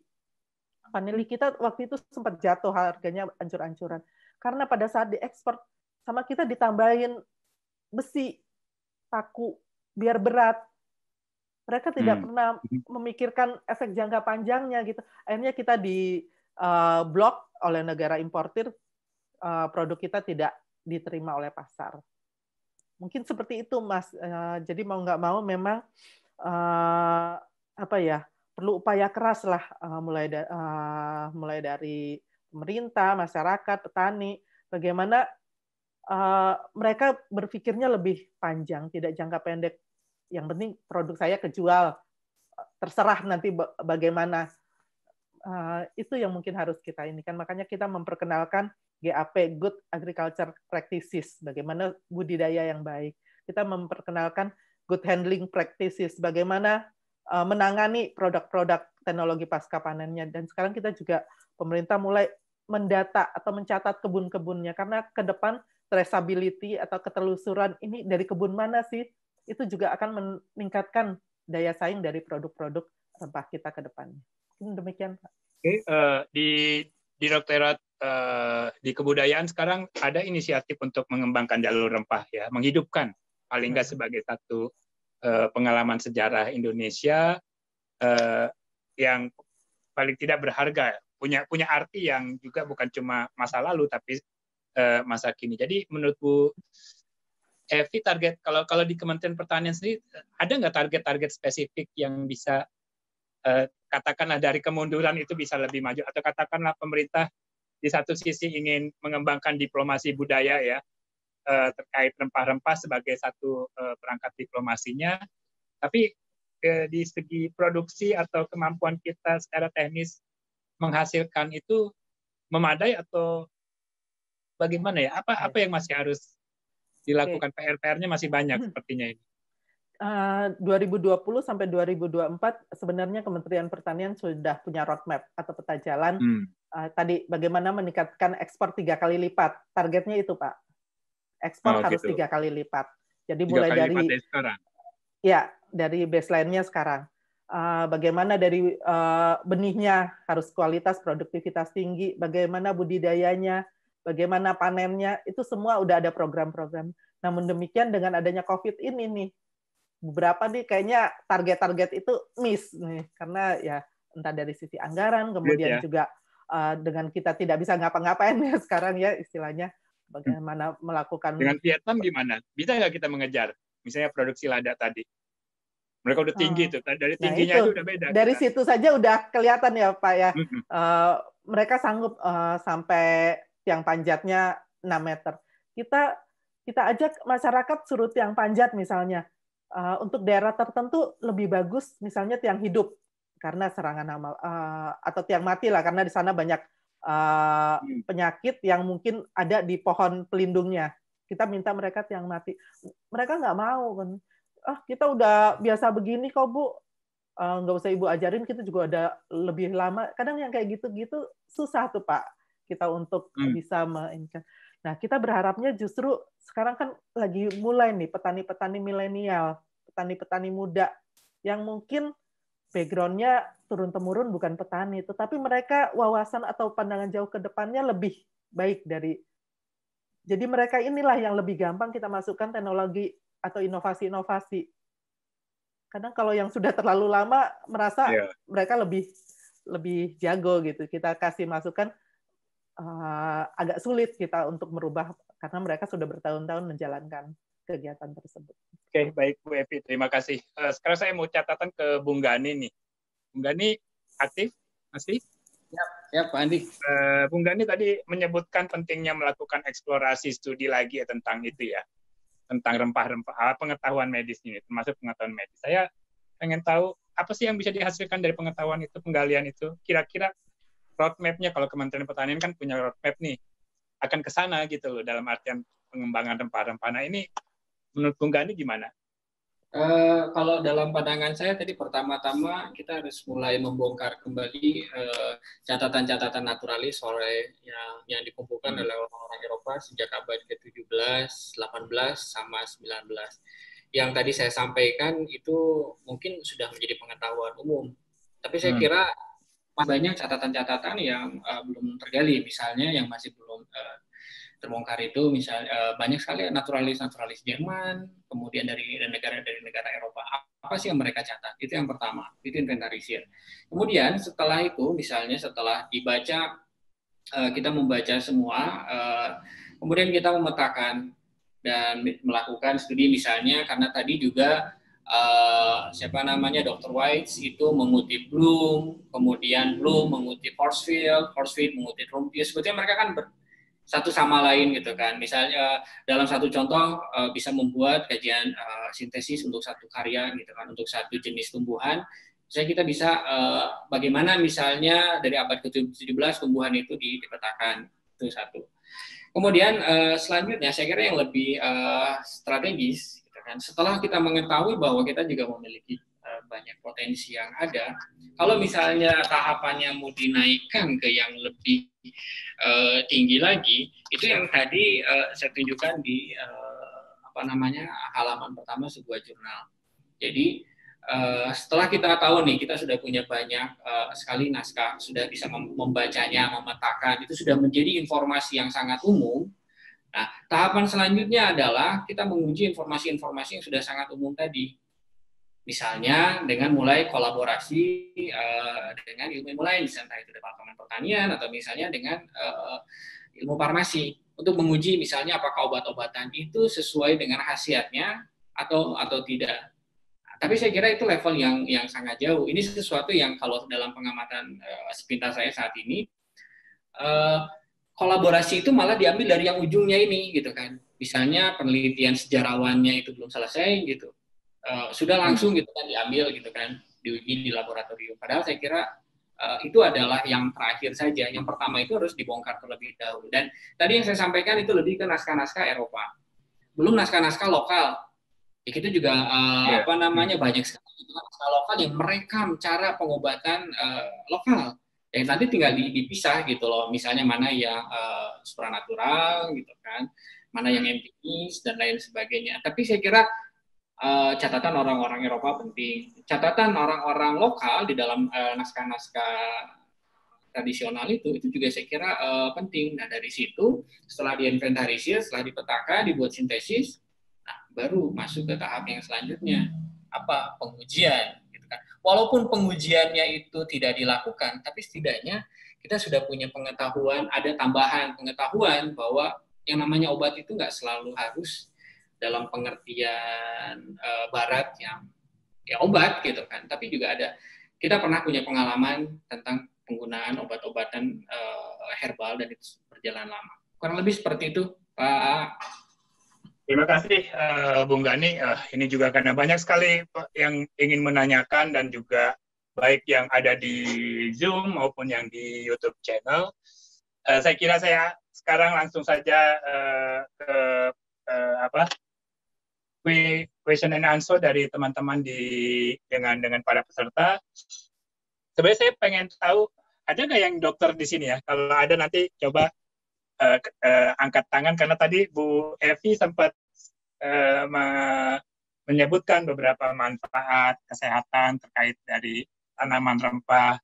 Vanili kita waktu itu sempat jatuh, harganya ancur-ancuran. Karena pada saat diekspor, sama kita ditambahin besi, paku, biar berat. Mereka tidak pernah memikirkan efek jangka panjangnya gitu. Akhirnya kita di-blok oleh negara importir, produk kita tidak diterima oleh pasar. Mungkin seperti itu, Mas. Jadi mau nggak mau memang apa ya, perlu upaya keras lah, mulai dari pemerintah, masyarakat, petani, bagaimana mereka berpikirnya lebih panjang, tidak jangka pendek. Yang penting produk saya kejual, terserah nanti bagaimana. Itu yang mungkin harus kita ini kan, makanya kita memperkenalkan GAP, Good Agriculture Practices, bagaimana budidaya yang baik. Kita memperkenalkan good handling practices, bagaimana menangani produk-produk teknologi pasca panennya. Dan sekarang kita juga, pemerintah mulai mendata atau mencatat kebun-kebunnya, karena ke depan traceability atau ketelusuran ini dari kebun mana sih, itu juga akan meningkatkan daya saing dari produk-produk rempah kita ke depannya. Demikian, Pak. Oke, di Direktorat di Kebudayaan sekarang ada inisiatif untuk mengembangkan jalur rempah, ya, menghidupkan paling nggak sebagai satu pengalaman sejarah Indonesia yang paling tidak berharga, punya arti yang juga bukan cuma masa lalu tapi masa kini. Jadi menurut Bu Evi, target kalau di Kementerian Pertanian sendiri ada nggak target-target spesifik yang bisa katakanlah dari kemunduran itu bisa lebih maju, atau katakanlah pemerintah di satu sisi ingin mengembangkan diplomasi budaya ya terkait rempah-rempah sebagai satu perangkat diplomasinya, tapi di segi produksi atau kemampuan kita secara teknis menghasilkan itu memadai atau bagaimana ya? Apa yang masih harus dilakukan? PR-nya masih banyak sepertinya ini. 2020 sampai 2024 sebenarnya Kementerian Pertanian sudah punya roadmap atau peta jalan tadi bagaimana meningkatkan ekspor 3 kali lipat. Targetnya itu, Pak. Ekspor harus gitu. 3 kali lipat. Jadi mulai dari sekarang. Ya, dari baseline-nya sekarang. Bagaimana dari benihnya harus kualitas, produktivitas tinggi, bagaimana budidayanya, bagaimana panennya, itu semua udah ada program-program. Namun demikian dengan adanya COVID ini nih, beberapa nih kayaknya target-target itu miss nih, karena ya entah dari sisi anggaran, kemudian juga dengan kita tidak bisa ngapa-ngapain ya sekarang ya istilahnya, bagaimana melakukan. Dengan Vietnam gimana? Bisa nggak kita mengejar? Misalnya produksi lada tadi, mereka udah tinggi itu, dari tingginya itu udah beda. Dari kita. Situ saja udah kelihatan ya Pak ya, mereka sanggup sampai tiang panjatnya 6 meter. Kita ajak masyarakat suruh tiang panjat misalnya. Untuk daerah tertentu lebih bagus misalnya tiang hidup karena serangan hama atau tiang mati lah karena di sana banyak penyakit yang mungkin ada di pohon pelindungnya. Kita minta mereka tiang mati, mereka nggak mau kan. Ah kita udah biasa begini kok Bu, nggak usah Ibu ajarin, kita juga ada lebih lama. Kadang yang kayak gitu-gitu susah tuh Pak kita untuk bisa mainkan. Nah, kita berharapnya justru sekarang kan lagi mulai nih petani-petani milenial, petani-petani muda yang mungkin background-nya turun-temurun bukan petani, tetapi mereka wawasan atau pandangan jauh ke depannya lebih baik dari. Jadi mereka inilah yang lebih gampang kita masukkan teknologi atau inovasi-inovasi. Kadang kalau yang sudah terlalu lama merasa mereka lebih jago gitu. Kita kasih masukan agak sulit kita untuk merubah karena mereka sudah bertahun-tahun menjalankan kegiatan tersebut. Oke, baik Bu Evi, terima kasih. Sekarang saya mau catatan ke Bung Gani nih. Bung Gani aktif masih? Ya, Pak Andi. Bung Gani tadi menyebutkan pentingnya melakukan eksplorasi studi lagi tentang itu ya, tentang rempah-rempah, pengetahuan medis ini, termasuk pengetahuan medis. Saya pengen tahu apa sih yang bisa dihasilkan dari pengetahuan itu, penggalian itu, kira-kira. Roadmap-nya kalau Kementerian Pertanian kan punya roadmap nih akan ke sana gitu loh dalam artian pengembangan rempah-rempah. Nah ini menurut Bung Gani gimana? Kalau dalam pandangan saya tadi pertama-tama kita harus mulai membongkar kembali catatan-catatan naturalis yang dikumpulkan oleh orang-orang Eropa sejak abad ke-17, 18 sama 19. Yang tadi saya sampaikan itu mungkin sudah menjadi pengetahuan umum. Tapi saya kira banyak catatan-catatan yang belum tergali, misalnya yang masih belum terbongkar itu, misalnya banyak sekali naturalis-naturalis Jerman, kemudian dari negara Eropa. Apa sih yang mereka catat? Itu yang pertama, itu inventarisir. Kemudian setelah itu, misalnya setelah dibaca, kita membaca semua, kemudian kita memetakan dan melakukan studi misalnya, karena tadi juga Dr. White itu mengutip Bloom, kemudian Bloom mengutip Horsfield mengutip Rumphius, sebetulnya mereka kan satu sama lain gitu kan. Misalnya dalam satu contoh bisa membuat kajian sintesis untuk satu karya gitu kan, untuk satu jenis tumbuhan. Misalnya kita bisa bagaimana misalnya dari abad ke-17 tumbuhan itu dipetakan, itu satu. Kemudian selanjutnya saya kira yang lebih strategis. Setelah kita mengetahui bahwa kita juga memiliki banyak potensi yang ada, kalau misalnya tahapannya mau dinaikkan ke yang lebih tinggi lagi, itu yang tadi saya tunjukkan di halaman pertama sebuah jurnal. Jadi setelah kita tahu nih kita sudah punya banyak sekali naskah, sudah bisa membacanya, memetakan, itu sudah menjadi informasi yang sangat umum. Nah, tahapan selanjutnya adalah kita menguji informasi-informasi yang sudah sangat umum tadi. Misalnya dengan mulai kolaborasi dengan ilmu lain, misalnya itu Departemen Pertanian atau misalnya dengan ilmu farmasi untuk menguji misalnya apakah obat-obatan itu sesuai dengan khasiatnya atau tidak. Nah, tapi saya kira itu level yang sangat jauh. Ini sesuatu yang kalau dalam pengamatan sepintas saya saat ini, kolaborasi itu malah diambil dari yang ujungnya ini, gitu kan. Misalnya penelitian sejarawannya itu belum selesai, gitu. Sudah langsung, gitu kan, diambil, gitu kan, diuji di laboratorium. Padahal saya kira itu adalah yang terakhir saja. Yang pertama itu harus dibongkar terlebih dahulu. Dan tadi yang saya sampaikan itu lebih ke naskah-naskah Eropa. Belum naskah-naskah lokal. Ya, kita juga banyak sekali naskah lokal yang merekam cara pengobatan lokal. Yang nanti tinggal dipisah gitu loh, misalnya mana yang supranatural gitu kan, mana yang empiris dan lain sebagainya. Tapi saya kira catatan orang-orang Eropa penting. Catatan orang-orang lokal di dalam naskah-naskah tradisional itu juga saya kira penting. Nah dari situ setelah diinventarisir, setelah dipetakan, dibuat sintesis, nah baru masuk ke tahap yang selanjutnya, apa, pengujian. Walaupun pengujiannya itu tidak dilakukan, tapi setidaknya kita sudah punya pengetahuan, ada tambahan pengetahuan bahwa yang namanya obat itu nggak selalu harus dalam pengertian barat yang ya obat gitu kan, tapi juga ada, kita pernah punya pengalaman tentang penggunaan obat-obatan herbal dan itu berjalan lama. Kurang lebih seperti itu, Pak. Terima kasih, Bung Gani. Ini juga karena banyak sekali yang ingin menanyakan dan juga baik yang ada di Zoom maupun yang di YouTube channel. Saya kira saya sekarang langsung saja ke question and answer dari teman-teman dengan para peserta. Sebenarnya saya pengen tahu ada nggak yang dokter di sini ya? Kalau ada nanti coba. Angkat tangan karena tadi Bu Evi sempat menyebutkan beberapa manfaat kesehatan terkait dari tanaman rempah.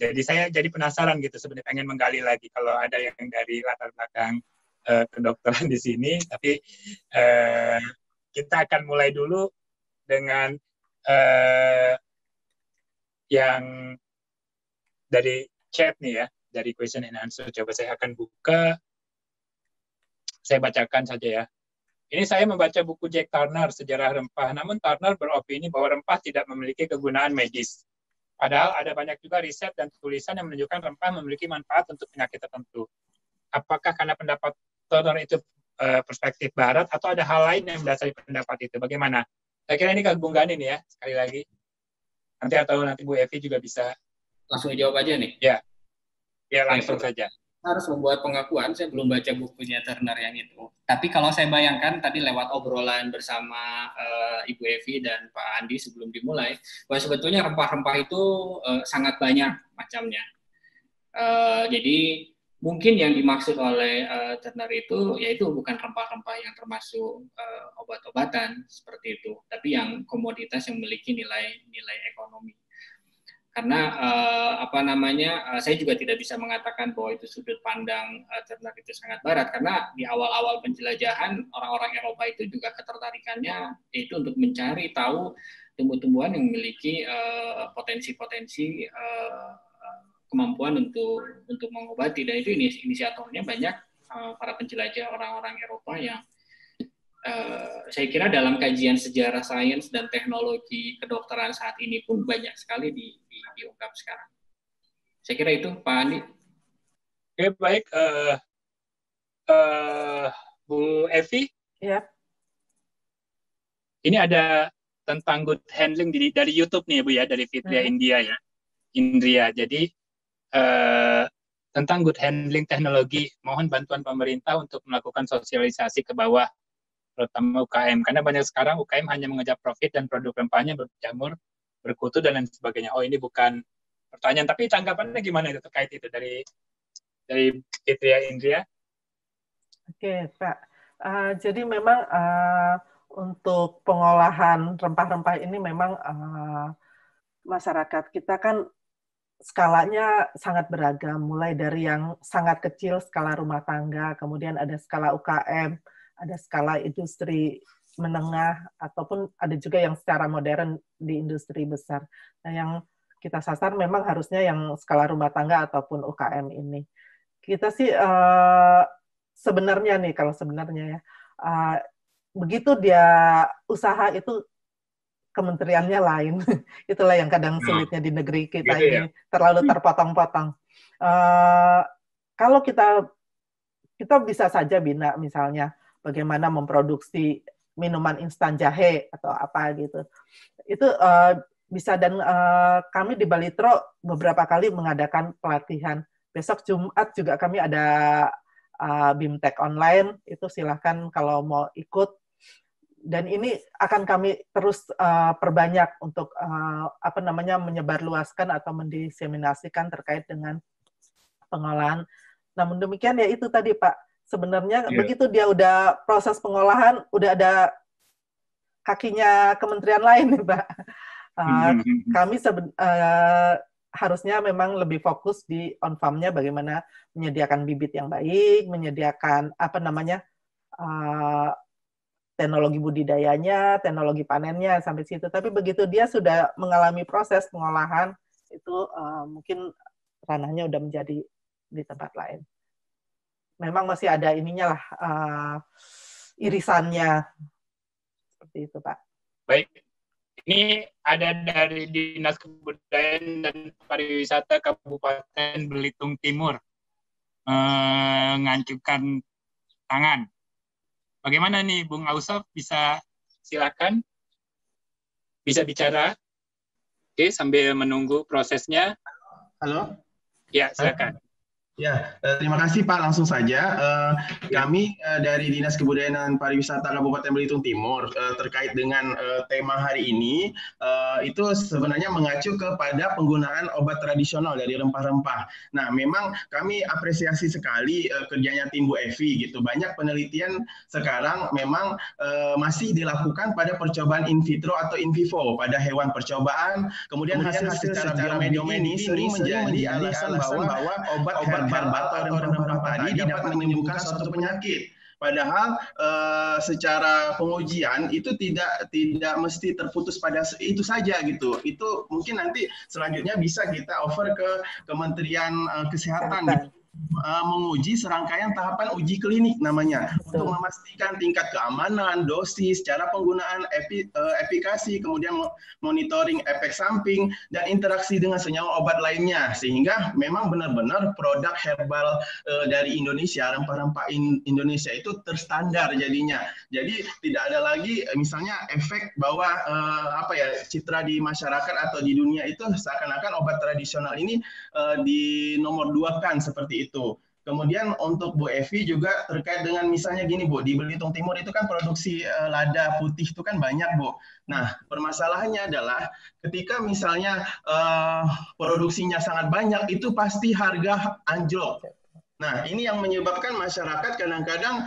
Jadi saya jadi penasaran gitu, sebenarnya pengen menggali lagi kalau ada yang dari latar belakang kedokteran di sini. Tapi kita akan mulai dulu dengan yang dari chat nih ya. Dari question and answer, coba saya akan buka. Saya bacakan saja ya. Ini saya membaca buku Jack Turner, Sejarah Rempah. Namun Turner beropini bahwa rempah tidak memiliki kegunaan medis. Padahal ada banyak juga riset dan tulisan yang menunjukkan rempah memiliki manfaat untuk penyakit tertentu. Apakah karena pendapat Turner itu perspektif barat atau ada hal lain yang mendasari pendapat itu? Bagaimana? Saya kira ini kebunggaan ini ya, sekali lagi. Nanti atau nanti Bu Evi juga bisa. Langsung jawab aja nih? Ya. Ya langsung saja. Harus membuat pengakuan, saya belum baca bukunya Turner yang itu. Tapi kalau saya bayangkan tadi lewat obrolan bersama Ibu Evi dan Pak Andi sebelum dimulai, bahwa sebetulnya rempah-rempah itu sangat banyak macamnya. Jadi mungkin yang dimaksud oleh Turner itu, yaitu bukan rempah-rempah yang termasuk obat-obatan seperti itu, tapi yang komoditas yang memiliki nilai ekonomi. Karena saya juga tidak bisa mengatakan bahwa itu sudut pandang Turner itu sangat barat, karena di awal-awal penjelajahan orang-orang Eropa itu juga ketertarikannya itu untuk mencari tahu tumbuh-tumbuhan yang memiliki potensi-potensi kemampuan untuk mengobati, dan itu inisiatornya banyak para penjelajah orang-orang Eropa yang saya kira dalam kajian sejarah sains dan teknologi kedokteran saat ini pun banyak sekali diungkap sekarang. Saya kira itu, Pak Andi. Oke, baik. Bu Evi? Ya. Ini ada tentang good handling dari YouTube nih, Bu, ya, dari Fitria India, ya. Indria. Jadi, tentang good handling teknologi, mohon bantuan pemerintah untuk melakukan sosialisasi ke bawah, terutama UKM, karena banyak sekarang UKM hanya mengejar profit dan produk rempahnya berjamur, berkutu, dan lain sebagainya. Oh, ini bukan pertanyaan, tapi tanggapannya gimana itu terkait itu dari Fitria Indria? Oke, Pak. Jadi memang untuk pengolahan rempah-rempah ini memang masyarakat kita kan skalanya sangat beragam, mulai dari yang sangat kecil skala rumah tangga, kemudian ada skala UKM, ada skala industri menengah, ataupun ada juga yang secara modern di industri besar. Nah, yang kita sasar memang harusnya yang skala rumah tangga ataupun UKM ini. Kita sih sebenarnya nih, kalau sebenarnya ya, begitu dia usaha itu kementeriannya lain. Itulah yang kadang sulitnya di negeri kita ini, terlalu terpotong-potong. Kalau kita bisa saja bina misalnya bagaimana memproduksi minuman instan jahe atau apa gitu. Itu bisa, dan kami di Balitro beberapa kali mengadakan pelatihan. Besok Jumat juga kami ada BIMTEK online, itu silahkan kalau mau ikut. Dan ini akan kami terus perbanyak untuk menyebarluaskan atau mendiseminasikan terkait dengan pengolahan. Namun demikian ya itu tadi Pak, sebenarnya begitu dia udah proses pengolahan, udah ada kakinya kementerian lain nih Pak. Kami harusnya memang lebih fokus di on-farm-nya, bagaimana menyediakan bibit yang baik, menyediakan teknologi budidayanya, teknologi panennya sampai situ. Tapi begitu dia sudah mengalami proses pengolahan, itu mungkin ranahnya udah menjadi di tempat lain. Memang masih ada ininya lah, irisannya. Seperti itu, Pak. Baik. Ini ada dari Dinas Kebudayaan dan Pariwisata Kabupaten Belitung Timur, mengajukan tangan. Bagaimana nih, Bung Ausaf, bisa silakan, bisa bicara, oke, sambil menunggu prosesnya. Halo. Ya, silakan. Ya, terima kasih Pak. Langsung saja, kami dari Dinas Kebudayaan dan Pariwisata Kabupaten Belitung Timur terkait dengan tema hari ini, itu sebenarnya mengacu kepada penggunaan obat tradisional dari rempah-rempah. Nah, memang kami apresiasi sekali kerjanya tim Bu Evi gitu. Banyak penelitian sekarang memang masih dilakukan pada percobaan in vitro atau in vivo pada hewan percobaan. Kemudian hasil-hasil secara biomed ini sering menjadi alasan bahwa obat herba atau rempah-rempah tadi dapat menyembuhkan suatu penyakit. Padahal secara pengujian itu tidak mesti terputus pada itu saja gitu. Itu mungkin nanti selanjutnya bisa kita over ke Kementerian Kesehatan gitu, menguji serangkaian tahapan uji klinik namanya, untuk memastikan tingkat keamanan, dosis, cara penggunaan, efikasi, kemudian monitoring efek samping, dan interaksi dengan senyawa obat lainnya, sehingga memang benar-benar produk herbal dari Indonesia, rempah-rempah Indonesia itu terstandar jadinya. Jadi tidak ada lagi misalnya efek bahwa citra di masyarakat atau di dunia itu seakan-akan obat tradisional ini dinomor-duakan seperti itu. Kemudian untuk Bu Evi juga terkait dengan misalnya gini Bu, di Belitung Timur itu kan produksi lada putih itu kan banyak Bu. Nah, permasalahannya adalah ketika misalnya produksinya sangat banyak, itu pasti harga anjlok. Nah, ini yang menyebabkan masyarakat kadang-kadang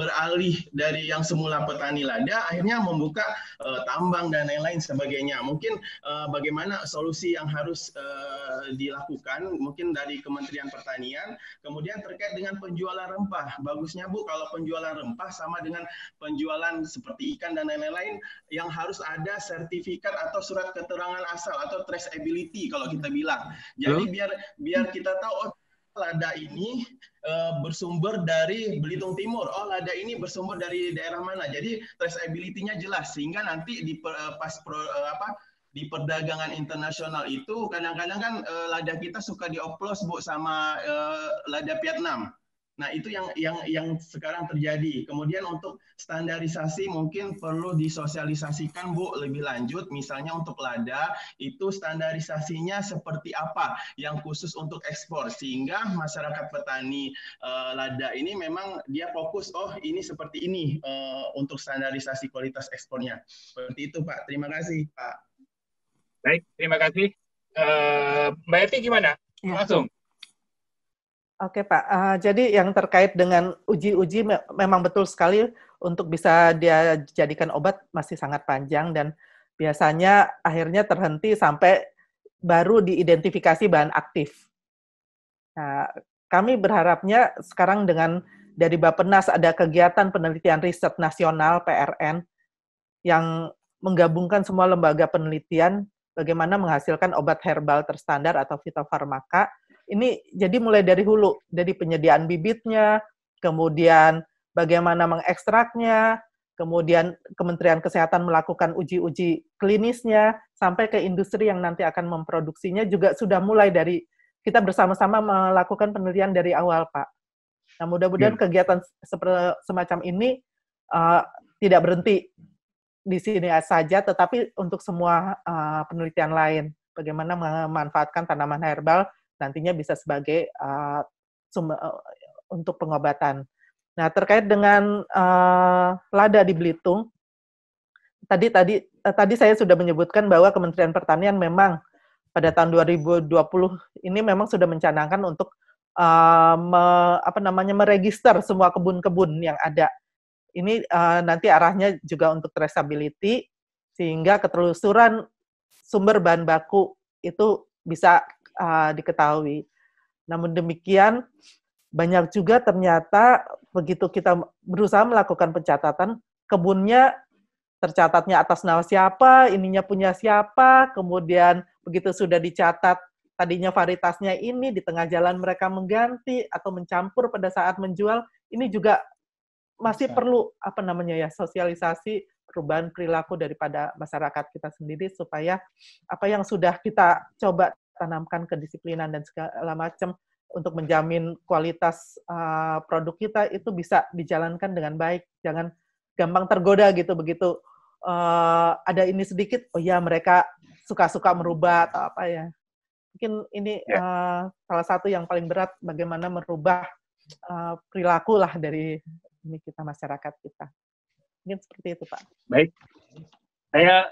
beralih dari yang semula petani lada, akhirnya membuka tambang dan lain-lain sebagainya. Mungkin bagaimana solusi yang harus dilakukan, mungkin dari Kementerian Pertanian. Kemudian terkait dengan penjualan rempah. Bagusnya Bu, kalau penjualan rempah sama dengan penjualan seperti ikan dan lain-lain, yang harus ada sertifikat atau surat keterangan asal atau traceability kalau kita bilang. Jadi biar kita tahu, oh, lada ini bersumber dari Belitung Timur. Oh, lada ini bersumber dari daerah mana. Jadi traceability-nya jelas, sehingga nanti di perdagangan internasional itu kadang-kadang kan lada kita suka dioplos Bu sama lada Vietnam. Nah, itu yang sekarang terjadi. Kemudian untuk standarisasi mungkin perlu disosialisasikan Bu lebih lanjut, misalnya untuk lada itu standarisasinya seperti apa yang khusus untuk ekspor, sehingga masyarakat petani lada ini memang dia fokus, oh ini seperti ini untuk standarisasi kualitas ekspornya. Seperti itu Pak, terima kasih Pak. Baik, terima kasih. Mbak Eti gimana? Langsung. Oke Pak, jadi yang terkait dengan uji-uji memang betul sekali untuk bisa dia jadikan obat masih sangat panjang, dan biasanya akhirnya terhenti sampai baru diidentifikasi bahan aktif. Nah, kami berharapnya sekarang dengan dari Bappenas ada kegiatan penelitian riset nasional PRN yang menggabungkan semua lembaga penelitian bagaimana menghasilkan obat herbal terstandar atau fitofarmaka. Ini jadi mulai dari hulu, dari penyediaan bibitnya, kemudian bagaimana mengekstraknya, kemudian Kementerian Kesehatan melakukan uji-uji klinisnya, sampai ke industri yang nanti akan memproduksinya juga sudah mulai dari, kita bersama-sama melakukan penelitian dari awal, Pak. Nah, mudah-mudahan kegiatan semacam ini tidak berhenti di sini saja, tetapi untuk semua penelitian lain, bagaimana memanfaatkan tanaman herbal nantinya bisa sebagai untuk pengobatan. Nah, terkait dengan lada di Belitung, tadi saya sudah menyebutkan bahwa Kementerian Pertanian memang pada tahun 2020 ini memang sudah mencanangkan untuk meregister semua kebun-kebun yang ada. Ini nanti arahnya juga untuk traceability, sehingga ketelusuran sumber bahan baku itu bisa diketahui. Namun demikian, banyak juga ternyata begitu kita berusaha melakukan pencatatan, kebunnya tercatatnya atas nama siapa, ininya punya siapa, kemudian begitu sudah dicatat, tadinya varietasnya ini, di tengah jalan mereka mengganti atau mencampur pada saat menjual, ini juga masih perlu sosialisasi perubahan perilaku daripada masyarakat kita sendiri, supaya apa yang sudah kita coba tanamkan kedisiplinan dan segala macam untuk menjamin kualitas produk kita itu bisa dijalankan dengan baik. Jangan gampang tergoda gitu, begitu ada ini sedikit, oh ya mereka suka-suka merubah atau apa ya. Mungkin ini salah satu yang paling berat, bagaimana merubah perilaku lah dari ini kita, masyarakat kita. Mungkin seperti itu, Pak. Baik. Saya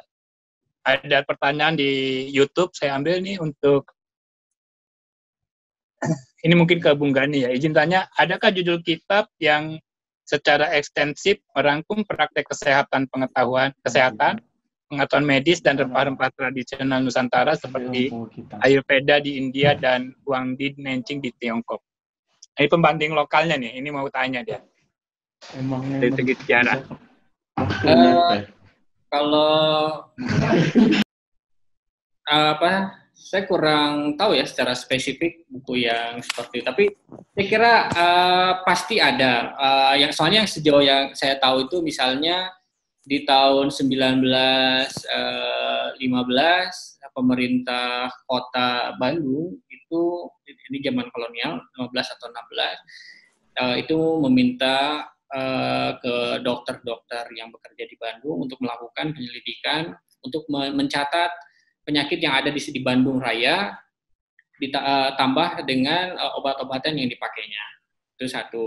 ada pertanyaan di YouTube, saya ambil nih untuk ini mungkin ke Bung Gani ya. Izin tanya, adakah judul kitab yang secara ekstensif merangkum praktek kesehatan pengetahuan medis dan rempah-rempah tradisional Nusantara seperti Ayurveda di India dan Wang Di Nencing di Tiongkok? Ini pembanding lokalnya nih, ini mau tanya dia. Dari segi sejarah. Saya kurang tahu ya secara spesifik buku yang seperti itu, tapi saya kira pasti ada. Soalnya yang sejauh yang saya tahu itu misalnya di tahun 1915 pemerintah kota Bandung itu, ini zaman kolonial 15 atau 16, itu meminta ke dokter-dokter yang bekerja di Bandung untuk melakukan penyelidikan, untuk mencatat penyakit yang ada di Bandung Raya, ditambah dengan obat-obatan yang dipakainya. Itu satu.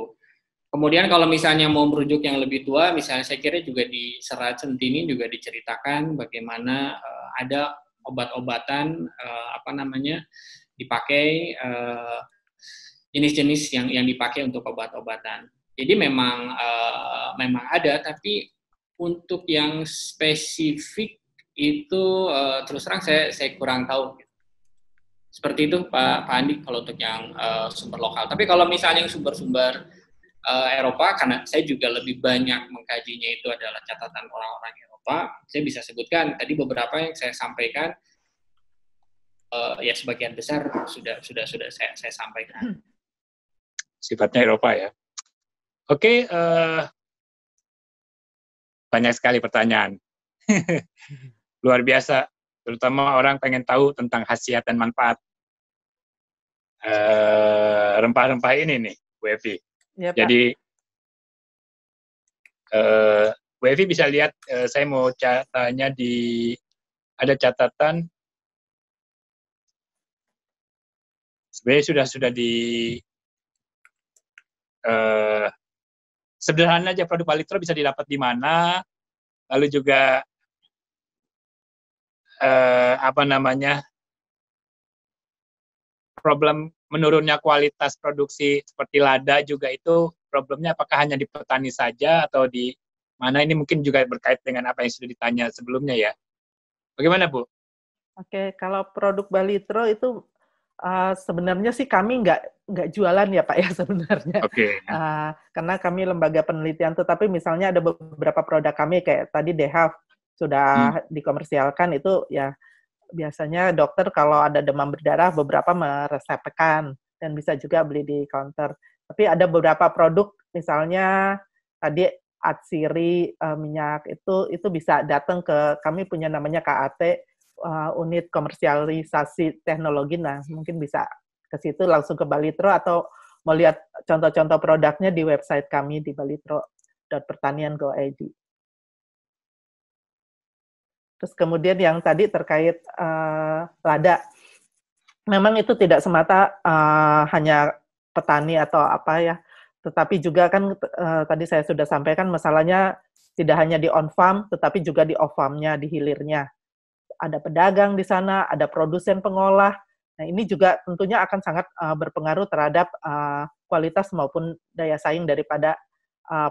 Kemudian kalau misalnya mau merujuk yang lebih tua, misalnya saya kira juga di Serat Sentini juga diceritakan bagaimana ada obat-obatan dipakai, jenis-jenis yang dipakai untuk obat-obatan. Jadi memang ada, tapi untuk yang spesifik itu terus terang saya kurang tahu. Seperti itu Pak Andi kalau untuk yang sumber lokal. Tapi kalau misalnya yang sumber-sumber Eropa, karena saya juga lebih banyak mengkajinya itu adalah catatan orang-orang Eropa, saya bisa sebutkan tadi beberapa yang saya sampaikan, sebagian besar sudah saya sampaikan. Sifatnya Eropa ya. Oke, banyak sekali pertanyaan. Luar biasa, terutama orang pengen tahu tentang khasiat dan manfaat rempah-rempah ini nih, Bu Evi. Ya, jadi Bu Evi bisa lihat, saya mau tanya ada catatan, sebenarnya sudah di sederhana aja, produk palitro bisa didapat di mana, lalu juga problem menurunnya kualitas produksi seperti lada juga itu problemnya apakah hanya di petani saja atau di mana, ini mungkin juga berkait dengan apa yang sudah ditanya sebelumnya ya. Bagaimana Bu? Oke, kalau produk balitro itu sebenarnya sih kami nggak jualan ya Pak ya sebenarnya. Oke. Karena kami lembaga penelitian, tetapi misalnya ada beberapa produk kami kayak tadi DHAF sudah dikomersialkan, itu ya biasanya dokter kalau ada demam berdarah beberapa meresepkan dan bisa juga beli di counter. Tapi ada beberapa produk misalnya tadi atsiri, minyak itu bisa datang ke kami, punya namanya KAT, unit komersialisasi teknologi. Nah, mungkin bisa ke situ langsung ke Balitro, atau mau lihat contoh-contoh produknya di website kami di balitro.pertanian.go.id. Terus kemudian yang tadi terkait lada, memang itu tidak semata hanya petani atau apa ya, tetapi juga kan tadi saya sudah sampaikan masalahnya tidak hanya di on-farm, tetapi juga di off-farmnya, di hilirnya. Ada pedagang di sana, ada produsen pengolah. Nah, ini juga tentunya akan sangat berpengaruh terhadap kualitas maupun daya saing daripada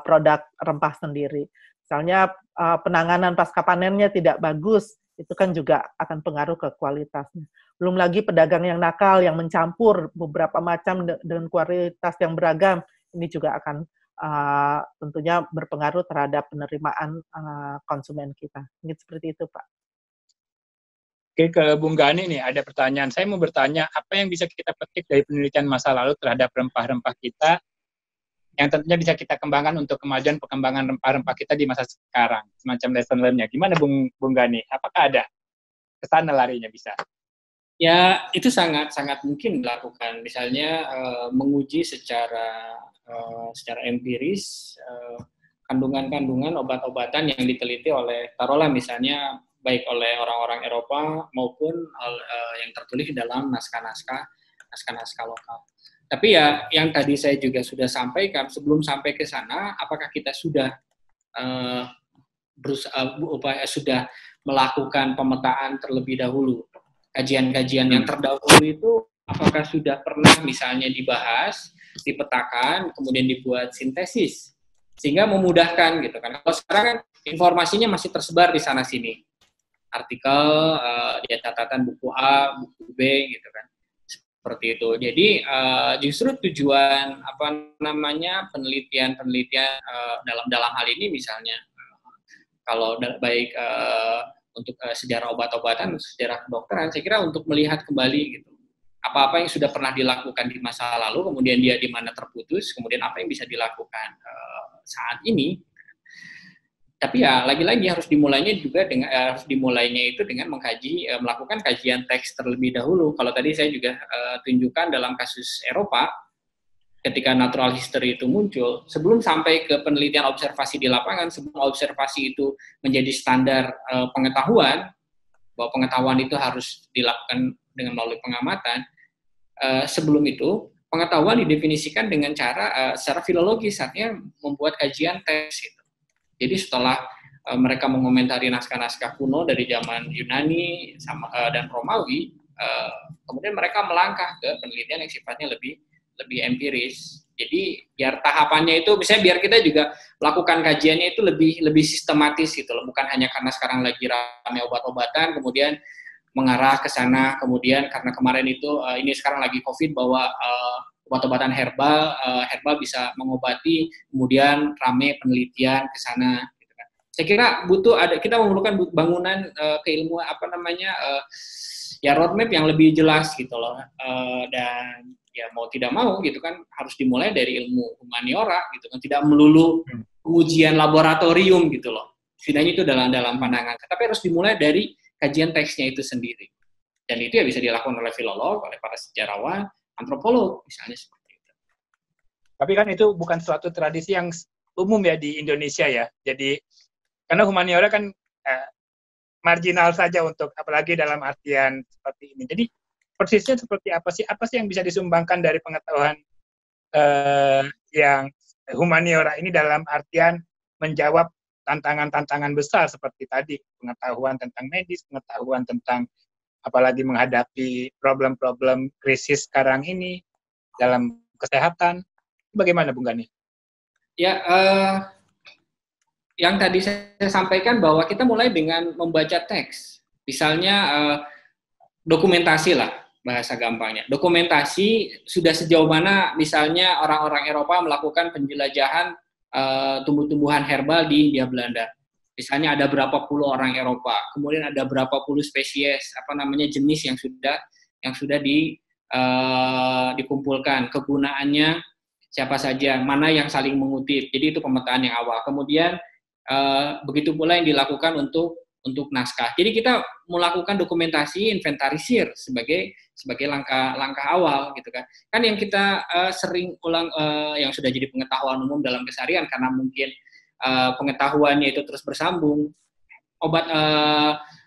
produk rempah sendiri. Misalnya penanganan pasca panennya tidak bagus, itu kan juga akan pengaruh ke kualitasnya. Belum lagi pedagang yang nakal, yang mencampur beberapa macam dengan kualitas yang beragam, ini juga akan tentunya berpengaruh terhadap penerimaan konsumen kita. Mungkin seperti itu, Pak. Oke, ke Bung Gani nih, ada pertanyaan. Saya mau bertanya, apa yang bisa kita petik dari penelitian masa lalu terhadap rempah-rempah kita, yang tentunya bisa kita kembangkan untuk kemajuan perkembangan rempah-rempah kita di masa sekarang, semacam lesson learn-nya. Gimana, Bung Gani? Apakah ada kesana larinya bisa? Ya, itu sangat mungkin dilakukan. Misalnya menguji secara empiris kandungan-kandungan obat-obatan yang diteliti oleh, taruhlah misalnya baik oleh orang-orang Eropa maupun yang tertulis dalam naskah-naskah lokal. Tapi ya yang tadi saya juga sudah sampaikan, sebelum sampai ke sana, apakah kita sudah sudah melakukan pemetaan terlebih dahulu? Kajian-kajian yang terdahulu itu apakah sudah pernah misalnya dibahas, dipetakan, kemudian dibuat sintesis, sehingga memudahkan gitu kan. Kalau sekarang kan informasinya masih tersebar di sana-sini. Artikel, dia catatan buku A, buku B gitu kan. Seperti itu. Jadi justru tujuan penelitian dalam hal ini misalnya kalau baik untuk sejarah obat-obatan, sejarah kedokteran, saya kira untuk melihat kembali gitu. Apa-apa yang sudah pernah dilakukan di masa lalu, kemudian dia di mana terputus, kemudian apa yang bisa dilakukan saat ini. Tapi ya lagi-lagi harus dimulainya itu dengan mengkaji, melakukan kajian teks terlebih dahulu. Kalau tadi saya juga tunjukkan dalam kasus Eropa, ketika natural history itu muncul, sebelum sampai ke penelitian observasi di lapangan, sebelum observasi itu menjadi standar pengetahuan, bahwa pengetahuan itu harus dilakukan dengan melalui pengamatan, sebelum itu pengetahuan didefinisikan dengan cara secara filologis, artinya membuat kajian teks itu. Jadi setelah mereka mengomentari naskah-naskah kuno dari zaman Yunani dan Romawi, kemudian mereka melangkah ke penelitian yang sifatnya lebih empiris. Jadi biar tahapannya itu, misalnya biar kita juga melakukan kajiannya itu lebih sistematis gitu loh, bukan hanya karena sekarang lagi ramai obat-obatan, kemudian mengarah ke sana, kemudian karena kemarin itu, ini sekarang lagi COVID, bahwa obat-obatan herbal bisa mengobati, kemudian rame penelitian ke sana. Gitu kan. Saya kira kita memerlukan bangunan keilmuan, roadmap yang lebih jelas gitu loh, dan ya mau tidak mau gitu kan, harus dimulai dari ilmu humaniora gitu kan, tidak melulu ujian laboratorium gitu loh, setidaknya itu dalam pandangan, tapi harus dimulai dari kajian teksnya itu sendiri. Dan itu ya bisa dilakukan oleh filolog, oleh para sejarawan, antropolog, misalnya seperti itu. Tapi kan itu bukan suatu tradisi yang umum ya di Indonesia ya. Jadi, karena humaniora kan marginal saja untuk, apalagi dalam artian seperti ini. Jadi, persisnya seperti apa sih yang bisa disumbangkan dari pengetahuan yang humaniora ini dalam artian menjawab tantangan-tantangan besar seperti tadi, pengetahuan tentang medis, pengetahuan tentang apalagi menghadapi problem-problem krisis sekarang ini dalam kesehatan. Bagaimana, Bung Gani? Ya, yang tadi saya sampaikan bahwa kita mulai dengan membaca teks. Misalnya dokumentasi lah, bahasa gampangnya. Dokumentasi sudah sejauh mana misalnya orang-orang Eropa melakukan penjelajahan tumbuh-tumbuhan herbal di India Belanda. Misalnya ada berapa puluh orang Eropa, kemudian ada berapa puluh spesies, jenis yang sudah dikumpulkan, kegunaannya, siapa saja, mana yang saling mengutip. Jadi itu pemetaan yang awal. Kemudian begitu pula yang dilakukan untuk naskah. Jadi kita melakukan dokumentasi, inventarisir sebagai langkah awal gitu kan. Kan yang kita sering ulang yang sudah jadi pengetahuan umum dalam keseharian karena mungkin pengetahuannya itu terus bersambung. Obat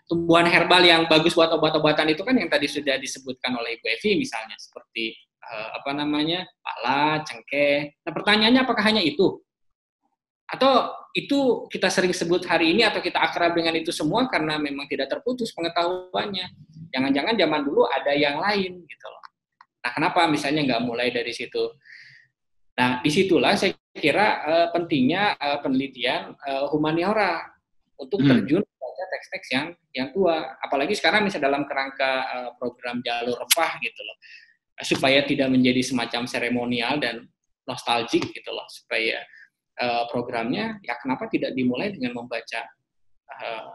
tumbuhan herbal yang bagus buat obat-obatan itu kan yang tadi sudah disebutkan oleh Ibu Evi misalnya seperti pala, cengkeh. Nah, pertanyaannya apakah hanya itu? Atau itu kita sering sebut hari ini atau kita akrab dengan itu semua karena memang tidak terputus pengetahuannya. Jangan-jangan zaman dulu ada yang lain gitu loh. Nah, kenapa misalnya nggak mulai dari situ? Nah, disitulah saya kira pentingnya penelitian humaniora untuk terjun pada teks-teks yang tua. Apalagi sekarang misalnya dalam kerangka program Jalur Rempah gitu loh. Supaya tidak menjadi semacam seremonial dan nostalgic gitu loh. Supaya programnya, ya kenapa tidak dimulai dengan membaca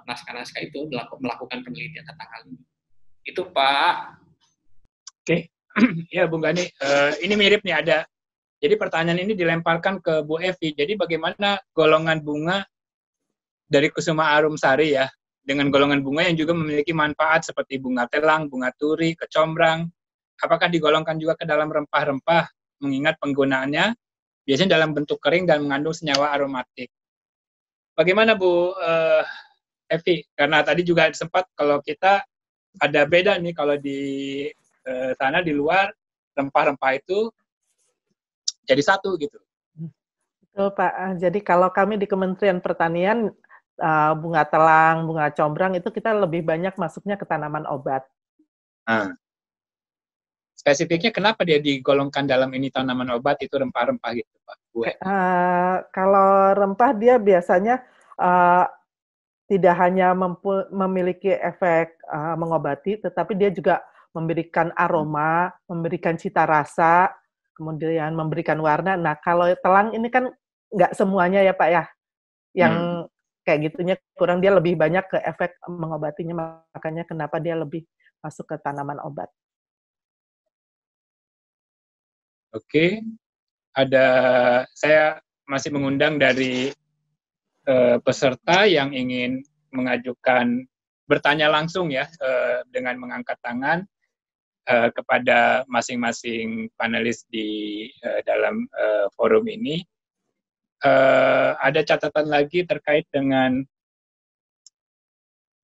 naskah-naskah itu, melakukan penelitian tentang hal ini. Itu, Pak. Oke. Ya, Bung Gani, ini mirip nih ada. Jadi pertanyaan ini dilemparkan ke Bu Evi. Jadi bagaimana golongan bunga dari Kusuma Arum Sari ya, dengan golongan bunga yang juga memiliki manfaat seperti bunga telang, bunga turi, kecombrang, apakah digolongkan juga ke dalam rempah-rempah mengingat penggunaannya biasanya dalam bentuk kering dan mengandung senyawa aromatik. Bagaimana Bu Evi? Karena tadi juga sempat kalau kita ada beda nih kalau di sana di luar rempah-rempah itu jadi satu gitu. Betul Pak. Jadi kalau kami di Kementerian Pertanian bunga telang, bunga combrang itu kita lebih banyak masuknya ke tanaman obat. Spesifiknya kenapa dia digolongkan dalam ini tanaman obat itu rempah-rempah gitu Pak? Kalau rempah dia biasanya tidak hanya memiliki efek mengobati, tetapi dia juga memberikan aroma, memberikan cita rasa, kemudian memberikan warna. Nah kalau telang ini kan nggak semuanya ya Pak ya, yang kayak gitunya kurang, dia lebih banyak ke efek mengobatinya, makanya kenapa dia lebih masuk ke tanaman obat. Oke, saya masih mengundang dari peserta yang ingin mengajukan, bertanya langsung ya, dengan mengangkat tangan kepada masing-masing panelis di dalam forum ini. Ada catatan lagi terkait dengan,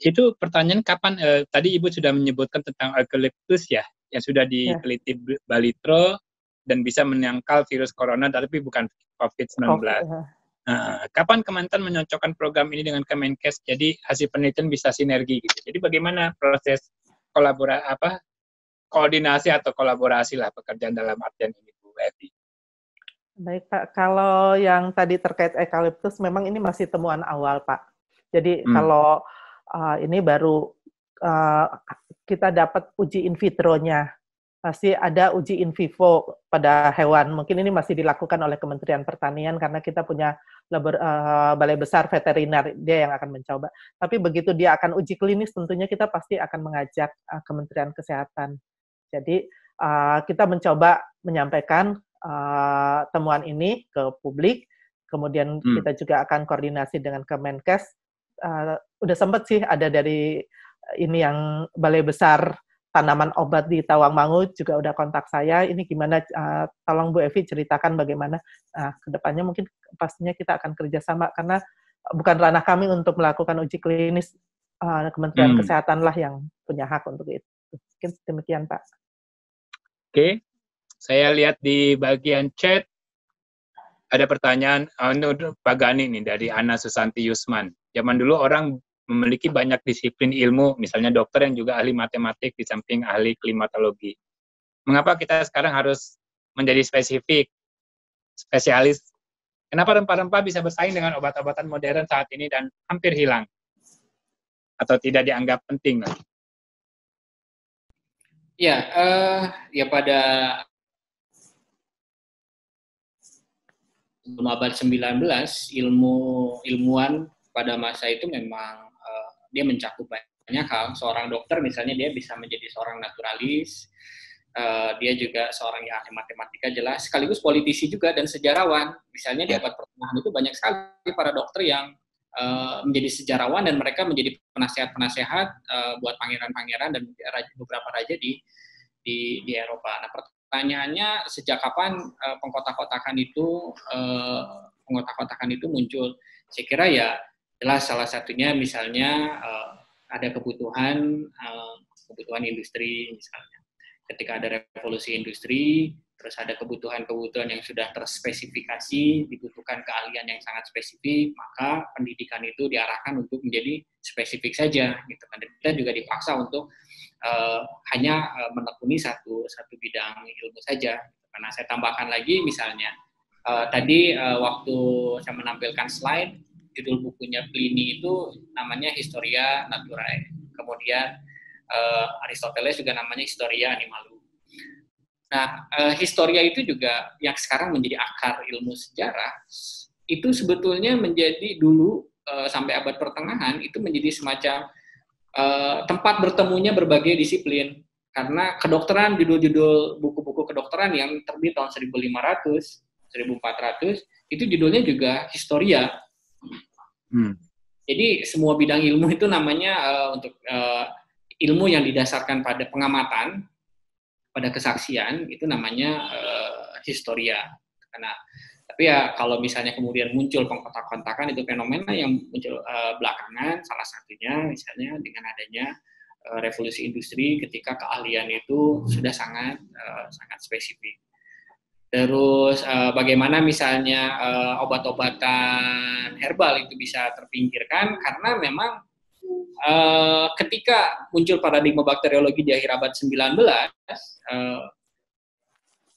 itu pertanyaan kapan, tadi Ibu sudah menyebutkan tentang eukaliptus ya, yang sudah diteliti Balitro, dan bisa menyangkal virus corona, tapi bukan COVID-19. Nah, kapan Kementan menyocokkan program ini dengan Kemenkes, jadi hasil penelitian bisa sinergi gitu. Jadi bagaimana proses koordinasi atau kolaborasi lah pekerjaan dalam artian ini, Bu Evi? Baik Pak, kalau yang tadi terkait eukaliptus, memang ini masih temuan awal Pak. Jadi kalau ini baru kita dapat uji in vitro-nya. Pasti ada uji in vivo pada hewan. Mungkin ini masih dilakukan oleh Kementerian Pertanian karena kita punya balai besar veteriner, dia yang akan mencoba. Tapi begitu dia akan uji klinis, tentunya kita pasti akan mengajak Kementerian Kesehatan. Jadi kita mencoba menyampaikan temuan ini ke publik, kemudian kita juga akan koordinasi dengan Kemenkes. Udah sempat sih ada dari ini yang balai besar tanaman obat di Tawangmangu juga udah kontak saya, ini gimana, tolong Bu Evi ceritakan bagaimana. Nah, kedepannya mungkin pastinya kita akan kerjasama, karena bukan ranah kami untuk melakukan uji klinis, Kementerian Kesehatan lah yang punya hak untuk itu. Mungkin demikian, Pak. Oke, saya lihat di bagian chat, ada pertanyaan, Pak Gani nih, dari Ana Susanti Yusman. Zaman dulu orang memiliki banyak disiplin ilmu, misalnya dokter yang juga ahli matematik di samping ahli klimatologi. Mengapa kita sekarang harus menjadi spesifik, spesialis? Kenapa rempah-rempah bisa bersaing dengan obat-obatan modern saat ini dan hampir hilang? Atau tidak dianggap penting? Ya, pada abad 19, ilmuwan pada masa itu memang dia mencakup banyak hal. Seorang dokter misalnya dia bisa menjadi seorang naturalis, dia juga seorang yang ahli matematika jelas, sekaligus politisi juga dan sejarawan. Misalnya di abad pertengahan itu banyak sekali para dokter yang menjadi sejarawan dan mereka menjadi penasehat-penasehat buat pangeran-pangeran dan beberapa raja di Eropa. Nah, pertanyaannya sejak kapan pengkotak-kotakan itu muncul? Saya kira ya jelas salah satunya misalnya ada kebutuhan industri misalnya. Ketika ada revolusi industri, terus ada kebutuhan-kebutuhan yang sudah terspesifikasi, dibutuhkan keahlian yang sangat spesifik, maka pendidikan itu diarahkan untuk menjadi spesifik saja, gitu kan. Kita juga dipaksa untuk hanya menekuni satu bidang ilmu saja. Karena saya tambahkan lagi, misalnya tadi waktu saya menampilkan slide, judul bukunya Pliny itu namanya Historia Naturae. Kemudian Aristoteles juga namanya Historia Animalum. Nah, historia itu juga yang sekarang menjadi akar ilmu sejarah, itu sebetulnya menjadi dulu sampai abad pertengahan, itu menjadi semacam tempat bertemunya berbagai disiplin. Karena kedokteran, judul-judul buku-buku kedokteran yang terbit tahun 1500, 1400, itu judulnya juga historia. Jadi semua bidang ilmu itu namanya ilmu yang didasarkan pada pengamatan, pada kesaksian, itu namanya historia. Karena, tapi ya kalau misalnya kemudian muncul pengkotak-kontakan, itu fenomena yang muncul belakangan, salah satunya misalnya dengan adanya revolusi industri ketika keahlian itu sudah sangat spesifik. Terus bagaimana misalnya obat-obatan herbal itu bisa terpinggirkan, karena memang ketika muncul paradigma bakteriologi di akhir abad 19,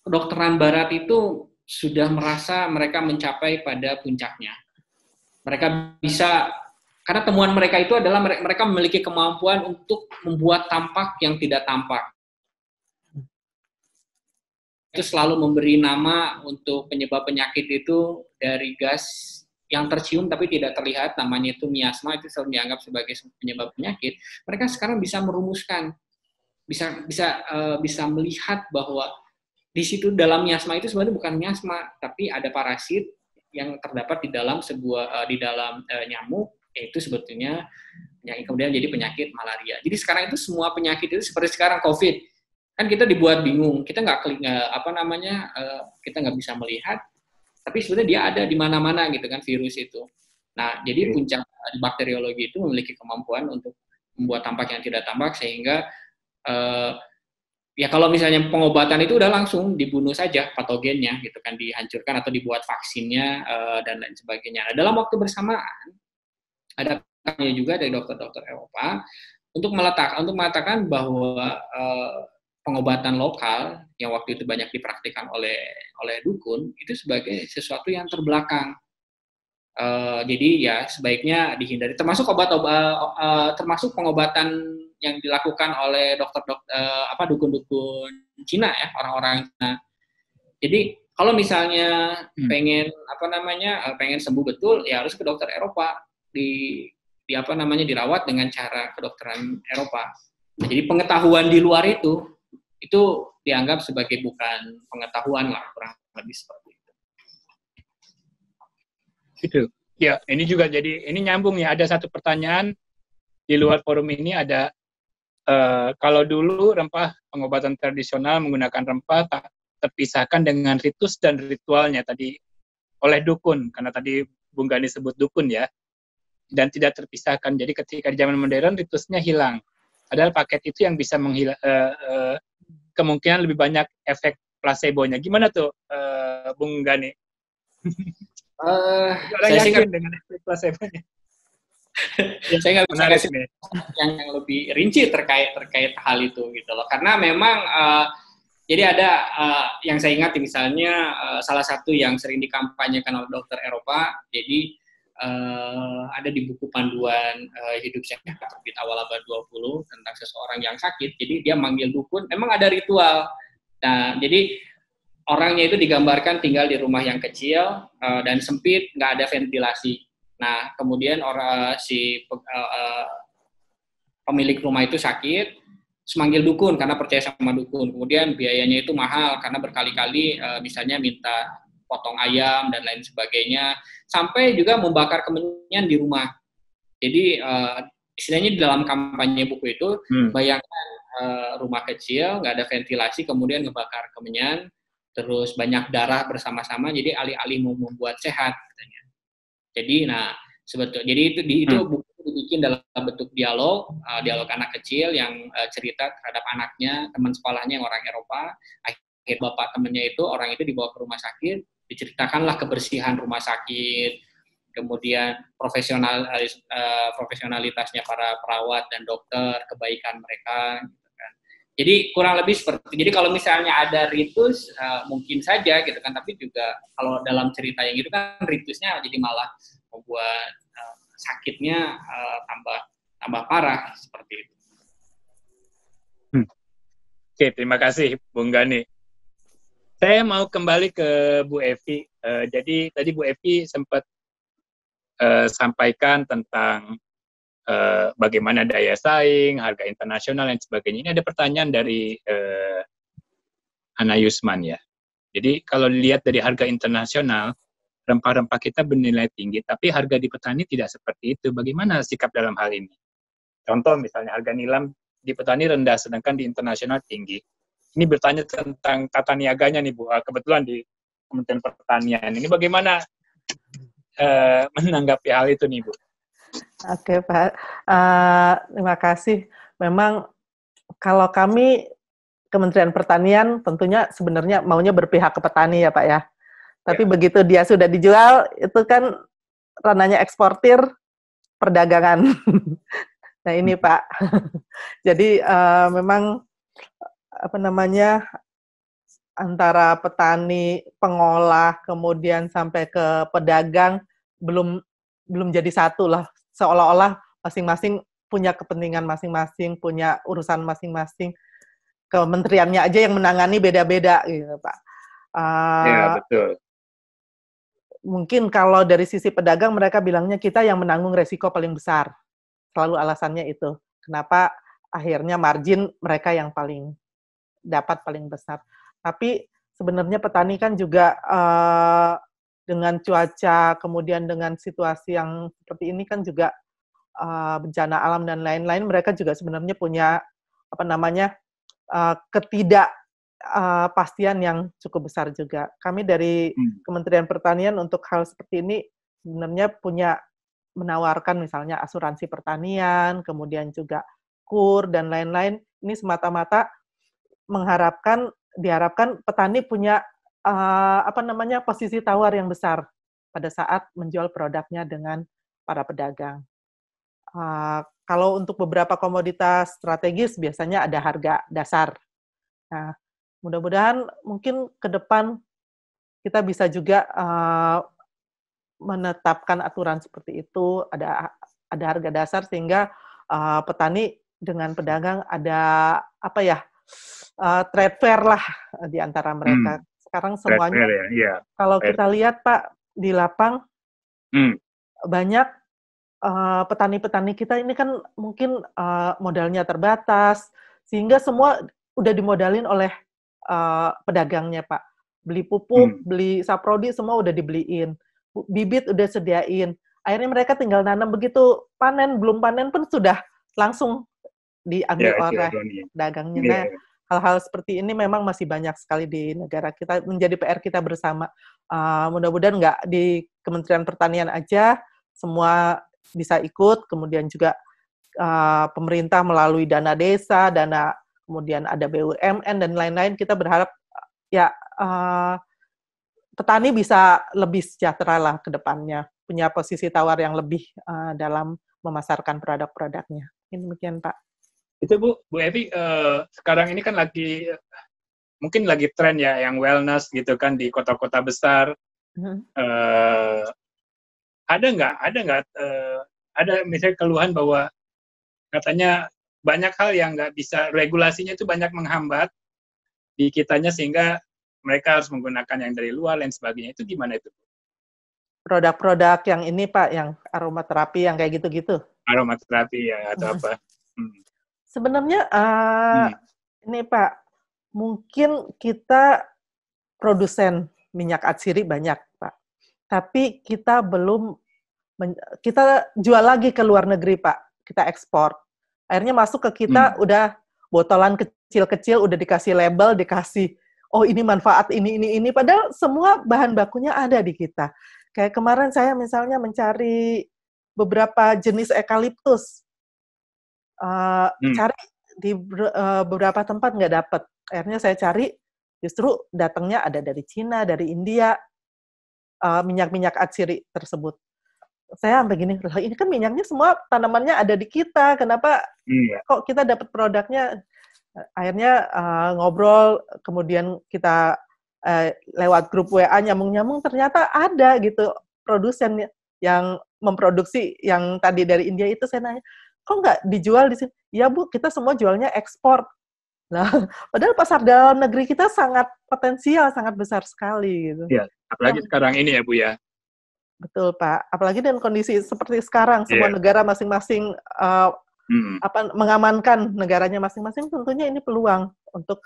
kedokteran barat itu sudah merasa mereka mencapai pada puncaknya. Mereka bisa, karena temuan mereka itu adalah mereka memiliki kemampuan untuk membuat tampak yang tidak tampak. Itu selalu memberi nama untuk penyebab penyakit itu dari gas yang tercium tapi tidak terlihat, namanya itu miasma, itu selalu dianggap sebagai penyebab penyakit. Mereka sekarang bisa merumuskan, bisa melihat bahwa di situ dalam miasma itu sebenarnya bukan miasma, tapi ada parasit yang terdapat di dalam nyamuk, yaitu sebetulnya yang kemudian jadi penyakit malaria. Jadi sekarang itu semua penyakit itu seperti sekarang COVID, kan kita dibuat bingung, kita nggak bisa melihat. Tapi sebenarnya dia ada di mana-mana gitu kan virus itu. Nah, jadi puncak bakteriologi itu memiliki kemampuan untuk membuat tampak yang tidak tampak sehingga ya kalau misalnya pengobatan itu udah langsung dibunuh saja patogennya gitu kan, dihancurkan atau dibuat vaksinnya dan lain sebagainya. Nah, dalam waktu bersamaan ada kampanye juga dari dokter-dokter Eropa untuk mengatakan bahwa pengobatan lokal yang waktu itu banyak dipraktikkan oleh dukun itu sebagai sesuatu yang terbelakang. Jadi ya sebaiknya dihindari. Termasuk termasuk pengobatan yang dilakukan oleh dukun-dukun Cina ya, orang-orang Cina. Jadi kalau misalnya pengen sembuh betul ya harus ke dokter Eropa dirawat dengan cara kedokteran Eropa. Nah, jadi pengetahuan di luar itu dianggap sebagai bukan pengetahuan lah, kurang lebih seperti itu. Itu. Ya, ini juga jadi ini nyambung ya. Ada satu pertanyaan di luar forum ini ada kalau dulu rempah pengobatan tradisional menggunakan rempah tak terpisahkan dengan ritus dan ritualnya tadi oleh dukun, karena tadi Bung Gani sebut dukun ya, dan tidak terpisahkan. Jadi ketika di zaman modern ritusnya hilang. Padahal paket itu yang bisa kemungkinan lebih banyak efek placebo-nya. Gimana tuh, Bung Gani? Orang saya yakin dengan efek placebo-nya. Saya nggak bisa kasih yang lebih rinci terkait hal itu gitu loh. Karena memang jadi ada yang saya ingat misalnya salah satu yang sering dikampanyekan oleh dokter Eropa. Jadi ada di buku panduan hidup sehat terbit awal abad 20 tentang seseorang yang sakit. Jadi dia manggil dukun, memang ada ritual. Nah, jadi orangnya itu digambarkan tinggal di rumah yang kecil dan sempit, nggak ada ventilasi. Nah, kemudian pemilik rumah itu sakit, semanggil dukun karena percaya sama dukun. Kemudian biayanya itu mahal karena berkali-kali misalnya minta potong ayam dan lain sebagainya. Sampai juga membakar kemenyan di rumah. Jadi istilahnya di dalam kampanye buku itu, bayangkan rumah kecil, nggak ada ventilasi, kemudian ngebakar kemenyan, terus banyak darah bersama-sama, jadi alih-alih mau membuat sehat, katanya. Jadi, nah, sebetulnya, jadi itu buku dibikin dalam bentuk dialog anak kecil yang cerita terhadap anaknya, teman sekolahnya yang orang Eropa. Akhirnya bapak temannya itu, orang itu dibawa ke rumah sakit, diceritakanlah kebersihan rumah sakit, kemudian profesionalitasnya para perawat dan dokter, kebaikan mereka. Gitu kan. Jadi kurang lebih seperti, jadi kalau misalnya ada ritus, mungkin saja gitu kan, tapi juga kalau dalam cerita yang itu kan ritusnya jadi malah membuat sakitnya tambah parah seperti itu. Oke, terima kasih Bung Gani. Saya mau kembali ke Bu Evi. Jadi tadi Bu Evi sempat sampaikan tentang bagaimana daya saing, harga internasional dan sebagainya. Ini ada pertanyaan dari Ana Yusman ya. Jadi kalau dilihat dari harga internasional, rempah-rempah kita bernilai tinggi, tapi harga di petani tidak seperti itu. Bagaimana sikap dalam hal ini? Contoh misalnya harga nilam di petani rendah, sedangkan di internasional tinggi. Ini bertanya tentang tata niaganya nih Bu, kebetulan di Kementerian Pertanian. Ini bagaimana menanggapi hal itu nih Bu? Oke Pak, terima kasih. Memang kalau kami Kementerian Pertanian tentunya sebenarnya maunya berpihak ke petani ya Pak ya. Tapi begitu dia sudah dijual, itu kan ranahnya eksportir, perdagangan. Nah ini Pak, jadi memang apa namanya antara petani, pengolah, kemudian sampai ke pedagang belum jadi satu lah. Seolah-olah masing-masing punya kepentingan masing-masing, punya urusan masing-masing. Kementeriannya aja yang menangani beda-beda gitu Pak. Ya betul. Mungkin kalau dari sisi pedagang mereka bilangnya kita yang menanggung resiko paling besar. Selalu alasannya itu. Kenapa akhirnya margin mereka yang paling dapat paling besar. Tapi sebenarnya petani kan juga dengan cuaca, kemudian dengan situasi yang seperti ini kan juga bencana alam dan lain-lain, mereka juga sebenarnya punya apa namanya ketidakpastian yang cukup besar juga. Kami dari Kementerian Pertanian untuk hal seperti ini sebenarnya punya menawarkan misalnya asuransi pertanian, kemudian juga KUR dan lain-lain. Ini semata-mata diharapkan petani punya posisi tawar yang besar pada saat menjual produknya dengan para pedagang. Kalau untuk beberapa komoditas strategis biasanya ada harga dasar. Nah, mudah-mudahan mungkin ke depan kita bisa juga menetapkan aturan seperti itu, ada harga dasar sehingga petani dengan pedagang ada trade fair lah di antara mereka. Sekarang semuanya fair, ya. Yeah, kalau fair. Kita lihat Pak di lapang banyak petani-petani kita ini kan mungkin modalnya terbatas sehingga semua udah dimodalin oleh pedagangnya, Pak. Beli pupuk, beli saprodi, semua udah dibeliin. Bibit udah sediain. Akhirnya mereka tinggal nanam begitu. Panen, belum panen pun sudah langsung diambil oleh pedagangnya. Nah, hal-hal seperti ini memang masih banyak sekali di negara kita. Menjadi PR kita bersama. Mudah-mudahan nggak di Kementerian Pertanian aja, semua bisa ikut. Kemudian juga pemerintah melalui dana desa, kemudian ada BUMN dan lain-lain, kita berharap petani bisa lebih sejahtera lah ke depannya, punya posisi tawar yang lebih dalam memasarkan produk-produknya. Ini demikian Pak. Itu Bu Evi, sekarang ini kan mungkin lagi tren ya yang wellness gitu kan di kota-kota besar. Ada misalnya keluhan bahwa katanya banyak hal yang nggak bisa, regulasinya itu banyak menghambat di kitanya sehingga mereka harus menggunakan yang dari luar dan sebagainya. Itu gimana itu? Produk-produk yang ini Pak, yang aromaterapi yang kayak gitu-gitu. Aromaterapi ya atau apa? Sebenarnya ini Pak, mungkin kita produsen minyak atsiri banyak Pak, tapi kita belum kita jual lagi ke luar negeri Pak, kita ekspor. Akhirnya masuk ke kita udah botolan kecil-kecil, udah dikasih label, dikasih oh ini manfaat ini. Padahal semua bahan bakunya ada di kita. Kayak kemarin saya misalnya mencari beberapa jenis eukaliptus, cari di beberapa tempat nggak dapet. Akhirnya saya cari, justru datangnya ada dari Cina, dari India, minyak-minyak atsiri tersebut. Saya sampai gini, ini kan minyaknya semua tanamannya ada di kita, kenapa kok kita dapat produknya? Akhirnya ngobrol, kemudian kita lewat grup WA nyambung-nyambung, ternyata ada gitu produsen yang memproduksi yang tadi dari India itu. Saya nanya, kok nggak dijual di sini? Ya Bu, kita semua jualnya ekspor. Nah, padahal pasar dalam negeri kita sangat potensial, sangat besar sekali gitu. Ya, apalagi sekarang ini ya Bu ya. Betul Pak. Apalagi dengan kondisi seperti sekarang, semua negara masing-masing mengamankan negaranya masing-masing, tentunya ini peluang untuk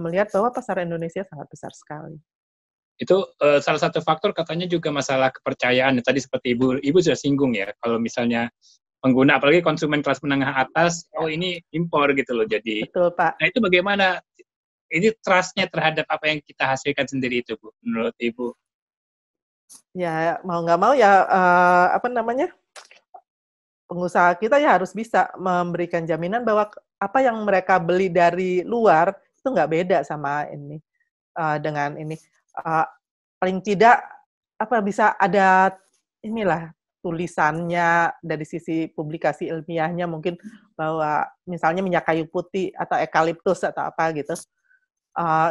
melihat bahwa pasar Indonesia sangat besar sekali. Itu salah satu faktor katanya juga masalah kepercayaan. Tadi seperti Ibu sudah singgung ya, kalau misalnya pengguna, apalagi konsumen kelas menengah atas, oh ini impor gitu loh. Jadi, betul Pak. Nah itu bagaimana, ini trust-nya terhadap apa yang kita hasilkan sendiri itu Bu, menurut Ibu? Ya mau nggak mau ya pengusaha kita ya harus bisa memberikan jaminan bahwa apa yang mereka beli dari luar itu nggak beda sama ini dengan ini, paling tidak apa bisa ada inilah tulisannya dari sisi publikasi ilmiahnya mungkin bahwa misalnya minyak kayu putih atau eukaliptus atau apa gitu.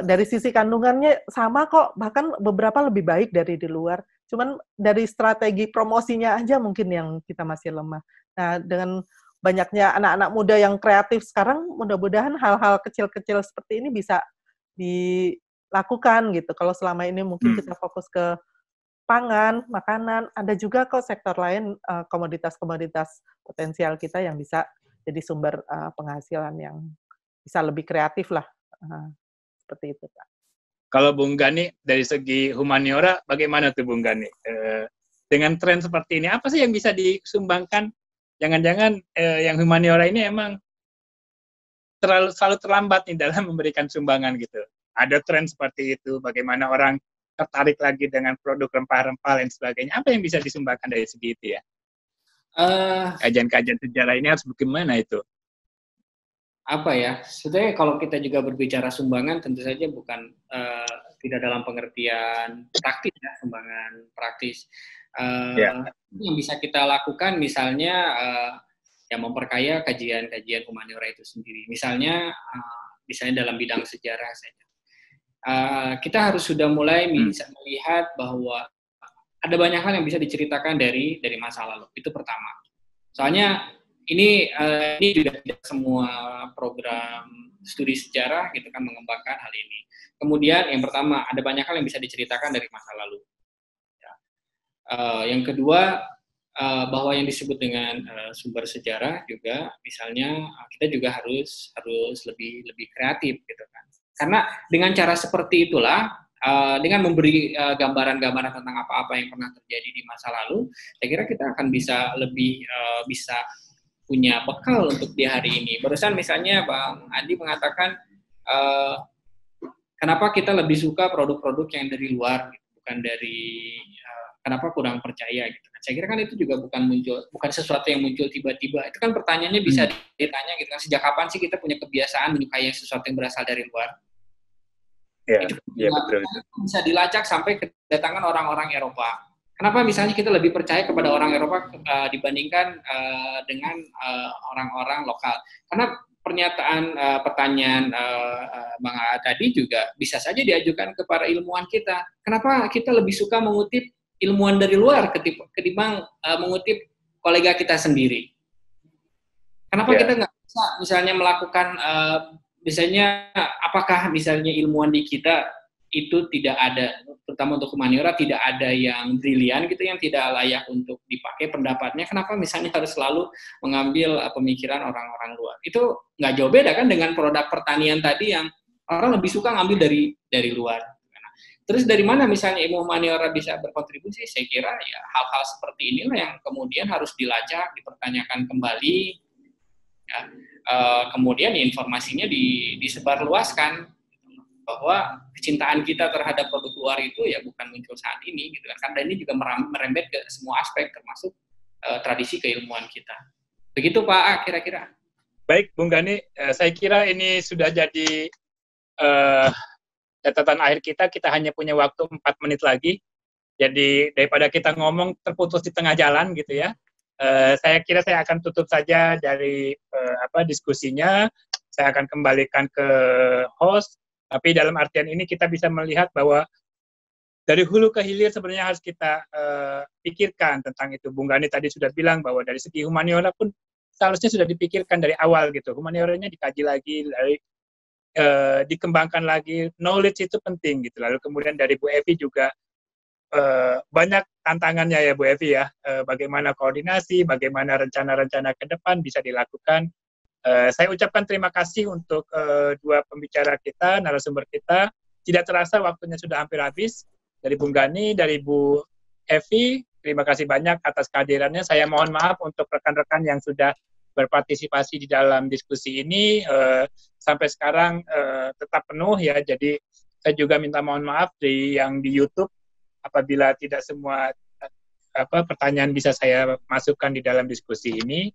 Dari sisi kandungannya sama kok, bahkan beberapa lebih baik dari di luar. Cuman dari strategi promosinya aja mungkin yang kita masih lemah. Nah, dengan banyaknya anak-anak muda yang kreatif sekarang, mudah-mudahan hal-hal kecil-kecil seperti ini bisa dilakukan gitu. Kalau selama ini mungkin kita fokus ke pangan, makanan, ada juga kok sektor lain komoditas-komoditas potensial kita yang bisa jadi sumber penghasilan yang bisa lebih kreatif lah. Seperti itu, Pak. Kalau Bung Gani, dari segi humaniora, bagaimana tuh Bung Gani? Dengan tren seperti ini, apa sih yang bisa disumbangkan? Jangan-jangan yang humaniora ini emang selalu terlambat nih dalam memberikan sumbangan gitu. Ada tren seperti itu, bagaimana orang tertarik lagi dengan produk rempah-rempah dan sebagainya. Apa yang bisa disumbangkan dari segi itu ya? Kajian-kajian sejarah ini harus bagaimana itu? Apa ya, sebenarnya kalau kita juga berbicara sumbangan, tentu saja bukan tidak dalam pengertian praktis ya, sumbangan praktis. Yang bisa kita lakukan misalnya yang memperkaya kajian-kajian humaniora itu sendiri. Misalnya dalam bidang sejarah saja. Kita harus sudah mulai bisa melihat bahwa ada banyak hal yang bisa diceritakan dari masa lalu. Itu pertama. Soalnya ini juga tidak semua program studi sejarah gitu kan mengembangkan hal ini. Kemudian yang pertama, ada banyak hal yang bisa diceritakan dari masa lalu. Ya. Yang kedua, bahwa yang disebut dengan sumber sejarah juga, misalnya kita juga harus lebih kreatif gitu kan. Karena dengan cara seperti itulah, dengan memberi gambaran-gambaran tentang apa-apa yang pernah terjadi di masa lalu, saya kira kita akan bisa lebih bisa punya bekal untuk di hari ini. Barusan misalnya Bang Adi mengatakan kenapa kita lebih suka produk-produk yang dari luar, bukan dari kenapa kurang percaya gitu. Saya kira kan itu juga bukan sesuatu yang muncul tiba-tiba. Itu kan pertanyaannya bisa ditanya gitu kan, sejak kapan sih kita punya kebiasaan menyukai sesuatu yang berasal dari luar? Itu betul. Bisa dilacak sampai kedatangan orang-orang Eropa. Kenapa misalnya kita lebih percaya kepada orang Eropa dibandingkan dengan orang-orang lokal? Karena pertanyaan Bang A tadi juga bisa saja diajukan ke para ilmuwan kita. Kenapa kita lebih suka mengutip ilmuwan dari luar ketimbang mengutip kolega kita sendiri? Kenapa kita nggak bisa misalnya melakukan, misalnya apakah misalnya ilmuwan di kita itu tidak ada, terutama untuk humaniora, tidak ada yang brilian gitu, yang tidak layak untuk dipakai pendapatnya. Kenapa misalnya harus selalu mengambil pemikiran orang-orang luar? Itu nggak jauh beda kan dengan produk pertanian tadi yang orang lebih suka ngambil dari luar. Terus dari mana misalnya ilmu humaniora bisa berkontribusi? Saya kira ya hal-hal seperti inilah yang kemudian harus dilacak, dipertanyakan kembali, ya. Kemudian informasinya disebarluaskan, bahwa kecintaan kita terhadap produk luar itu ya bukan muncul saat ini gitu kan, karena ini juga merembet ke semua aspek termasuk tradisi keilmuan kita. Begitu Pak A kira-kira. Baik Bung Gani, saya kira ini sudah jadi catatan akhir kita. Kita hanya punya waktu 4 menit lagi, jadi daripada kita ngomong terputus di tengah jalan gitu ya, saya kira saya akan tutup saja dari diskusinya. Saya akan kembalikan ke host. Tapi dalam artian ini kita bisa melihat bahwa dari hulu ke hilir sebenarnya harus kita pikirkan tentang itu. Bung Gani tadi sudah bilang bahwa dari segi humaniora pun seharusnya sudah dipikirkan dari awal gitu. Humanioranya dikaji lagi, dikembangkan lagi, knowledge itu penting gitu. Lalu kemudian dari Bu Evi juga banyak tantangannya ya Bu Evi ya. Bagaimana koordinasi, bagaimana rencana-rencana ke depan bisa dilakukan. Saya ucapkan terima kasih untuk dua pembicara kita, narasumber kita. Tidak terasa waktunya sudah hampir habis. Dari Bung Gani, dari Bu Evi, terima kasih banyak atas kehadirannya. Saya mohon maaf untuk rekan-rekan yang sudah berpartisipasi di dalam diskusi ini. Sampai sekarang tetap penuh ya, jadi saya juga minta mohon maaf yang di YouTube apabila tidak semua pertanyaan bisa saya masukkan di dalam diskusi ini.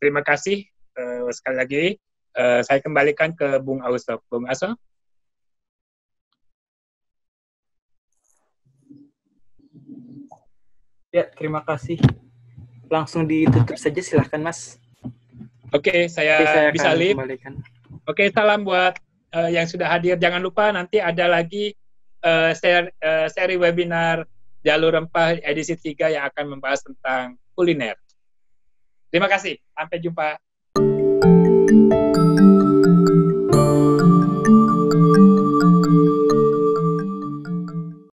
Terima kasih sekali lagi. Saya kembalikan ke Bung Ausof. Bung Ausof. Ya, terima kasih. Langsung ditutup saja, silahkan Mas. Oke, saya bisa live. Oke, salam buat yang sudah hadir. Jangan lupa nanti ada lagi seri webinar Jalur Rempah edisi 3 yang akan membahas tentang kuliner. Terima kasih. Sampai jumpa.